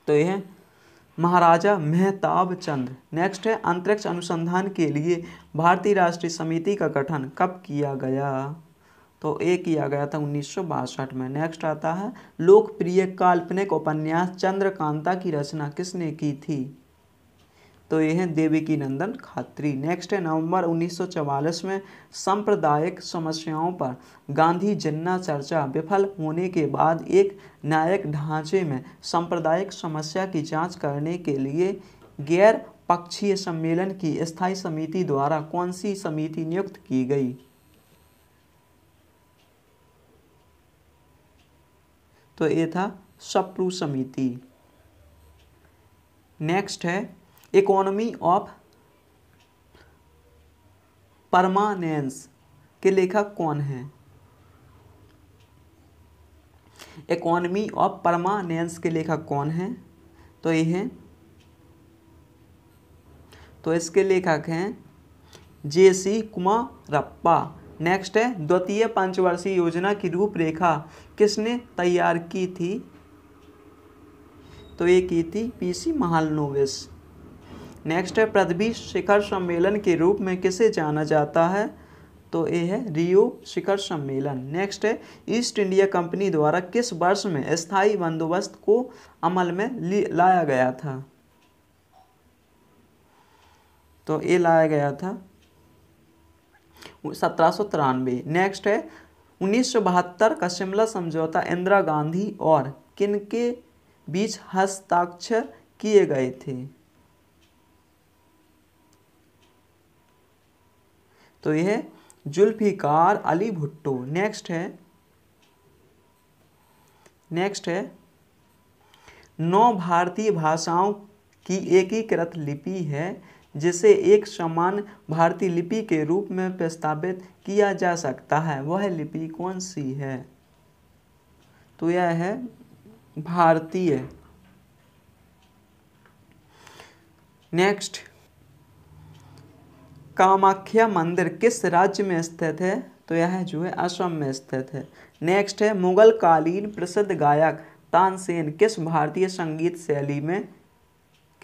तो यह महाराजा मेहताब चंद्र। नेक्स्ट है अंतरिक्ष अनुसंधान के लिए भारतीय राष्ट्रीय समिति का गठन कब किया गया? तो ये किया गया था 1962 में। नेक्स्ट आता है लोकप्रिय काल्पनिक उपन्यास चंद्रकांता की रचना किसने की थी? तो ये है देवकी नंदन खात्री। नेक्स्ट है नवंबर 1944 में सांप्रदायिक समस्याओं पर गांधी जिन्ना चर्चा विफल होने के बाद एक न्यायिक ढांचे में सांप्रदायिक समस्या की जांच करने के लिए गैर पक्षीय सम्मेलन की स्थायी समिति द्वारा कौन सी समिति नियुक्त की गई? तो ये था सप्रू समिति। नेक्स्ट है इकोनॉमी ऑफ परमानेंस के लेखक कौन है? इकोनॉमी ऑफ परमानेंस के लेखक कौन है? तो ये हैं, तो इसके लेखक हैं JC कुमारप्पा। नेक्स्ट है द्वितीय पंचवर्षीय योजना की रूपरेखा किसने तैयार की थी? तो ये की थी PC महालनोबिस। नेक्स्ट है पृथ्वी शिखर सम्मेलन के रूप में किसे जाना जाता है? तो ये है रियो शिखर सम्मेलन। नेक्स्ट है ईस्ट इंडिया कंपनी द्वारा किस वर्ष में स्थायी बंदोबस्त को अमल में लाया गया था? तो ये लाया गया था 1793। नेक्स्ट है 1972 का शिमला समझौता इंदिरा गांधी और किनके बीच हस्ताक्षर किए गए थे? तो यह जुल्फिकार अली भुट्टो। नेक्स्ट है 9 भारतीय भाषाओं की एकीकृत लिपि है जिसे एक समान भारतीय लिपि के रूप में प्रस्तावित किया जा सकता है, वह लिपि कौन सी है? तो यह है भारतीय। नेक्स्ट कामाख्या मंदिर किस राज्य में स्थित है? तो यह जो है असम में स्थित है। नेक्स्ट है मुगल कालीन प्रसिद्ध गायक तानसेन किस भारतीय संगीत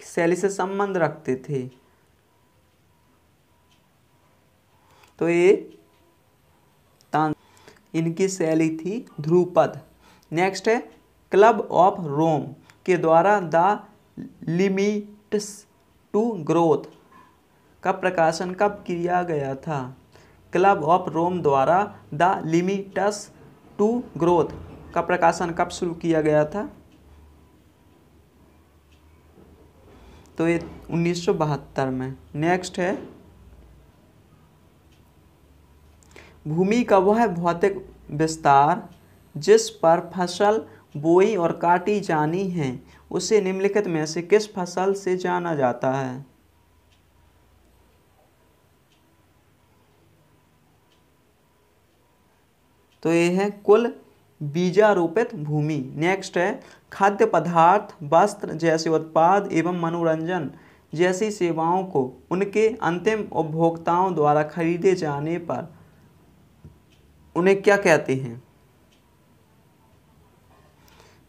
शैली से संबंध रखते थे? तो ये इनकी शैली थी ध्रुपद। नेक्स्ट है क्लब ऑफ रोम के द्वारा द लिमिट्स टू ग्रोथ का प्रकाशन कब किया गया था? क्लब ऑफ रोम द्वारा द लिमिट्स टू ग्रोथ का प्रकाशन कब शुरू किया गया था? तो ये 1972 में। नेक्स्ट है भूमि का वह भौतिक विस्तार जिस पर फसल बोई और काटी जानी है उसे निम्नलिखित में से किस फसल से जाना जाता है? तो ये है कुल बीजारोपित भूमि। नेक्स्ट है खाद्य पदार्थ, वस्त्र जैसे उत्पाद एवं मनोरंजन जैसी सेवाओं को उनके अंतिम उपभोक्ताओं द्वारा खरीदे जाने पर उन्हें क्या कहते हैं?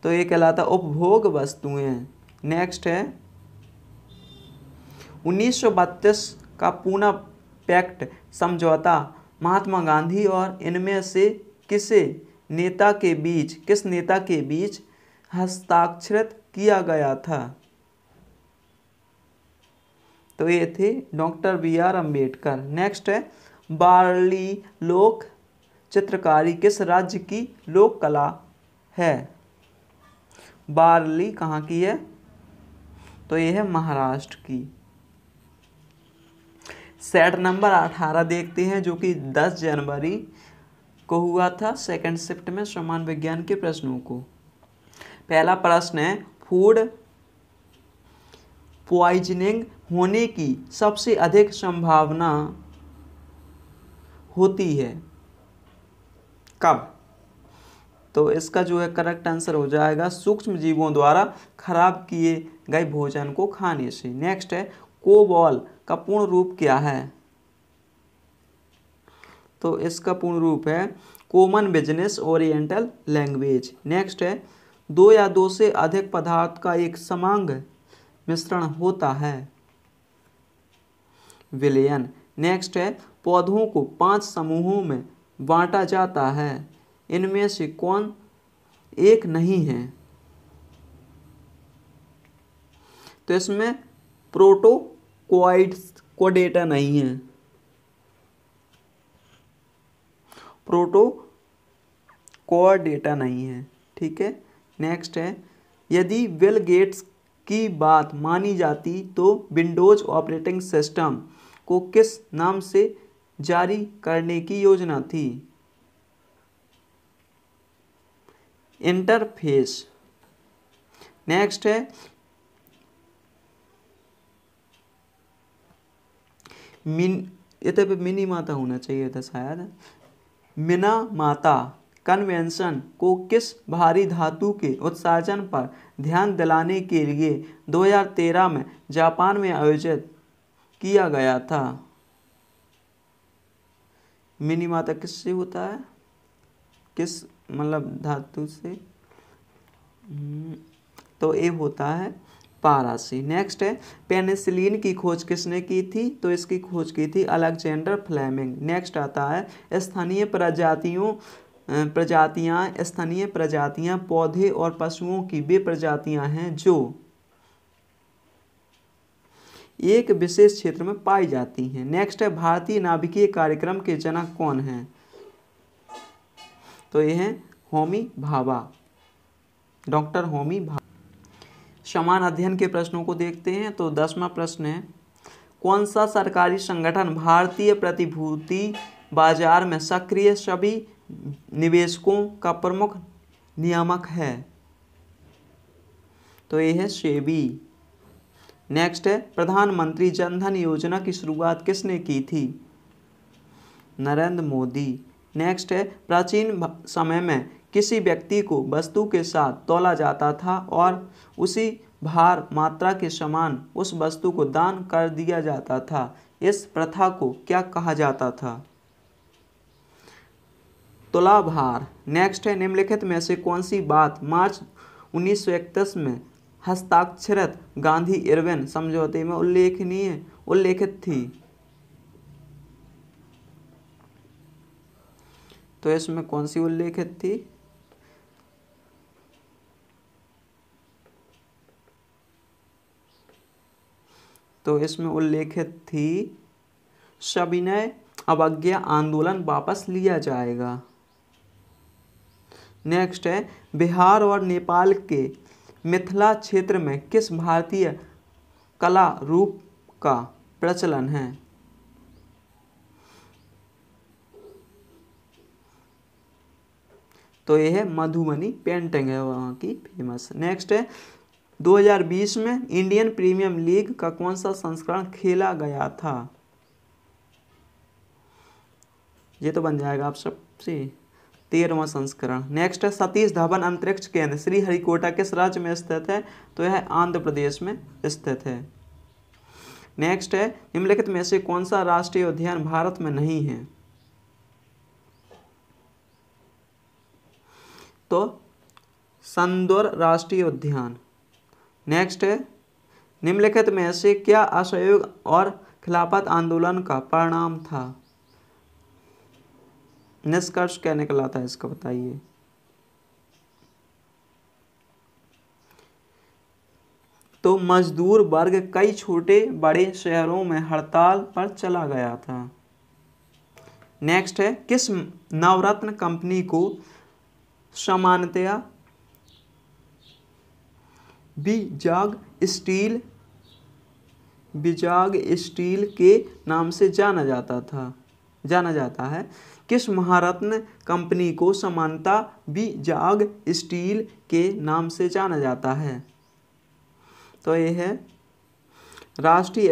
तो ये कहलाता उपभोग वस्तुएं। नेक्स्ट है 1932 का पूना पैक्ट समझौता महात्मा गांधी और इनमें से किसे नेता के बीच, किस नेता के बीच हस्ताक्षरित किया गया था। तो ये थे डॉक्टर BR अंबेडकर। नेक्स्ट है बार्ली लोक चित्रकारी किस राज्य की लोक कला है। बार्ली कहाँ की है, तो ये है महाराष्ट्र की। सेट नंबर 18 देखते हैं जो कि 10 जनवरी को हुआ था सेकंड शिफ्ट में समान विज्ञान के प्रश्नों को। पहला प्रश्न है फूड पॉइजनिंग होने की सबसे अधिक संभावना होती है कब। तो इसका जो है करेक्ट आंसर हो जाएगा सूक्ष्म जीवों द्वारा खराब किए गए भोजन को खाने से। नेक्स्ट है कोबॉल का पूर्ण रूप क्या है, तो इसका पूर्ण रूप है common business oriental language. Next है 2 या 2 से अधिक पदार्थ का एक समांग मिश्रण होता है विलयन। नेक्स्ट है पौधों को 5 समूहों में बांटा जाता है, इनमें से कौन एक नहीं है। तो इसमें प्रोटोकोडाटा नहीं है, प्रोटोकोडाटा नहीं है, ठीक है। नेक्स्ट है यदि बिल गेट्स की बात मानी जाती तो विंडोज ऑपरेटिंग सिस्टम को किस नाम से जारी करने की योजना थी। इंटरफेस। नेक्स्ट है मिनी माता होना चाहिए था शायद। मिना माता कन्वेंशन को किस भारी धातु के उत्सर्जन पर ध्यान दिलाने के लिए 2013 में जापान में आयोजित किया गया था। मिनी माता किससे होता है, किस मतलब धातु से, तो ये होता है पारा से। नेक्स्ट है पेनिसिलिन की खोज किसने की थी, तो इसकी खोज की थी अलेक्जेंडर फ्लेमिंग। नेक्स्ट आता है स्थानीय प्रजातियाँ। स्थानीय प्रजातियाँ पौधे और पशुओं की वे प्रजातियाँ हैं जो एक विशेष क्षेत्र में पाई जाती हैं। नेक्स्ट है भारतीय नाभिकीय कार्यक्रम के जनक कौन हैं, तो ये हैं होमी भाभा, डॉक्टर होमी भाभा। समान अध्ययन के प्रश्नों को देखते हैं। तो 10वां प्रश्न है कौन सा सरकारी संगठन भारतीय प्रतिभूति बाजार में सक्रिय सभी निवेशकों का प्रमुख नियामक है, तो ये है सेबी। नेक्स्ट है प्रधानमंत्री जनधन योजना की शुरुआत किसने की थी, नरेंद्र मोदी। नेक्स्ट है प्राचीन समय में किसी व्यक्ति को वस्तु के साथ तोला जाता था और उसी भार मात्रा के समान उस वस्तु को दान कर दिया जाता था, इस प्रथा को क्या कहा जाता था, तुला भार। नेक्स्ट है निम्नलिखित में से कौन सी बात मार्च 1931 में हस्ताक्षरित गांधी इरविन समझौते में उल्लेखित थी, तो इसमें कौन सी उल्लेखित थी, तो इसमें उल्लेखित थी सविनय अवज्ञा आंदोलन वापस लिया जाएगा। नेक्स्ट है बिहार और नेपाल के मिथिला क्षेत्र में किस भारतीय कला रूप का प्रचलन है, तो यह है मधुबनी पेंटिंग है वहाँ की फेमस। नेक्स्ट है 2020 में इंडियन प्रीमियर लीग का कौन सा संस्करण खेला गया था, ये तो बन जाएगा आप सबसे 13वां संस्करण। नेक्स्ट है सतीश धवन अंतरिक्ष केंद्र श्रीहरिकोटा किस राज्य में स्थित है, तो यह आंध्र प्रदेश में स्थित है। नेक्स्ट है निम्नलिखित में से कौन सा राष्ट्रीय उद्यान भारत में नहीं है, तो संदूर राष्ट्रीय उद्यान। नेक्स्ट है निम्नलिखित में से क्या असहयोग और खिलाफत आंदोलन का परिणाम था, निष्कर्ष क्या निकला था इसका बताइए। तो मजदूर वर्ग कई छोटे बड़े शहरों में हड़ताल पर चला गया था। नेक्स्ट है, किस नवरत्न कंपनी को सामान्यतया विजाग स्टील के नाम से जाना जाता है। किस महारत्न कंपनी को समानता विजाग स्टील के नाम से जाना जाता है? तो ये है राष्ट्रीय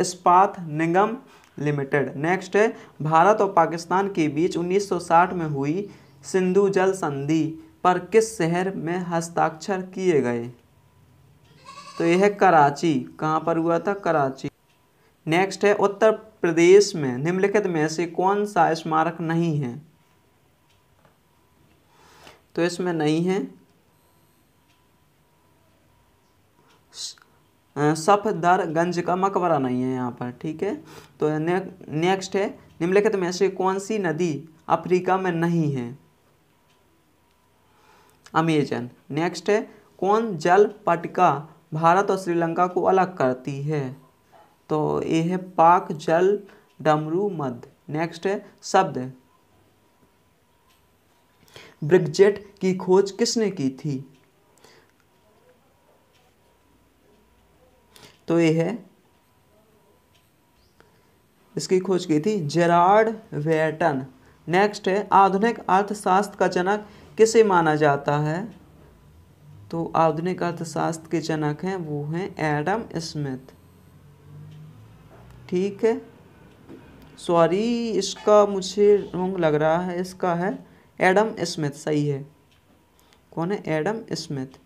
इस्पात निगम लिमिटेड। नेक्स्ट है, भारत और पाकिस्तान के बीच 1960 में हुई सिंधु जल संधि पर किस शहर में हस्ताक्षर किए गए? तो यह है कराची। कहाँ पर हुआ था? कराची। नेक्स्ट है, उत्तर प्रदेश में निम्नलिखित में से कौन सा स्मारक नहीं है? तो इसमें नहीं है सफदरगंज का मकबरा नहीं है यहाँ पर, ठीक है। तो नेक्स्ट है, निम्नलिखित में से कौन सी नदी अफ्रीका में नहीं है? अमेजन। नेक्स्ट है, कौन जल पट्टिका भारत और श्रीलंका को अलग करती है? तो ये है पाक जल डमरू मध्य। नेक्स्ट है, शब्द ब्रिगजेट की खोज किसने की थी? तो ये है, इसकी खोज की थी जेरार्ड वेटन। नेक्स्ट है, आधुनिक अर्थशास्त्र का जनक किसे माना जाता है? तो आधुनिक अर्थशास्त्र के जनक हैं वो हैं एडम स्मिथ, ठीक है। सॉरी, इसका मुझे रॉन्ग लग रहा है, इसका है एडम स्मिथ, सही है। कौन है? Adam Smith.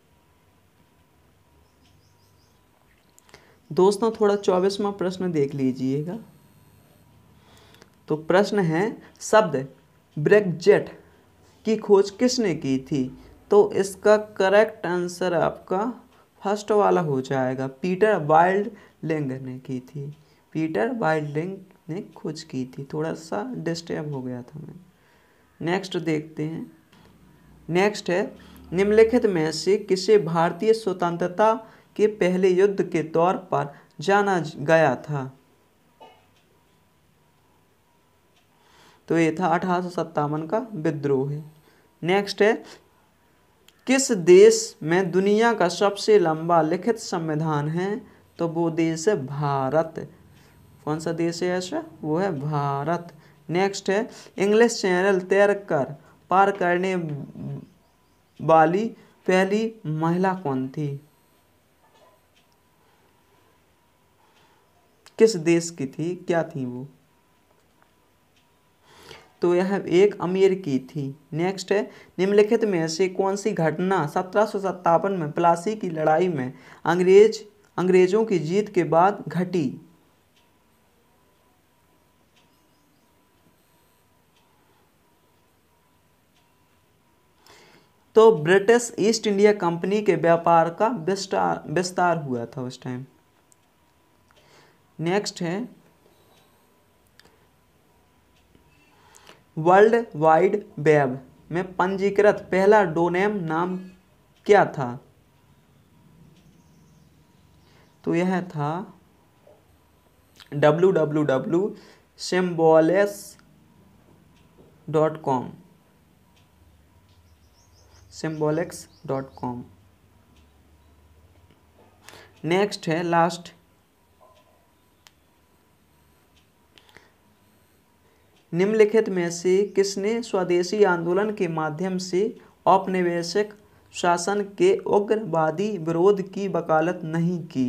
दोस्तों, थोड़ा 24वां प्रश्न देख लीजिएगा। तो प्रश्न है, शब्द ब्रेग्जिट की खोज किसने की थी? तो इसका करेक्ट आंसर आपका फर्स्ट वाला हो जाएगा, पीटर वाइल्डलिंग ने की थी। पीटर वाइल्डलिंग ने खोज की थी। थोड़ा सा डिस्टर्ब हो गया था मैं। नेक्स्ट देखते हैं। नेक्स्ट है, निम्नलिखित में से किसे भारतीय स्वतंत्रता के पहले युद्ध के तौर पर जाना गया था? तो ये था 1857 का विद्रोह है। नेक्स्ट है, किस देश में दुनिया का सबसे लंबा लिखित संविधान है? तो वो देश है भारत। कौन सा देश है ऐसा? वो है भारत। नेक्स्ट है, इंग्लिश चैनल तैरकर पार करने वाली पहली महिला कौन थी? किस देश की थी, क्या थी वो? तो यह एक अमेरिकी थी। नेक्स्ट है, निम्नलिखित में से कौन सी घटना 1757 में प्लासी की लड़ाई में अंग्रेजों की जीत के बाद घटी? तो ब्रिटिश ईस्ट इंडिया कंपनी के व्यापार का विस्तार हुआ था उस टाइम। नेक्स्ट है, वर्ल्ड वाइड वेब में पंजीकृत पहला डोमेन नाम क्या था? तो यह था www.symbolex.com। नेक्स्ट है, लास्ट, निम्नलिखित में से किसने स्वदेशी आंदोलन के माध्यम से औपनिवेशिक शासन के उग्रवादी विरोध की वकालत नहीं की?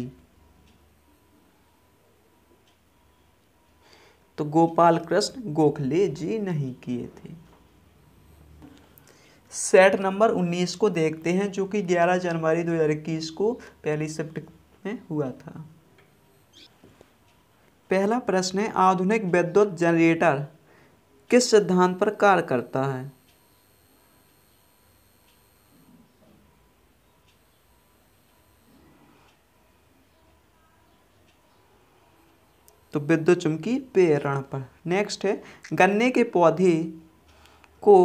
तो गोपाल कृष्ण गोखले जी नहीं किए थे। सेट नंबर 19 को देखते हैं, जो कि 11 जनवरी 2021 को पहली शिफ्ट में हुआ था। पहला प्रश्न है, आधुनिक विद्युत जनरेटर किस सिद्धांत पर कार्य करता है? तो विद्युत चुम्बकीय प्रेरण पर। नेक्स्ट है, गन्ने के पौधे को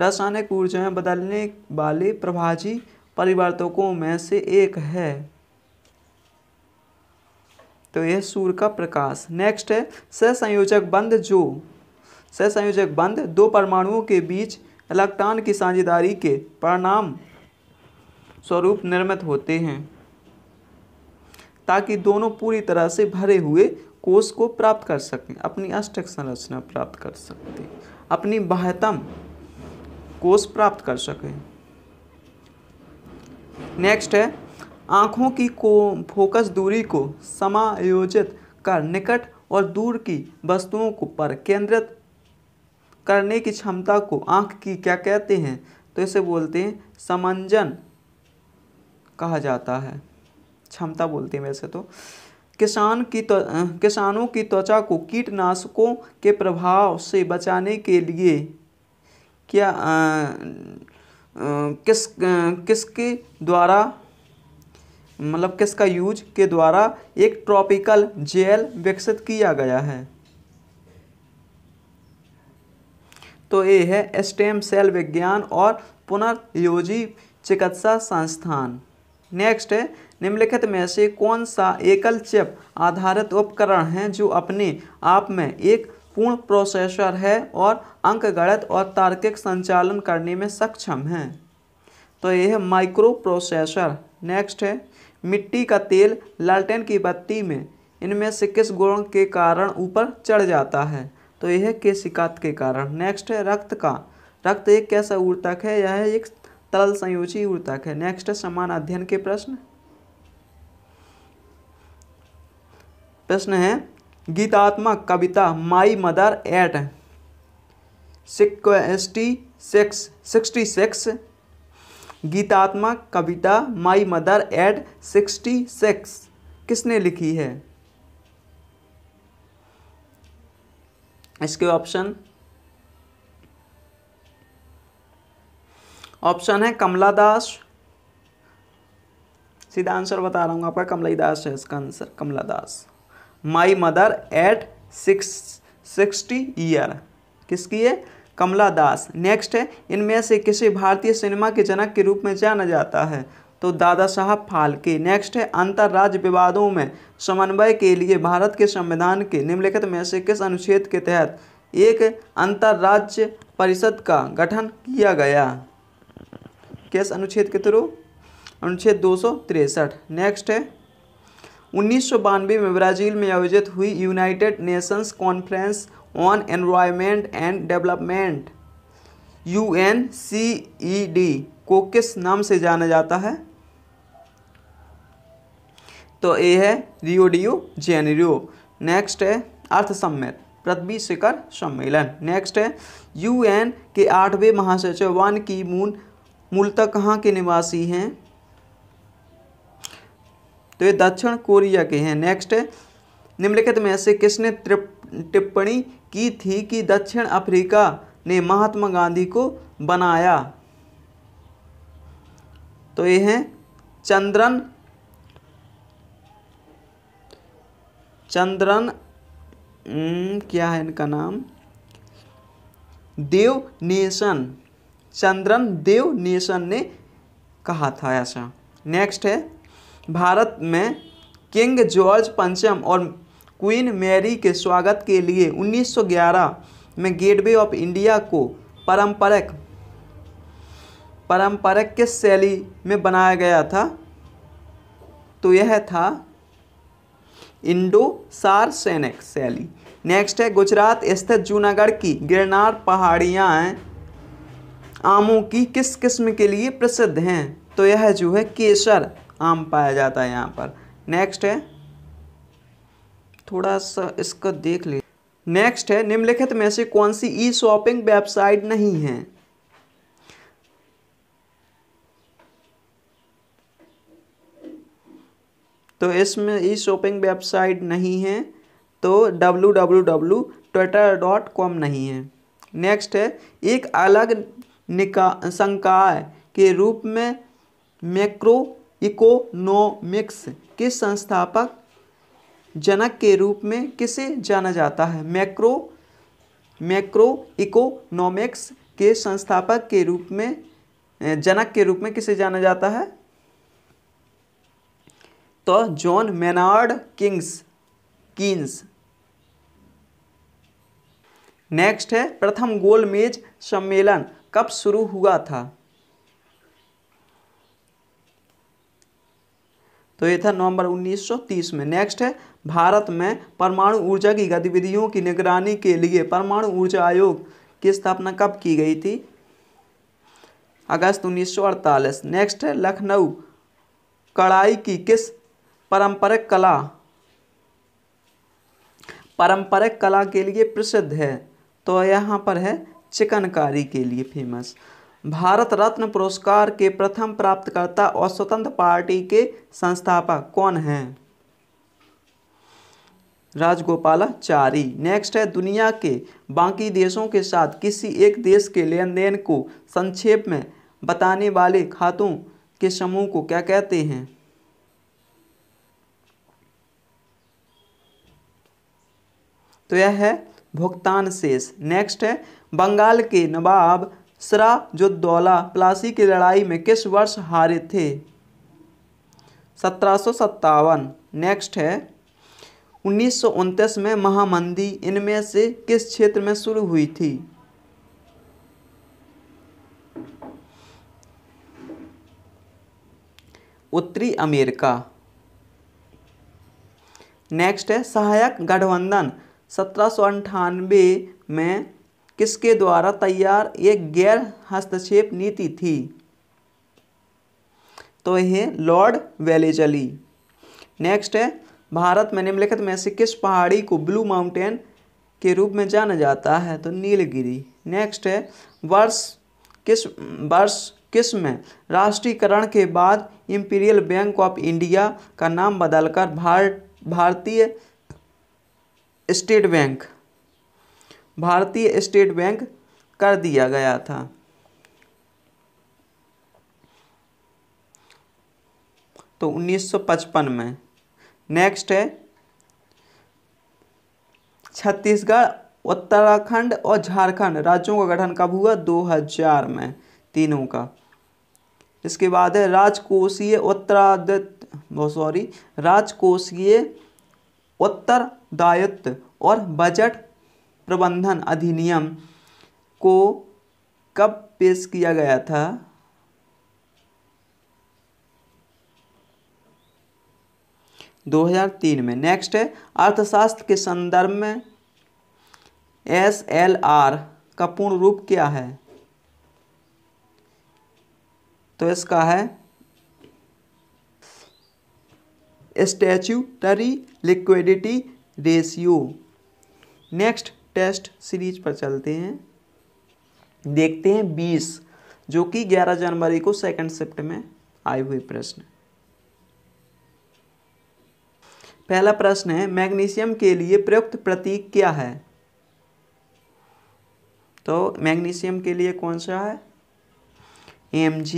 रासायनिक ऊर्जा में बदलने वाले प्रभाजी परिवर्तकों में से एक है। तो यह सूर्य का प्रकाश। नेक्स्ट है सहसंयोजक बंध। जो सहसंयोजक बंध दो परमाणुओं के बीच इलेक्ट्रॉन की साझेदारी के परिणाम स्वरूप निर्मित होते हैं ताकि दोनों पूरी तरह से भरे हुए कोष को प्राप्त कर सकें, अपनी अष्टक संरचना प्राप्त कर सकते, अपनी बाह्यतम कोष प्राप्त कर सकें। नेक्स्ट है आँखों की को फोकस दूरी को समायोजित कर निकट और दूर की वस्तुओं को पर केंद्रित करने की क्षमता को आँख की क्या कहते हैं? तो इसे बोलते हैं समंजन कहा जाता है, क्षमता बोलते हैं वैसे तो। किसानों की त्वचा को कीटनाशकों के प्रभाव से बचाने के लिए क्या किसके द्वारा मतलब किसका यूज के द्वारा एक ट्रॉपिकल जेल विकसित किया गया है? तो ये है स्टेम सेल विज्ञान और पुनर्योजी चिकित्सा संस्थान। नेक्स्ट है निम्नलिखित में से कौन सा एकल चिप आधारित उपकरण है जो अपने आप में एक पूर्ण प्रोसेसर है और अंकगणित और तार्किक संचालन करने में सक्षम है? तो यह है माइक्रो प्रोसेसर। नेक्स्ट है मिट्टी का तेल लालटेन की बत्ती में इनमें से किस गुण के कारण ऊपर चढ़ जाता है? तो यह है केशिकात के कारण। नेक्स्ट है रक्त का, रक्त एक कैसा ऊतक है? यह एक तरल संयोजी ऊतक है। नेक्स्ट है समान अध्ययन के प्रश्न। प्रश्न है गीतात्मक कविता माई मदर एट 66 गीतात्मक कविता माई मदर एट 66 किसने लिखी है? इसके ऑप्शन है कमला दास। सीधा आंसर बता रहा हूँ आपका, कमला ही दास है इसका answer, Kamala Das. My mother at 60 year किसकी है? कमला दास। नेक्स्ट है इनमें से किसी भारतीय सिनेमा के जनक के रूप में जाना जाता है? तो दादा साहब फाल्के। नेक्स्ट है अंतर्राज्य विवादों में समन्वय के लिए भारत के संविधान के निम्नलिखित में से किस अनुच्छेद के तहत एक अंतर्राज्य परिषद का गठन किया गया? किस अनुच्छेद के थ्रू? अनुच्छेद 263। नेक्स्ट है 1992 में ब्राज़ील में आयोजित हुई United Nations conference on environment and development (UNCED) को किस नाम से जाना जाता है? तो ये है रियो डियो जेनेरियो। नेक्स्ट है अर्थ सम्मेलन, पृथ्वी शिखर सम्मेलन। नेक्स्ट है UN के 8वें महासचिव वान की मून मूलतः कहाँ के निवासी हैं? तो ये दक्षिण कोरिया के हैं। नेक्स्ट है निम्नलिखित में से किसने टिप्पणी की थी कि दक्षिण अफ्रीका ने महात्मा गांधी को बनाया? तो ये हैं चंद्रन क्या है इनका नाम? देव नेशन, चंद्रन देव नेशन ने कहा था ऐसा। नेक्स्ट है भारत में किंग जॉर्ज पंचम और क्वीन मैरी के स्वागत के लिए 1911 में गेटवे ऑफ इंडिया को पारंपरिक किस शैली में बनाया गया था? तो यह था इंडो सार्सेनिक शैली। नेक्स्ट है गुजरात स्थित जूनागढ़ की गिरनार पहाड़ियाँ आमों की किस किस्म के लिए प्रसिद्ध हैं? तो यह जो है केसर आम पाया जाता है यहाँ पर। नेक्स्ट है थोड़ा सा इसका देख ले। नेक्स्ट है निम्नलिखित में से कौन सी ई शॉपिंग वेबसाइट नहीं है? तो इसमें ई शॉपिंग वेबसाइट नहीं है, तो www.twitter.com नहीं है। नेक्स्ट है एक अलग संकाय के रूप में मैक्रो इकोनॉमिक्स के संस्थापक जनक के रूप में किसे जाना जाता है? मैक्रो इकोनॉमिक्स के संस्थापक के रूप में जनक के रूप में किसे जाना जाता है? तो John Maynard Kings Keynes. Next है प्रथम गोलमेज सम्मेलन कब शुरू हुआ था? तो ये था नवंबर 1930 में। नेक्स्ट है भारत में परमाणु ऊर्जा की गतिविधियों की निगरानी के लिए परमाणु ऊर्जा आयोग की स्थापना कब की गई थी? अगस्त 1948। नेक्स्ट है लखनऊ कढ़ाई की किस पारंपरिक कला के लिए प्रसिद्ध है? तो यहाँ पर है चिकनकारी के लिए फेमस। भारत रत्न पुरस्कार के प्रथम प्राप्तकर्ता और स्वतंत्र पार्टी के संस्थापक कौन हैं? राजगोपालाचारी। नेक्स्ट है दुनिया के बाकी देशों के साथ किसी एक देश के लेन देन को संक्षेप में बताने वाले खातों के समूह को क्या कहते हैं? तो यह है भुगतान शेष। नेक्स्ट है बंगाल के नवाब सिराजुद्दौला प्लासी की लड़ाई में किस वर्ष हारे थे? 1757। नेक्स्ट है 1929 में महामंदी इनमें से किस क्षेत्र में शुरू हुई थी? उत्तरी अमेरिका। नेक्स्ट है सहायक गठबंधन 1798 में किसके द्वारा तैयार एक गैर हस्तक्षेप नीति थी? तो यह लॉर्ड वेलेजली। नेक्स्ट है भारत में निम्नलिखित में से किस पहाड़ी को ब्लू माउंटेन के रूप में जाना जाता है? तो नीलगिरी। नेक्स्ट है किस वर्ष में राष्ट्रीयकरण के बाद इंपीरियल बैंक ऑफ इंडिया का नाम बदलकर भारतीय स्टेट बैंक कर दिया गया था? तो 1955 में। नेक्स्ट है छत्तीसगढ़, उत्तराखंड और झारखंड राज्यों का गठन कब हुआ? 2000 में तीनों का। इसके बाद है राजकोषीय उत्तरदायित्व और बजट प्रबंधन अधिनियम को कब पेश किया गया था? दो 2003 में। नेक्स्ट है अर्थशास्त्र के संदर्भ में SLR का पूर्ण रूप क्या है? तो इसका है statutory liquidity ratio. Next test series पर चलते हैं, देखते हैं 20 जो कि 11 जनवरी को सेकंड शिफ्ट में आए हुए प्रश्न। पहला प्रश्न है मैग्नीशियम के लिए प्रयुक्त प्रतीक क्या है? तो मैग्नीशियम के लिए कौन सा है? Mg।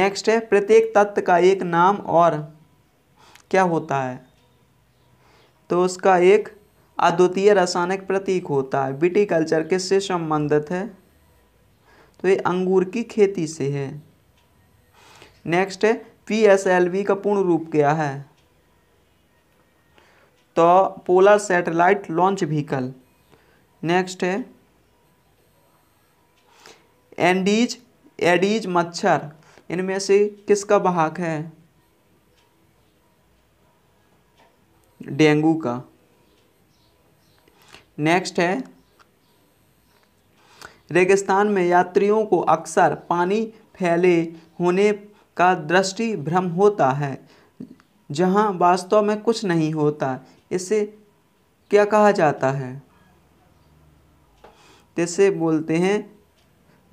नेक्स्ट है प्रत्येक तत्व का एक नाम और क्या होता है? तो उसका एक अद्वितीय रासायनिक प्रतीक होता है। विटीकल्चर किससे संबंधित है? तो ये अंगूर की खेती से है। नेक्स्ट है PSLV का पूर्ण रूप क्या है? तो polar satellite launch vehicle. Next है एडीज मच्छर इनमें से किसका वाहक है? डेंगू का। नेक्स्ट है रेगिस्तान में यात्रियों को अक्सर पानी फैले होने का दृष्टि भ्रम होता है जहां वास्तव में कुछ नहीं होता, इसे क्या कहा जाता है? इसे बोलते हैं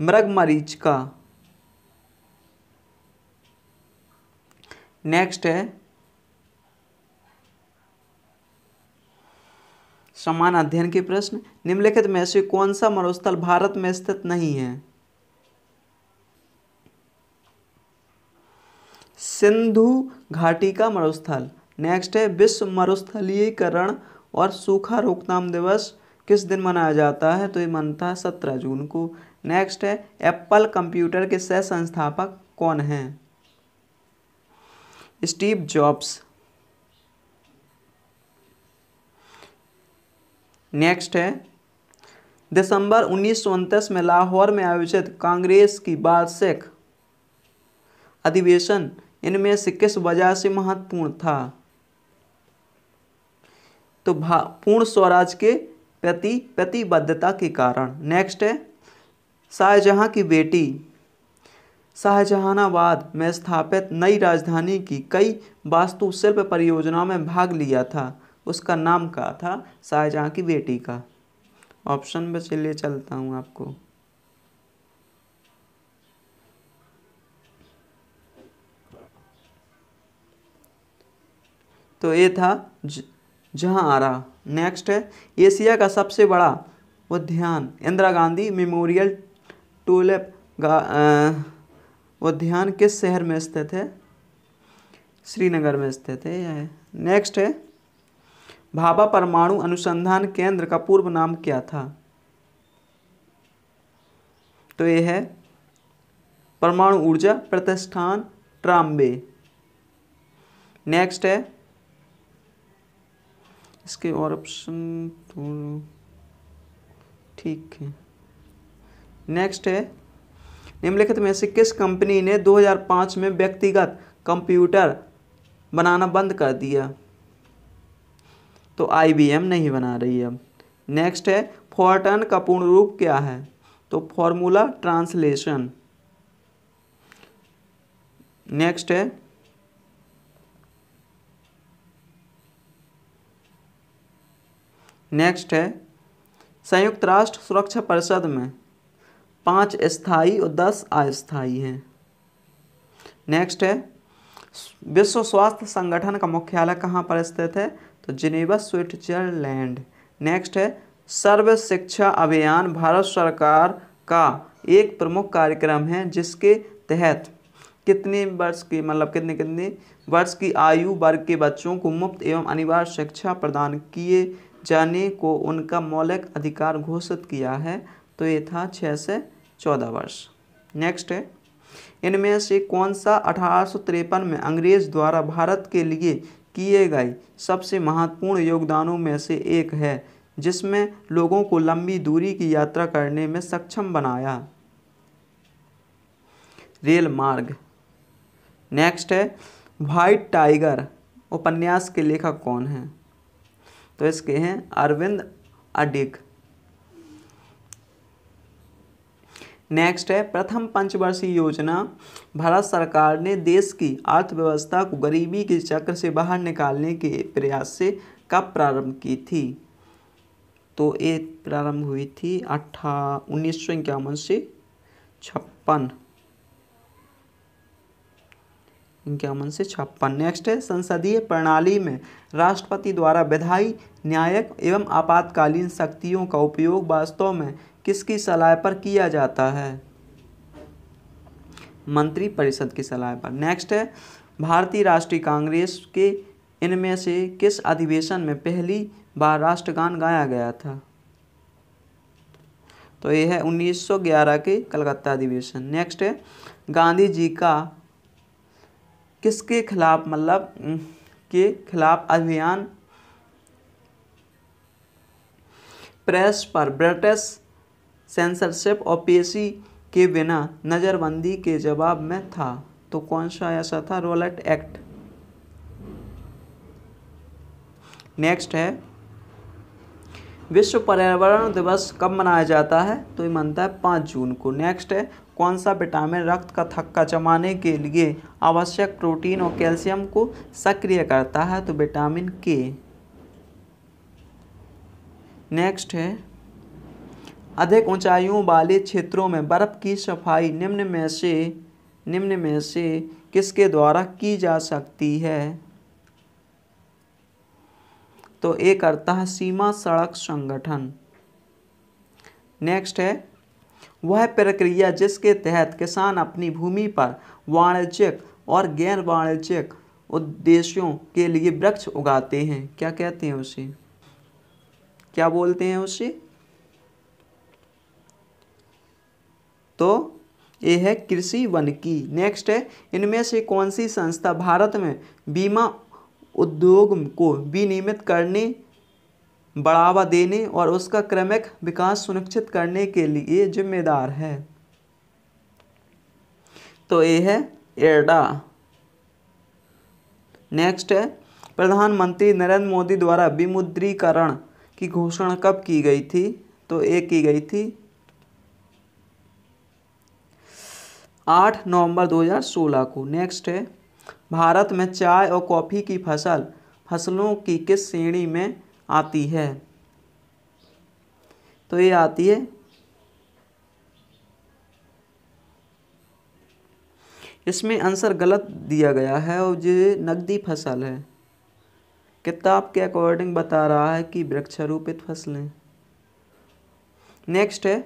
मृगमरीचिका। नेक्स्ट है समान अध्ययन के प्रश्न, निम्नलिखित में से कौन सा मरुस्थल भारत में स्थित नहीं है? सिंधु घाटी का मरुस्थल। नेक्स्ट है विश्व मरुस्थलीकरण और सूखा रोकथाम दिवस किस दिन मनाया जाता है? तो ये मनाता है 17 जून को। नेक्स्ट है एप्पल कंप्यूटर के सह संस्थापक कौन हैं? Steve jobs. नेक्स्ट है दिसंबर 1929 में लाहौर में आयोजित कांग्रेस की वार्षिक अधिवेशन इनमें से किस वजह से महत्वपूर्ण था? तो पूर्ण स्वराज के प्रति प्रतिबद्धता के कारण। नेक्स्ट है शाहजहां की बेटी शाहजहानाबाद में स्थापित नई राजधानी की कई वास्तुशिल्प परियोजनाओं में भाग लिया था, उसका नाम क्या था? शाहजहां की बेटी का। ऑप्शन में चलिए चलता हूं आपको। तो ये था जहां आ रहा। नेक्स्ट है एशिया का सबसे बड़ा उद्यान इंदिरा गांधी मेमोरियल टूलिप उद्यान किस शहर में स्थित है? श्रीनगर में स्थित है यह। नेक्स्ट है भाभा परमाणु अनुसंधान केंद्र का पूर्व नाम क्या था? तो यह है परमाणु ऊर्जा प्रतिष्ठान ट्राम्बे। नेक्स्ट है इसके और ऑप्शन ठीक है। नेक्स्ट है निम्नलिखित में से किस कंपनी ने 2005 में व्यक्तिगत कंप्यूटर बनाना बंद कर दिया? तो IBM नहीं बना रही अब। नेक्स्ट है फोर्टन का पूर्ण रूप क्या है? तो फॉर्मूला ट्रांसलेशन। नेक्स्ट है संयुक्त राष्ट्र सुरक्षा परिषद में 5 स्थायी और 10 अस्थायी हैं। नेक्स्ट है विश्व स्वास्थ्य संगठन का मुख्यालय कहाँ पर स्थित है? तो जिनेवा स्विट्जरलैंड। नेक्स्ट है सर्व शिक्षा अभियान भारत सरकार का एक प्रमुख कार्यक्रम है जिसके तहत कितने वर्ष की कितने वर्ष की आयु वर्ग के बच्चों को मुफ्त एवं अनिवार्य शिक्षा प्रदान किए जाने को उनका मौलिक अधिकार घोषित किया है। तो ये था 6 से 14 वर्ष। नेक्स्ट है इनमें से कौन सा 1853 में अंग्रेज द्वारा भारत के लिए किए गए सबसे महत्वपूर्ण योगदानों में से एक है जिसमें लोगों को लंबी दूरी की यात्रा करने में सक्षम बनाया? रेल मार्ग। नेक्स्ट है व्हाइट टाइगर उपन्यास के लेखक कौन हैं? तो इसके हैं अरविंद अडिग। नेक्स्ट है प्रथम पंचवर्षीय योजना भारत सरकार ने देश की अर्थव्यवस्था को गरीबी के चक्र से बाहर निकालने के प्रयास से कब प्रारंभ की थी? तो ये प्रारंभ हुई थी 1951 से 56। नेक्स्ट है संसदीय प्रणाली में राष्ट्रपति द्वारा विधायी न्यायिक एवं आपातकालीन शक्तियों का उपयोग वास्तव में किसकी सलाह पर किया जाता है? मंत्रिपरिषद की सलाह पर। नेक्स्ट है भारतीय राष्ट्रीय कांग्रेस के इनमें से किस अधिवेशन में पहली बार राष्ट्रगान गाया गया था? तो यह है 1911 के कलकत्ता अधिवेशन। नेक्स्ट है गांधी जी का किसके खिलाफ अभियान प्रेस पर ब्रिटिश सेंसरशिप और पेशी के बिना नज़रबंदी के जवाब में था? तो कौन सा ऐसा था? Roulette act. नेक्स्ट है विश्व पर्यावरण दिवस कब मनाया जाता है? तो ये मनता है 5 जून को। नेक्स्ट है कौन सा विटामिन रक्त का थक्का जमाने के लिए आवश्यक प्रोटीन और कैल्शियम को सक्रिय करता है? तो विटामिन के। नेक्स्ट है अधिक ऊंचाइयों वाले क्षेत्रों में बर्फ की सफाई निम्न में से किसके द्वारा की जा सकती है? तो ये करता है सीमा सड़क संगठन। नेक्स्ट है वह प्रक्रिया जिसके तहत किसान अपनी भूमि पर वाणिज्यिक और गैर वाणिज्यिक उद्देश्यों के लिए वृक्ष उगाते हैं, क्या कहते हैं उसे? क्या बोलते हैं उसे? तो ये है कृषि वानिकी। नेक्स्ट है इनमें से कौन सी संस्था भारत में बीमा उद्योग को विनियमित करने बढ़ावा देने और उसका क्रमिक विकास सुनिश्चित करने के लिए जिम्मेदार है। तो ये है एडा। नेक्स्ट है प्रधानमंत्री नरेंद्र मोदी द्वारा विमुद्रीकरण की घोषणा कब की गई थी? तो ये की गई थी 8 नवंबर 2016 को। नेक्स्ट है भारत में चाय और कॉफ़ी की फसलों की किस श्रेणी में आती है? तो ये आती है इसमें आंसर गलत दिया गया है और ये नकदी फसल है। किताब के अकॉर्डिंग बता रहा है कि वृक्षारोपित फसलें। नेक्स्ट है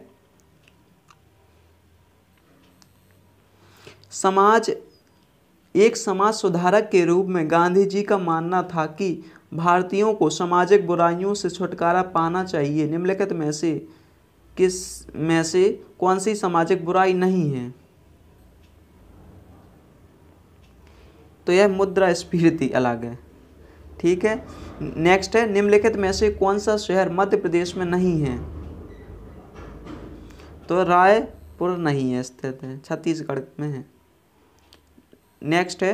एक समाज सुधारक के रूप में गांधी जी का मानना था कि भारतीयों को सामाजिक बुराइयों से छुटकारा पाना चाहिए। निम्नलिखित में से कौन सी सामाजिक बुराई नहीं है? तो यह मुद्रास्फीति अलग है, ठीक है। नेक्स्ट है निम्नलिखित में से कौन सा शहर मध्य प्रदेश में नहीं है? तो रायपुर नहीं है, स्थित है छत्तीसगढ़ में है। नेक्स्ट है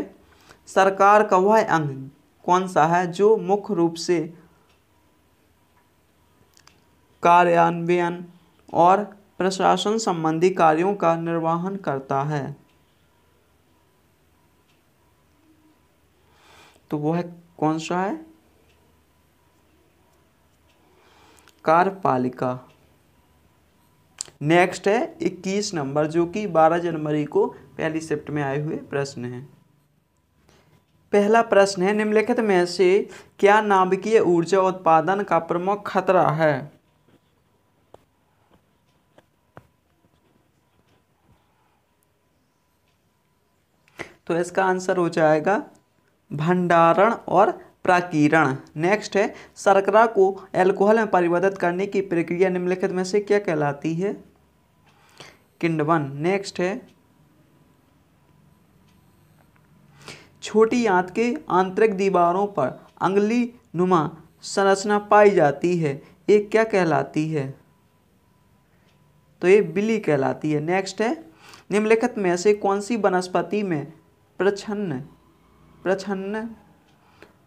सरकार का वह अंग कौन सा है जो मुख्य रूप से कार्यान्वयन और प्रशासन संबंधी कार्यों का निर्वहन करता है? तो वह कौन सा है? कार्यपालिका। नेक्स्ट है 21 नंबर जो कि 12 जनवरी को पहली शिफ्ट में आए हुए प्रश्न हैं। पहला प्रश्न है निम्नलिखित में से क्या नाभिकीय ऊर्जा उत्पादन का प्रमुख खतरा है? तो इसका आंसर हो जाएगा भंडारण और प्राकीरण। नेक्स्ट है शर्करा को एल्कोहल में परिवर्तित करने की प्रक्रिया निम्नलिखित में से क्या कहलाती है? किण्वन। नेक्स्ट है छोटी आंत के आंतरिक दीवारों पर अंगली नुमा संरचना पाई जाती है, ये क्या कहलाती है? तो ये बिली कहलाती है। नेक्स्ट है निम्नलिखित में से कौन सी वनस्पति में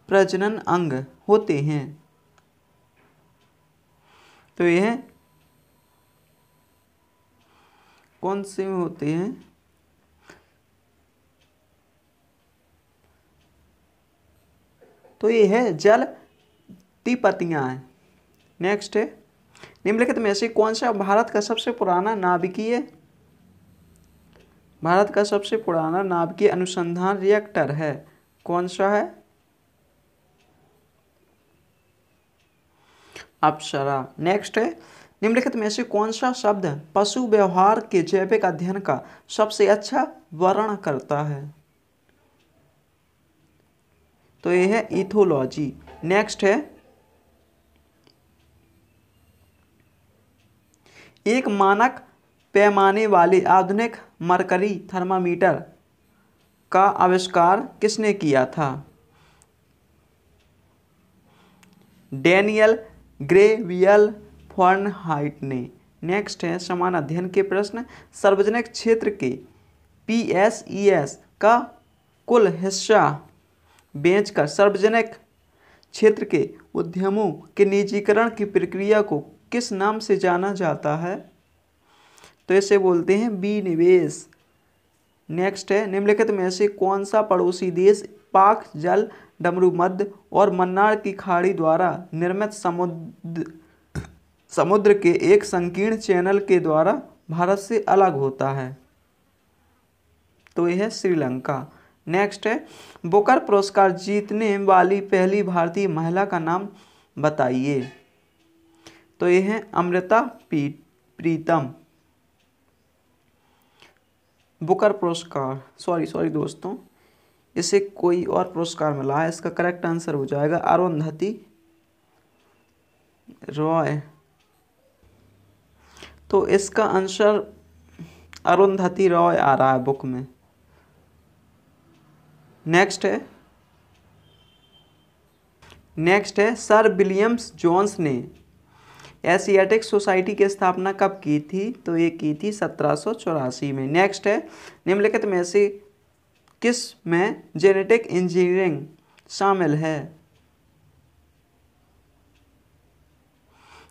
प्रजनन अंग होते हैं? तो यह कौन से होते हैं? तो ये है जलती पत्तियां हैं। नेक्स्ट है निम्नलिखित में से कौन सा भारत का सबसे पुराना नाभिकीय अनुसंधान रिएक्टर है? कौन सा है? अप्सरा। नेक्स्ट है निम्नलिखित में से कौन सा शब्द पशु व्यवहार के जैविक अध्ययन का सबसे अच्छा वर्णन करता है? तो यह है इथोलॉजी। नेक्स्ट है एक मानक पैमाने वाले आधुनिक मरकरी थर्मामीटर का आविष्कार किसने किया था? डेनियल ग्रेवियल फॉर्नहाइट ने। नेक्स्ट है समान अध्ययन के प्रश्न सार्वजनिक क्षेत्र के PSES का कुल हिस्सा बेचकर सार्वजनिक क्षेत्र के उद्यमों के निजीकरण की प्रक्रिया को किस नाम से जाना जाता है? तो इसे बोलते हैं विनिवेश। नेक्स्ट है निम्नलिखित में से कौन सा पड़ोसी देश पाक जल डमरू मध्य और मन्नार की खाड़ी द्वारा निर्मित समुद्र के एक संकीर्ण चैनल के द्वारा भारत से अलग होता है? तो यह है श्रीलंका। नेक्स्ट है बुकर पुरस्कार जीतने वाली पहली भारतीय महिला का नाम बताइए। तो यह है अमृता प्रीतम। बुकर पुरस्कार सॉरी दोस्तों, इसे कोई और पुरस्कार मिला है। इसका करेक्ट आंसर हो जाएगा अरुंधति रॉय। तो इसका आंसर अरुंधति रॉय आ रहा है बुक में। नेक्स्ट है नेक्स्ट है सर विलियम्स जोन्स ने एशियाटिक सोसाइटी की स्थापना कब की थी, तो ये की थी 1784 में। नेक्स्ट है निम्नलिखित में से किस में जेनेटिक इंजीनियरिंग शामिल है,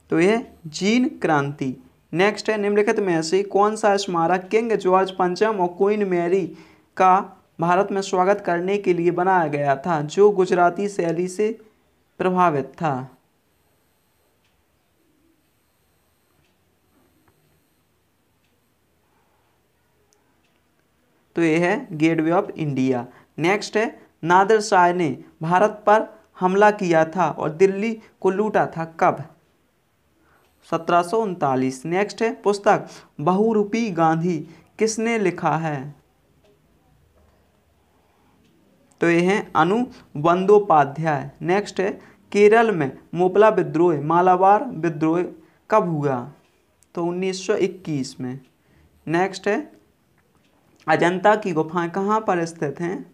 तो यह जीन क्रांति। नेक्स्ट है निम्नलिखित में से कौन सा स्मारक किंग जॉर्ज पंचम और क्वीन मैरी का भारत में स्वागत करने के लिए बनाया गया था जो गुजराती शैली से प्रभावित था, तो यह है गेटवे ऑफ इंडिया। नेक्स्ट है नादिर शाह ने भारत पर हमला किया था और दिल्ली को लूटा था कब, 1739। नेक्स्ट है पुस्तक बहुरूपी गांधी किसने लिखा है, तो ये हैं अनु बंदोपाध्याय। नेक्स्ट है केरल में मोपला विद्रोह मालाबार विद्रोह कब हुआ, तो 1921 में। नेक्स्ट है अजंता की गुफाएं कहाँ पर स्थित हैं,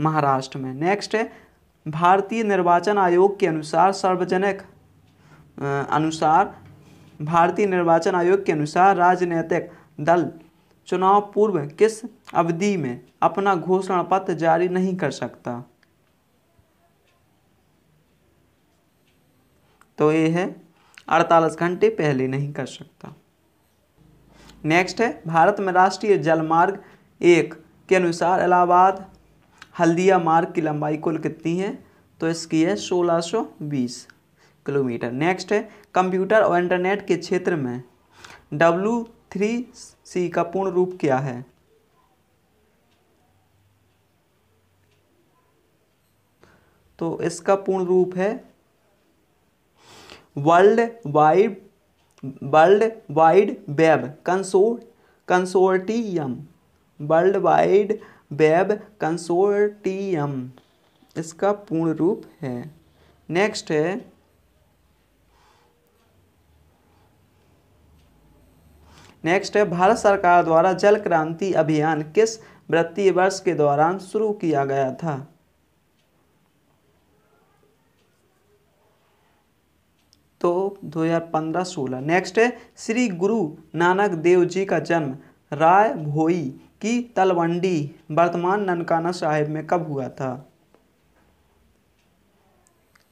महाराष्ट्र में। नेक्स्ट है भारतीय निर्वाचन आयोग के अनुसार राजनीतिक दल चुनाव पूर्व किस अवधि में अपना घोषणा पत्र जारी नहीं कर सकता, तो ये है 48 घंटे पहले नहीं कर सकता। नेक्स्ट है भारत में राष्ट्रीय जलमार्ग 1 के अनुसार इलाहाबाद हल्दिया मार्ग की लंबाई कुल कितनी है, तो इसकी है 1620 किलोमीटर। नेक्स्ट है कंप्यूटर और इंटरनेट के क्षेत्र में W3C का पूर्ण रूप क्या है, तो इसका पूर्ण रूप है वर्ल्ड वाइड वेब कंसोर्टियम इसका पूर्ण रूप है। नेक्स्ट है भारत सरकार द्वारा जल क्रांति अभियान किस वित्तीय वर्ष के दौरान शुरू किया गया था, तो 2015-16। नेक्स्ट है श्री गुरु नानक देव जी का जन्म राय भोई की तलवंडी वर्तमान ननकाना साहिब में कब हुआ था,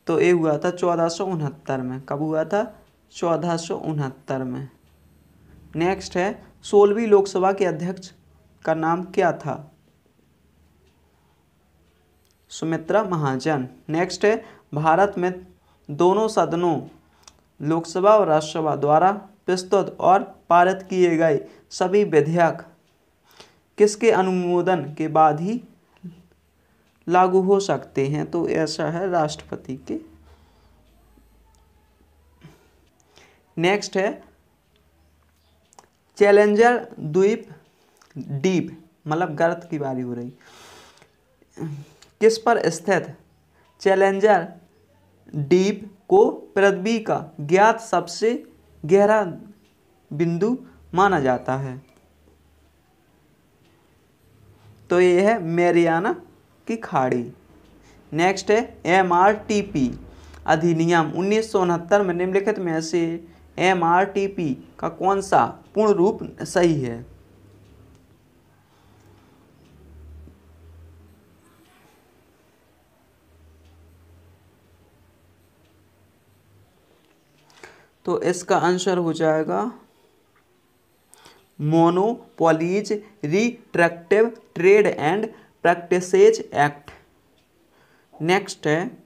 तो ये हुआ था 1469 में। कब हुआ था, 1469 में। नेक्स्ट है 16वीं लोकसभा के अध्यक्ष का नाम क्या था, सुमित्रा महाजन। नेक्स्ट है भारत में दोनों सदनों लोकसभा और राज्यसभा द्वारा प्रस्तुत और पारित किए गए सभी विधेयक किसके अनुमोदन के बाद ही लागू हो सकते हैं, तो ऐसा है राष्ट्रपति के। नेक्स्ट है चैलेंजर द्वीप डीप मतलब गर्त की बारी हो रही, किस पर स्थित चैलेंजर डीप को पृथ्वी का ज्ञात सबसे गहरा बिंदु माना जाता है, तो ये है मैरियाना की खाड़ी। नेक्स्ट है MRTP अधिनियम 1969 में निम्नलिखित में से MRTP का कौन सा पूर्ण रूप सही है, तो इसका आंसर हो जाएगा monopolies रिट्रैक्टिव trade and practices act. Next है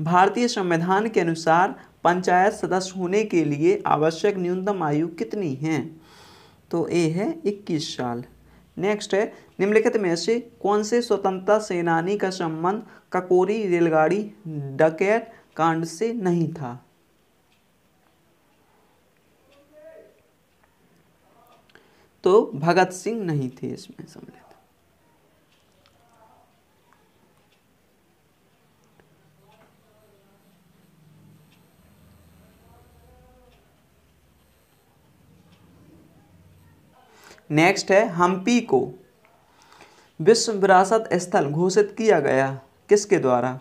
भारतीय संविधान के अनुसार पंचायत सदस्य होने के लिए आवश्यक न्यूनतम आयु कितनी है, तो ये है 21 साल। नेक्स्ट है निम्नलिखित में से कौन से स्वतंत्रता सेनानी का संबंध काकोरी रेलगाड़ी डकैत कांड से नहीं था, तो भगत सिंह नहीं थे इसमें सम्मिलित। नेक्स्ट है हम्पी को विश्व विरासत स्थल घोषित किया गया किसके द्वारा?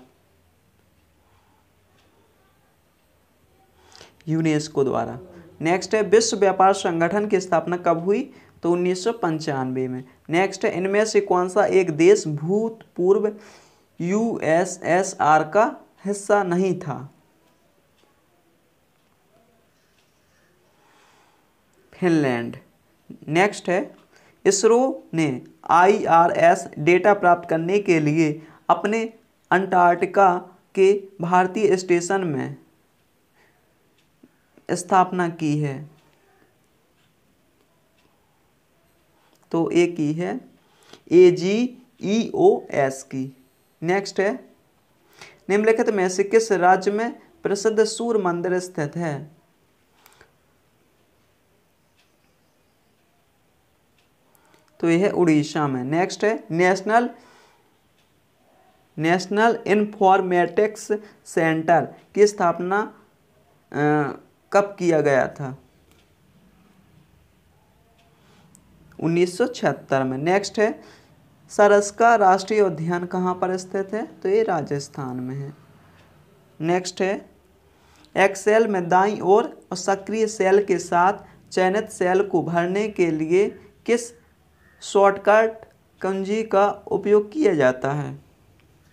यूनेस्को द्वारा। नेक्स्ट है विश्व व्यापार संगठन की स्थापना कब हुई? तो 1995 में। नेक्स्ट है इनमें से कौन सा एक देश भूतपूर्व यूएसएसआर का हिस्सा नहीं था? फिनलैंड। नेक्स्ट है इसरो ने आईआरएस डेटा प्राप्त करने के लिए अपने अंटार्कटिका के भारतीय स्टेशन में स्थापना की है, तो एक ही है AGEOS की। नेक्स्ट है निम्नलिखित में से किस राज्य में प्रसिद्ध सूर्य मंदिर स्थित है? तो यह है उड़ीसा में। नेक्स्ट है नेशनल इन्फॉर्मेटिक्स सेंटर की स्थापना कब किया गया था? 1976 में। नेक्स्ट है सरस्का राष्ट्रीय उद्यान कहाँ पर स्थित है? तो ये राजस्थान में है। नेक्स्ट है एक्सेल में दाईं ओर और सक्रिय सेल के साथ चयनित सेल को भरने के लिए किस शॉर्टकट कुंजी का उपयोग किया जाता है?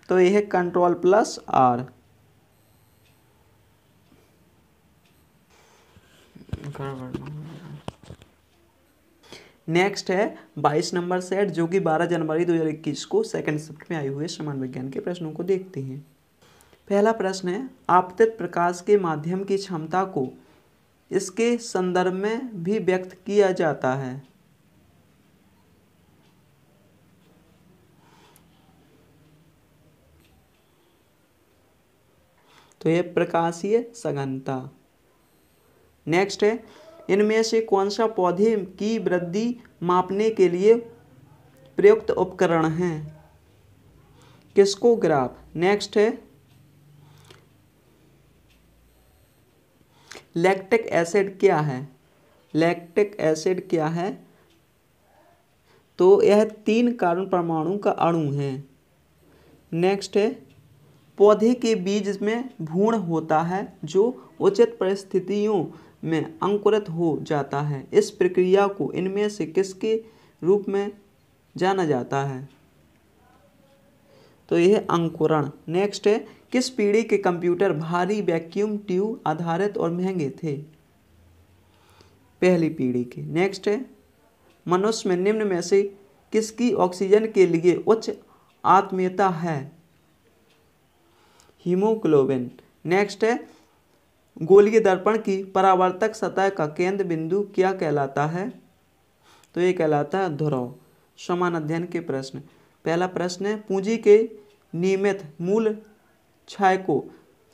तो यह है Ctrl+R। नेक्स्ट है 22 नंबर सेट जो कि 12 जनवरी 2021 को सेकंड शिफ्ट में आए हुए सामान्य विज्ञान के प्रश्नों को देखते हैं। पहला प्रश्न है आपतित प्रकाश के माध्यम की क्षमता को इसके संदर्भ में भी व्यक्त किया जाता है। तो यह प्रकाशीय सघनता। नेक्स्ट है इनमें से कौन सा पौधे की वृद्धि मापने के लिए प्रयुक्त उपकरण है? किस्कोग्राफ। नेक्स्ट है लैक्टिक एसिड क्या है? लैक्टिक एसिड क्या है? तो यह 3 कार्बन परमाणु का अणु है। नेक्स्ट है पौधे के बीज में भ्रूण होता है जो उचित परिस्थितियों में अंकुरित हो जाता है। इस प्रक्रिया को इनमें से किसके रूप में जाना जाता है? तो यह अंकुरण। नेक्स्ट है किस पीढ़ी के कंप्यूटर भारी वैक्यूम ट्यूब आधारित और महंगे थे? पहली पीढ़ी के। नेक्स्ट है मनुष्य में निम्न में से किसकी ऑक्सीजन के लिए उच्च आत्मीयता है? हीमोग्लोबिन। नेक्स्ट है गोलीय दर्पण की परावर्तक सतह का केंद्र बिंदु क्या कहलाता है? तो ये कहलाता है ध्रुव। समान अध्ययन के प्रश्न। पहला प्रश्न है पूंजी के नियमित मूल क्षय को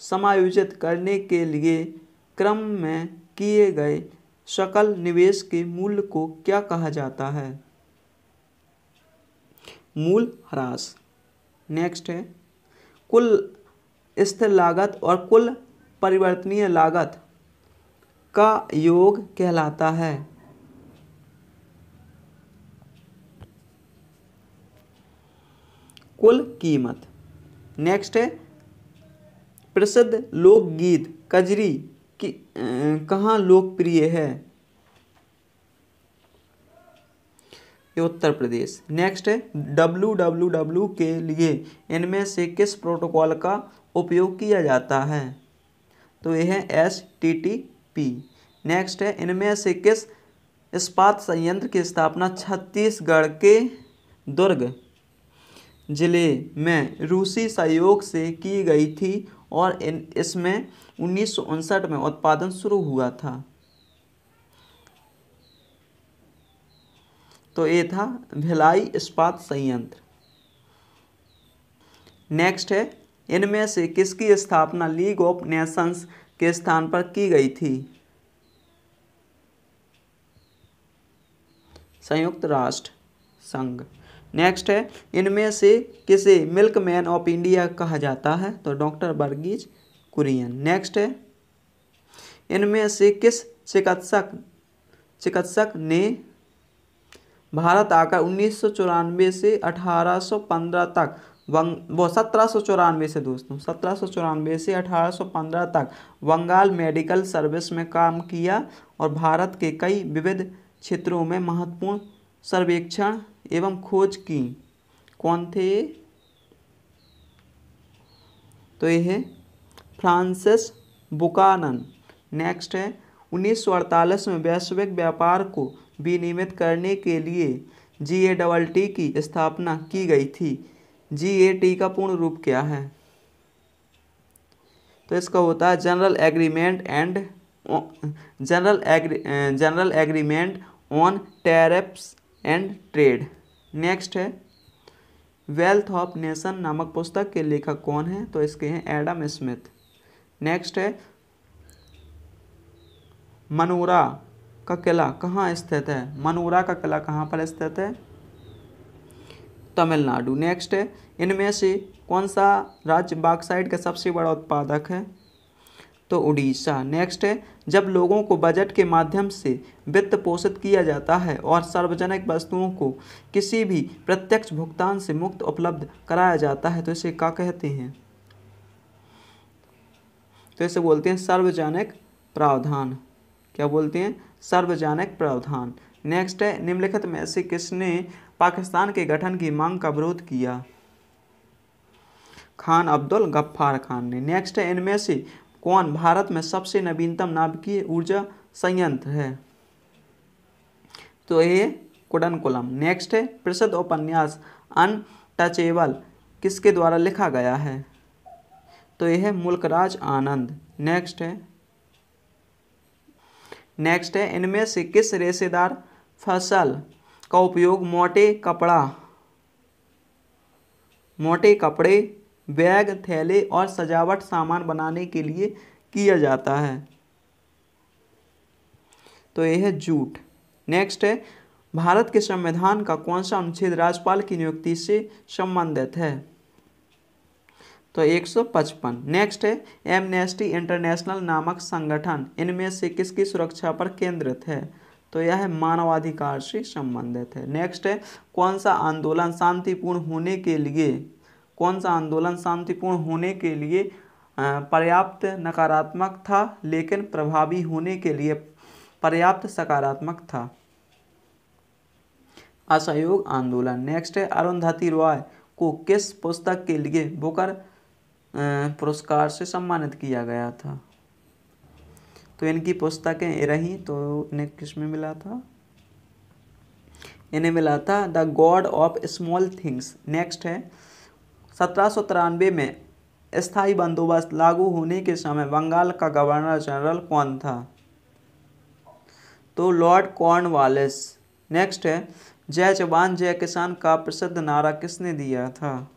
समायोजित करने के लिए क्रम में किए गए सकल निवेश के मूल्य को क्या कहा जाता है? मूल ह्रास। नेक्स्ट है कुल स्थिर लागत और कुल परिवर्तनीय लागत का योग कहलाता है? कुल कीमत। नेक्स्ट है प्रसिद्ध लोकगीत कजरी की कहाँ लोकप्रिय है? उत्तर प्रदेश। नेक्स्ट है WWW के लिए इनमें से किस प्रोटोकॉल का उपयोग किया जाता है? तो यह है HTTP। नेक्स्ट है इनमें से किस इस्पात संयंत्र की स्थापना छत्तीसगढ़ के दुर्ग जिले में रूसी सहयोग से की गई थी और इसमें 1959 में उत्पादन शुरू हुआ था? तो ये था भिलाई इस्पात संयंत्र। नेक्स्ट है इनमें से किसकी स्थापना लीग ऑफ नेशंस के स्थान पर की गई थी? संयुक्त राष्ट्र संघ। नेक्स्ट है इनमें से किसे मिल्कमैन ऑफ इंडिया कहा जाता है? तो डॉक्टर वर्गीज कुरियन। नेक्स्ट है इनमें से किस चिकित्सक ने भारत आकर 1994 से 1815 तक वो 1794 से दोस्तों 1794 से 1815 तक बंगाल मेडिकल सर्विस में काम किया और भारत के कई विविध क्षेत्रों में महत्वपूर्ण सर्वेक्षण एवं खोज की। कौन थे ये? तो ये है फ्रांसिस बुकानन। नेक्स्ट है 1948 में वैश्विक व्यापार को विनियमित करने के लिए GATT की स्थापना की गई थी। GATT का पूर्ण रूप क्या है? तो इसका होता है general agreement on tariffs and trade. Next है वेल्थ ऑफ नेशन नामक पुस्तक के लेखक कौन है? तो इसके हैं एडम स्मिथ। नेक्स्ट है मनोरा का किला कहाँ स्थित है? मनोरा का किला कहाँ पर स्थित है? तमिलनाडु। नेक्स्ट है इनमें से कौन सा राज्य बॉक्साइट का सबसे बड़ा उत्पादक है? तो उड़ीसा। नेक्स्ट है जब लोगों को बजट के माध्यम से वित्त पोषित किया जाता है और सार्वजनिक वस्तुओं को किसी भी प्रत्यक्ष भुगतान से मुक्त उपलब्ध कराया जाता है तो इसे क्या कहते हैं? तो इसे बोलते हैं सार्वजनिक प्रावधान। क्या बोलते हैं? सार्वजनिक प्रावधान। नेक्स्ट है निम्नलिखित में से किसने पाकिस्तान के गठन की मांग का विरोध किया? खान अब्दुल गफ्फार खान ने। नेक्स्ट है इनमें से कौन भारत में सबसे नवीनतम नाभिकीय ऊर्जा संयंत्र है? तो ये कुडनकुलम। नेक्स्ट है प्रसिद्ध उपन्यास अनटचेबल किसके द्वारा लिखा गया है? तो यह है मुल्कराज आनंद। नेक्स्ट है इनमें से किस रेशेदार फसल का उपयोग मोटे कपड़े बैग थैले और सजावट सामान बनाने के लिए किया जाता है? तो यह है जूट। नेक्स्ट है भारत के संविधान का कौन सा अनुच्छेद राज्यपाल की नियुक्ति से संबंधित है? तो 155। नेक्स्ट है एमनेस्टी इंटरनेशनल नामक संगठन इनमें से किसकी सुरक्षा पर केंद्रित है? तो यह है मानवाधिकार से संबंधित है। नेक्स्ट है कौन सा आंदोलन शांतिपूर्ण होने के लिए पर्याप्त नकारात्मक था लेकिन प्रभावी होने के लिए पर्याप्त सकारात्मक था? असहयोग आंदोलन। नेक्स्ट है अरुंधति रॉय को किस पुस्तक के लिए बुकर पुरस्कार से सम्मानित किया गया था? तो इनकी पुस्तकें रही तो इन्हें किस में मिला था? इन्हें मिला था the God of small things. Next है 1793 में स्थायी बंदोबस्त लागू होने के समय बंगाल का गवर्नर जनरल कौन था? तो लॉर्ड कॉर्नवालिस। नेक्स्ट है जय जवान जय किसान का प्रसिद्ध नारा किसने दिया था?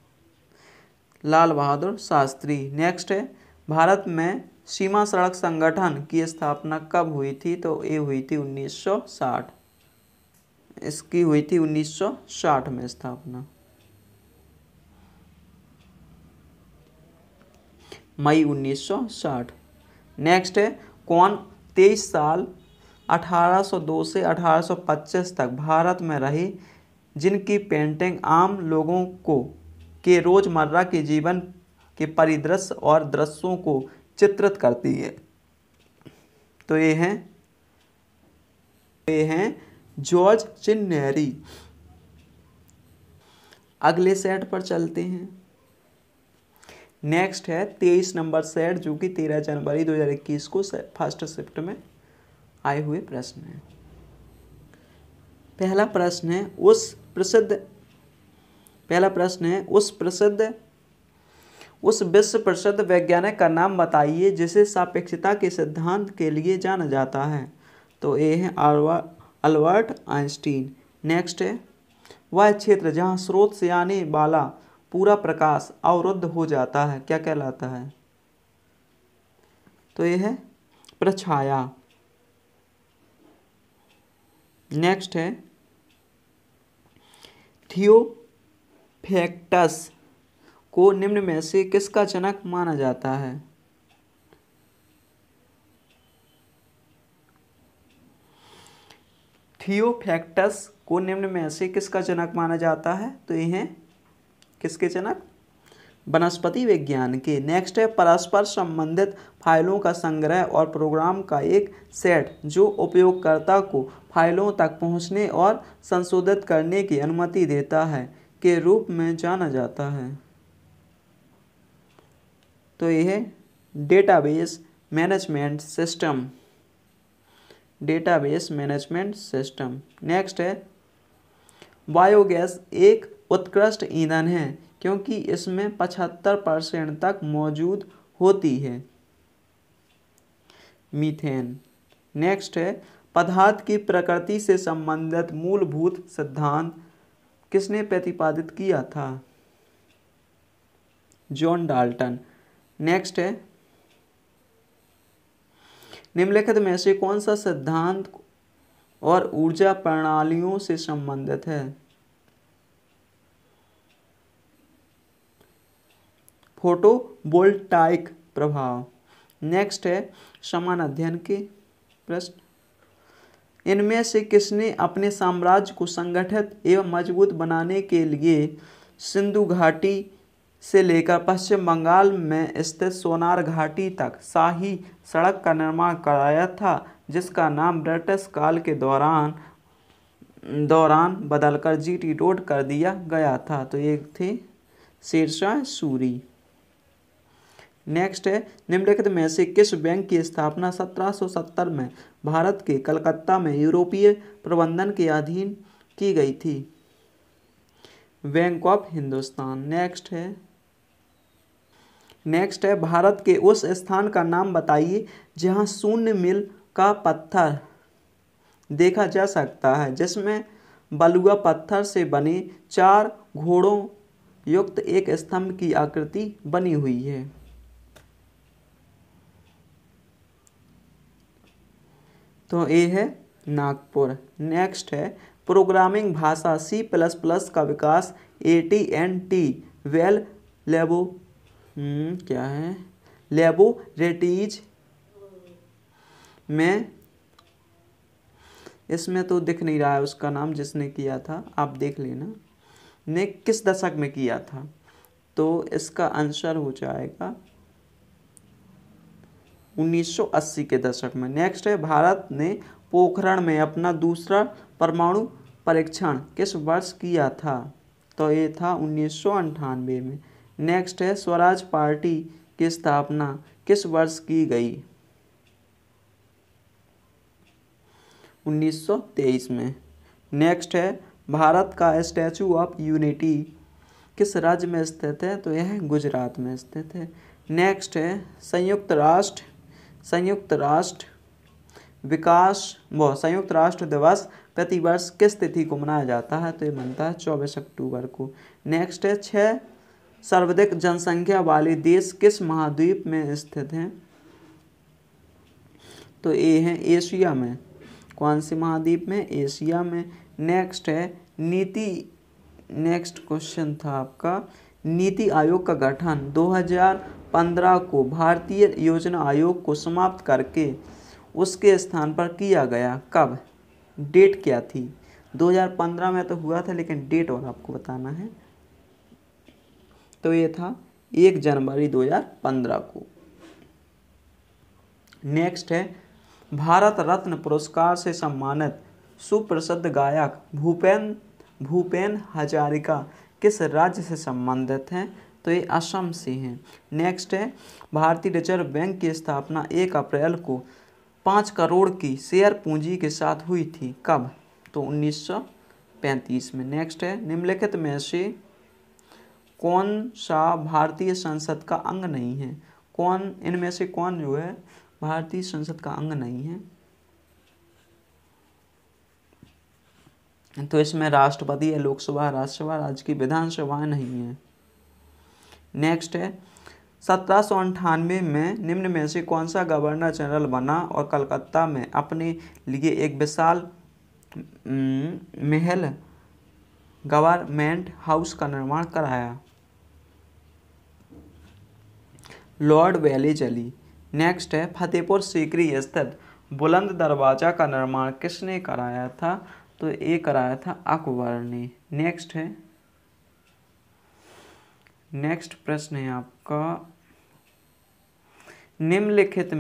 लाल बहादुर शास्त्री। नेक्स्ट है भारत में सीमा सड़क संगठन की स्थापना कब हुई थी? तो ये हुई थी 1960। इसकी हुई थी 1960 में स्थापना। मई 1960। नेक्स्ट है कौन 23 साल 1802 से 1825 तक भारत में रहे जिनकी पेंटिंग आम लोगों को के रोजमर्रा के जीवन के परिदृश्य और दृश्यों को चित्रित करती है? तो ये हैं जॉर्ज चिन्नेरी। अगले सेट पर चलते हैं। नेक्स्ट है 23 नंबर सेट जो कि 13 जनवरी 2021 को फर्स्ट शिफ्ट में आए हुए प्रश्न हैं। पहला प्रश्न है उस विश्व प्रसिद्ध वैज्ञानिक का नाम बताइए जिसे सापेक्षता के सिद्धांत के लिए जाना जाता है। तो ये है अल्बर्ट आइंस्टीन। नेक्स्ट है वह क्षेत्र जहाँ स्रोत से आने वाला पूरा प्रकाश अवरुद्ध हो जाता है क्या कहलाता है? तो यह है प्रछाया। नेक्स्ट है थियोफैक्टस को निम्न में से किसका जनक माना जाता है? थियोफैक्टस को निम्न में से किसका जनक माना जाता है? तो ये हैं किसके जनक? वनस्पति विज्ञान के। नेक्स्ट है परस्पर संबंधित फाइलों का संग्रह और प्रोग्राम का एक सेट जो उपयोगकर्ता को फाइलों तक पहुंचने और संशोधित करने की अनुमति देता है के रूप में जाना जाता है। तो यह है database management system, database management system. Next है बायोगैस एक उत्कृष्ट ईंधन है क्योंकि इसमें 75% तक मौजूद होती है मीथेन। नेक्स्ट है पदार्थ की प्रकृति से संबंधित मूलभूत सिद्धांत किसने प्रतिपादित किया था? John Dalton. नेक्स्ट है निम्नलिखित में से कौन सा सिद्धांत और ऊर्जा प्रणालियों से संबंधित है? फोटोवोल्टाइक प्रभाव। नेक्स्ट है समान अध्ययन के प्रश्न। इनमें से किसने अपने साम्राज्य को संगठित एवं मजबूत बनाने के लिए सिंधु घाटी से लेकर पश्चिम बंगाल में स्थित सोनार घाटी तक शाही सड़क का निर्माण कराया था जिसका नाम ब्रिटिश काल के दौरान बदलकर जीटी रोड कर दिया गया था? तो ये थे शेरशाह सूरी। नेक्स्ट है निम्नलिखित में से किस बैंक की स्थापना 1770 में भारत के कलकत्ता में यूरोपीय प्रबंधन के अधीन की गई थी? Bank of Hindustan. नेक्स्ट है भारत के उस स्थान का नाम बताइए जहां 0 मील का पत्थर देखा जा सकता है जिसमें बलुआ पत्थर से बने 4 घोड़ों युक्त एक स्तंभ की आकृति बनी हुई है। तो ये है नागपुर। नेक्स्ट है प्रोग्रामिंग भाषा C++ का विकास AT&T वेल लेबोरेटरीज में, इसमें तो दिख नहीं रहा है उसका नाम जिसने किया था, आप देख लेना, ने किस दशक में किया था? तो इसका आंसर हो जाएगा 1980 के दशक में। नेक्स्ट है भारत ने पोखरण में अपना दूसरा परमाणु परीक्षण किस वर्ष किया था? तो ये था 1998 में। नेक्स्ट है स्वराज पार्टी की स्थापना किस वर्ष की गई? 1923 में। नेक्स्ट है भारत का स्टैचू ऑफ यूनिटी किस राज्य में स्थित है? तो यह गुजरात में स्थित है। नेक्स्ट है संयुक्त राष्ट्र दिवस प्रतिवर्ष किस तिथि को मनाया जाता है? तो ये मनता है 24 अक्टूबर को। नेक्स्ट है 6 सर्वाधिक जनसंख्या वाले देश किस महाद्वीप में स्थित हैं? तो ये है एशिया में। कौन से महाद्वीप में? एशिया में। नेक्स्ट है नेक्स्ट क्वेश्चन था आपका नीति आयोग का गठन 2015 को भारतीय योजना आयोग को समाप्त करके उसके स्थान पर किया गया, कब? डेट क्या थी? 2015 में तो हुआ था लेकिन डेट और आपको बताना है। तो ये था 1 जनवरी 2015 को। नेक्स्ट है भारत रत्न पुरस्कार से सम्मानित सुप्रसिद्ध गायक भूपेन हजारिका किस राज्य से संबंधित हैं? तो ये असम से हैं। नेक्स्ट है भारतीय रिजर्व बैंक की स्थापना 1 अप्रैल को 5 करोड़ की शेयर पूंजी के साथ हुई थी, कब? तो 1935 में। नेक्स्ट है निम्नलिखित में से कौन सा भारतीय संसद का अंग नहीं है? इनमें से कौन जो है भारतीय संसद का अंग नहीं है? तो इसमें राष्ट्रपति या लोकसभा, राज्यसभा, राज्य की विधानसभा नहीं है। नेक्स्ट है 1798 में निम्न में से कौन सा गवर्नर जनरल बना और कलकत्ता में अपने लिए एक विशाल महल गवर्नमेंट हाउस का निर्माण कराया? Lord Wellesley. नेक्स्ट है फतेहपुर सीकरी स्थित बुलंद दरवाज़ा का निर्माण किसने कराया था? तो ये कराया था अकबर ने। नेक्स्ट है, नेक्स्ट प्रश्न है आपका, निम्नलिखित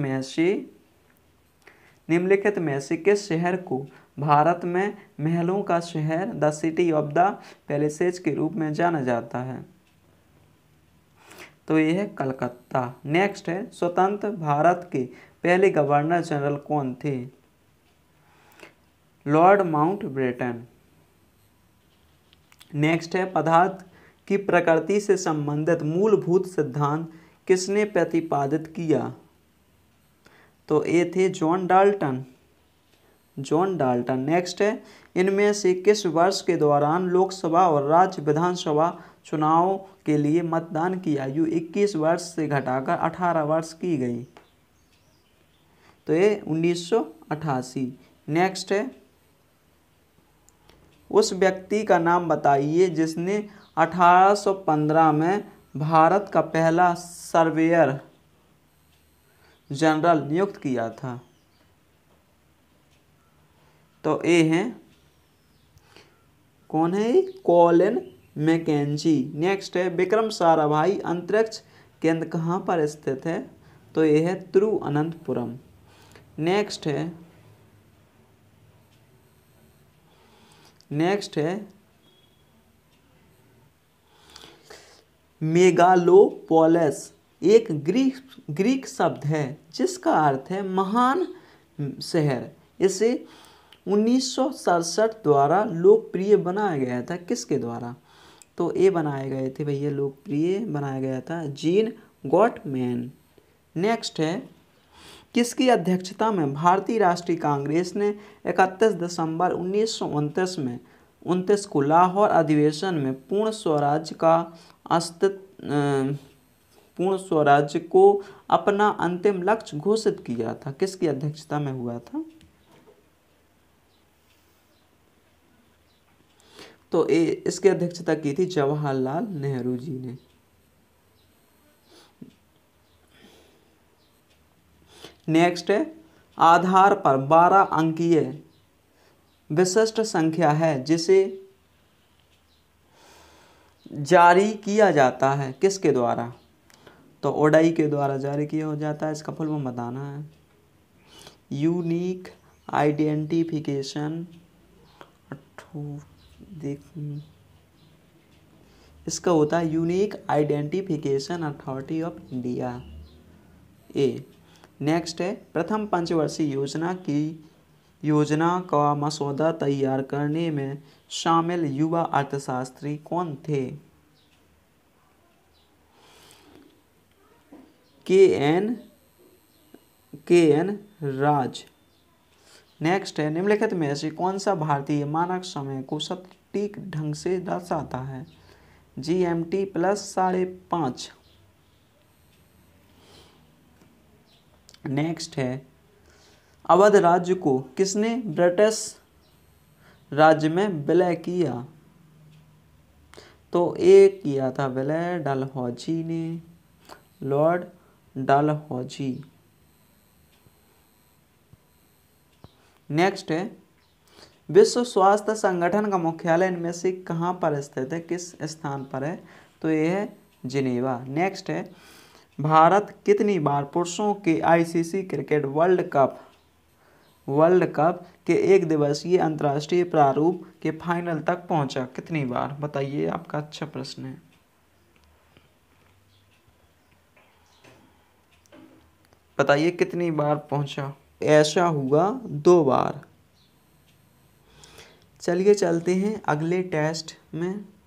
में से किस शहर को भारत में महलों का शहर the city of the palaces के रूप में जाना जाता है? तो यह है कलकत्ता। नेक्स्ट है, स्वतंत्र भारत के पहले गवर्नर जनरल कौन थे? Lord mount Britain. नेक्स्ट है, पदार्थ की प्रकृति से संबंधित मूलभूत सिद्धांत किसने प्रतिपादित किया? तो ये थे John Dalton, John Dalton. Next है, इनमें से किस वर्ष के दौरान लोकसभा और राज्य विधानसभा चुनाव के लिए मतदान की आयु 21 वर्ष से घटाकर 18 वर्ष की गई? तो ये 1988। नेक्स्ट है, उस व्यक्ति का नाम बताइए जिसने 1815 में भारत का पहला सर्वेयर जनरल नियुक्त किया था। तो ये हैं, कौन है? Colin McKenzie. नेक्स्ट है, विक्रम साराभाई अंतरिक्ष केंद्र कहाँ पर स्थित है? तो ये है तिरुअनंतपुरम। नेक्स्ट है, मेगालोपोलिस एक ग्रीक शब्द है जिसका अर्थ है महान शहर। इसे 1967 द्वारा लोकप्रिय बनाया गया था, किसके द्वारा? तो ये बनाए गए थे भैया, लोकप्रिय बनाया गया था जीन गॉटमैन। नेक्स्ट है, किसकी अध्यक्षता में भारतीय राष्ट्रीय कांग्रेस ने 31 दिसंबर 1929 में 29 को लाहौर अधिवेशन में पूर्ण स्वराज्य को अपना अंतिम लक्ष्य घोषित किया था? किसकी अध्यक्षता में हुआ था? तो इसकी अध्यक्षता की थी जवाहरलाल नेहरू जी ने। नेक्स्ट है, आधार पर 12 अंकीय विशिष्ट संख्या है जिसे जारी किया जाता है, किसके द्वारा? तो ओडाई के द्वारा जारी किया जाता है। इसका फुल फॉर्म बताना है, यूनिक आइडेंटिफिकेशन अथॉरिटी। इसका होता है unique identification authority of India, A. Next है, प्रथम पंचवर्षीय योजना का मसौदा तैयार करने में शामिल युवा अर्थशास्त्री कौन थे? के एन राज। नेक्स्ट है, निम्नलिखित में से कौन सा भारतीय मानक समय को सटीक ढंग से दर्शाता है? GMT + 5.5। नेक्स्ट है, अवध राज्य को किसने ब्रिटिश राज्य में विलय किया? तो एक किया था विलय डलहौजी ने, लॉर्ड डलहौजी। नेक्स्ट है, विश्व स्वास्थ्य संगठन का मुख्यालय इनमें से कहाँ पर स्थित है? किस स्थान पर है? तो यह है जिनेवा। नेक्स्ट है, भारत कितनी बार पुरुषों के ICC क्रिकेट वर्ल्ड कप के एक दिवसीय अंतर्राष्ट्रीय प्रारूप के फाइनल तक पहुंचा? कितनी बार बताइए, आपका अच्छा प्रश्न है। बताइए कितनी बार पहुंचा? ऐसा हुआ 2 बार। चलिए चलते हैं अगले टेस्ट में।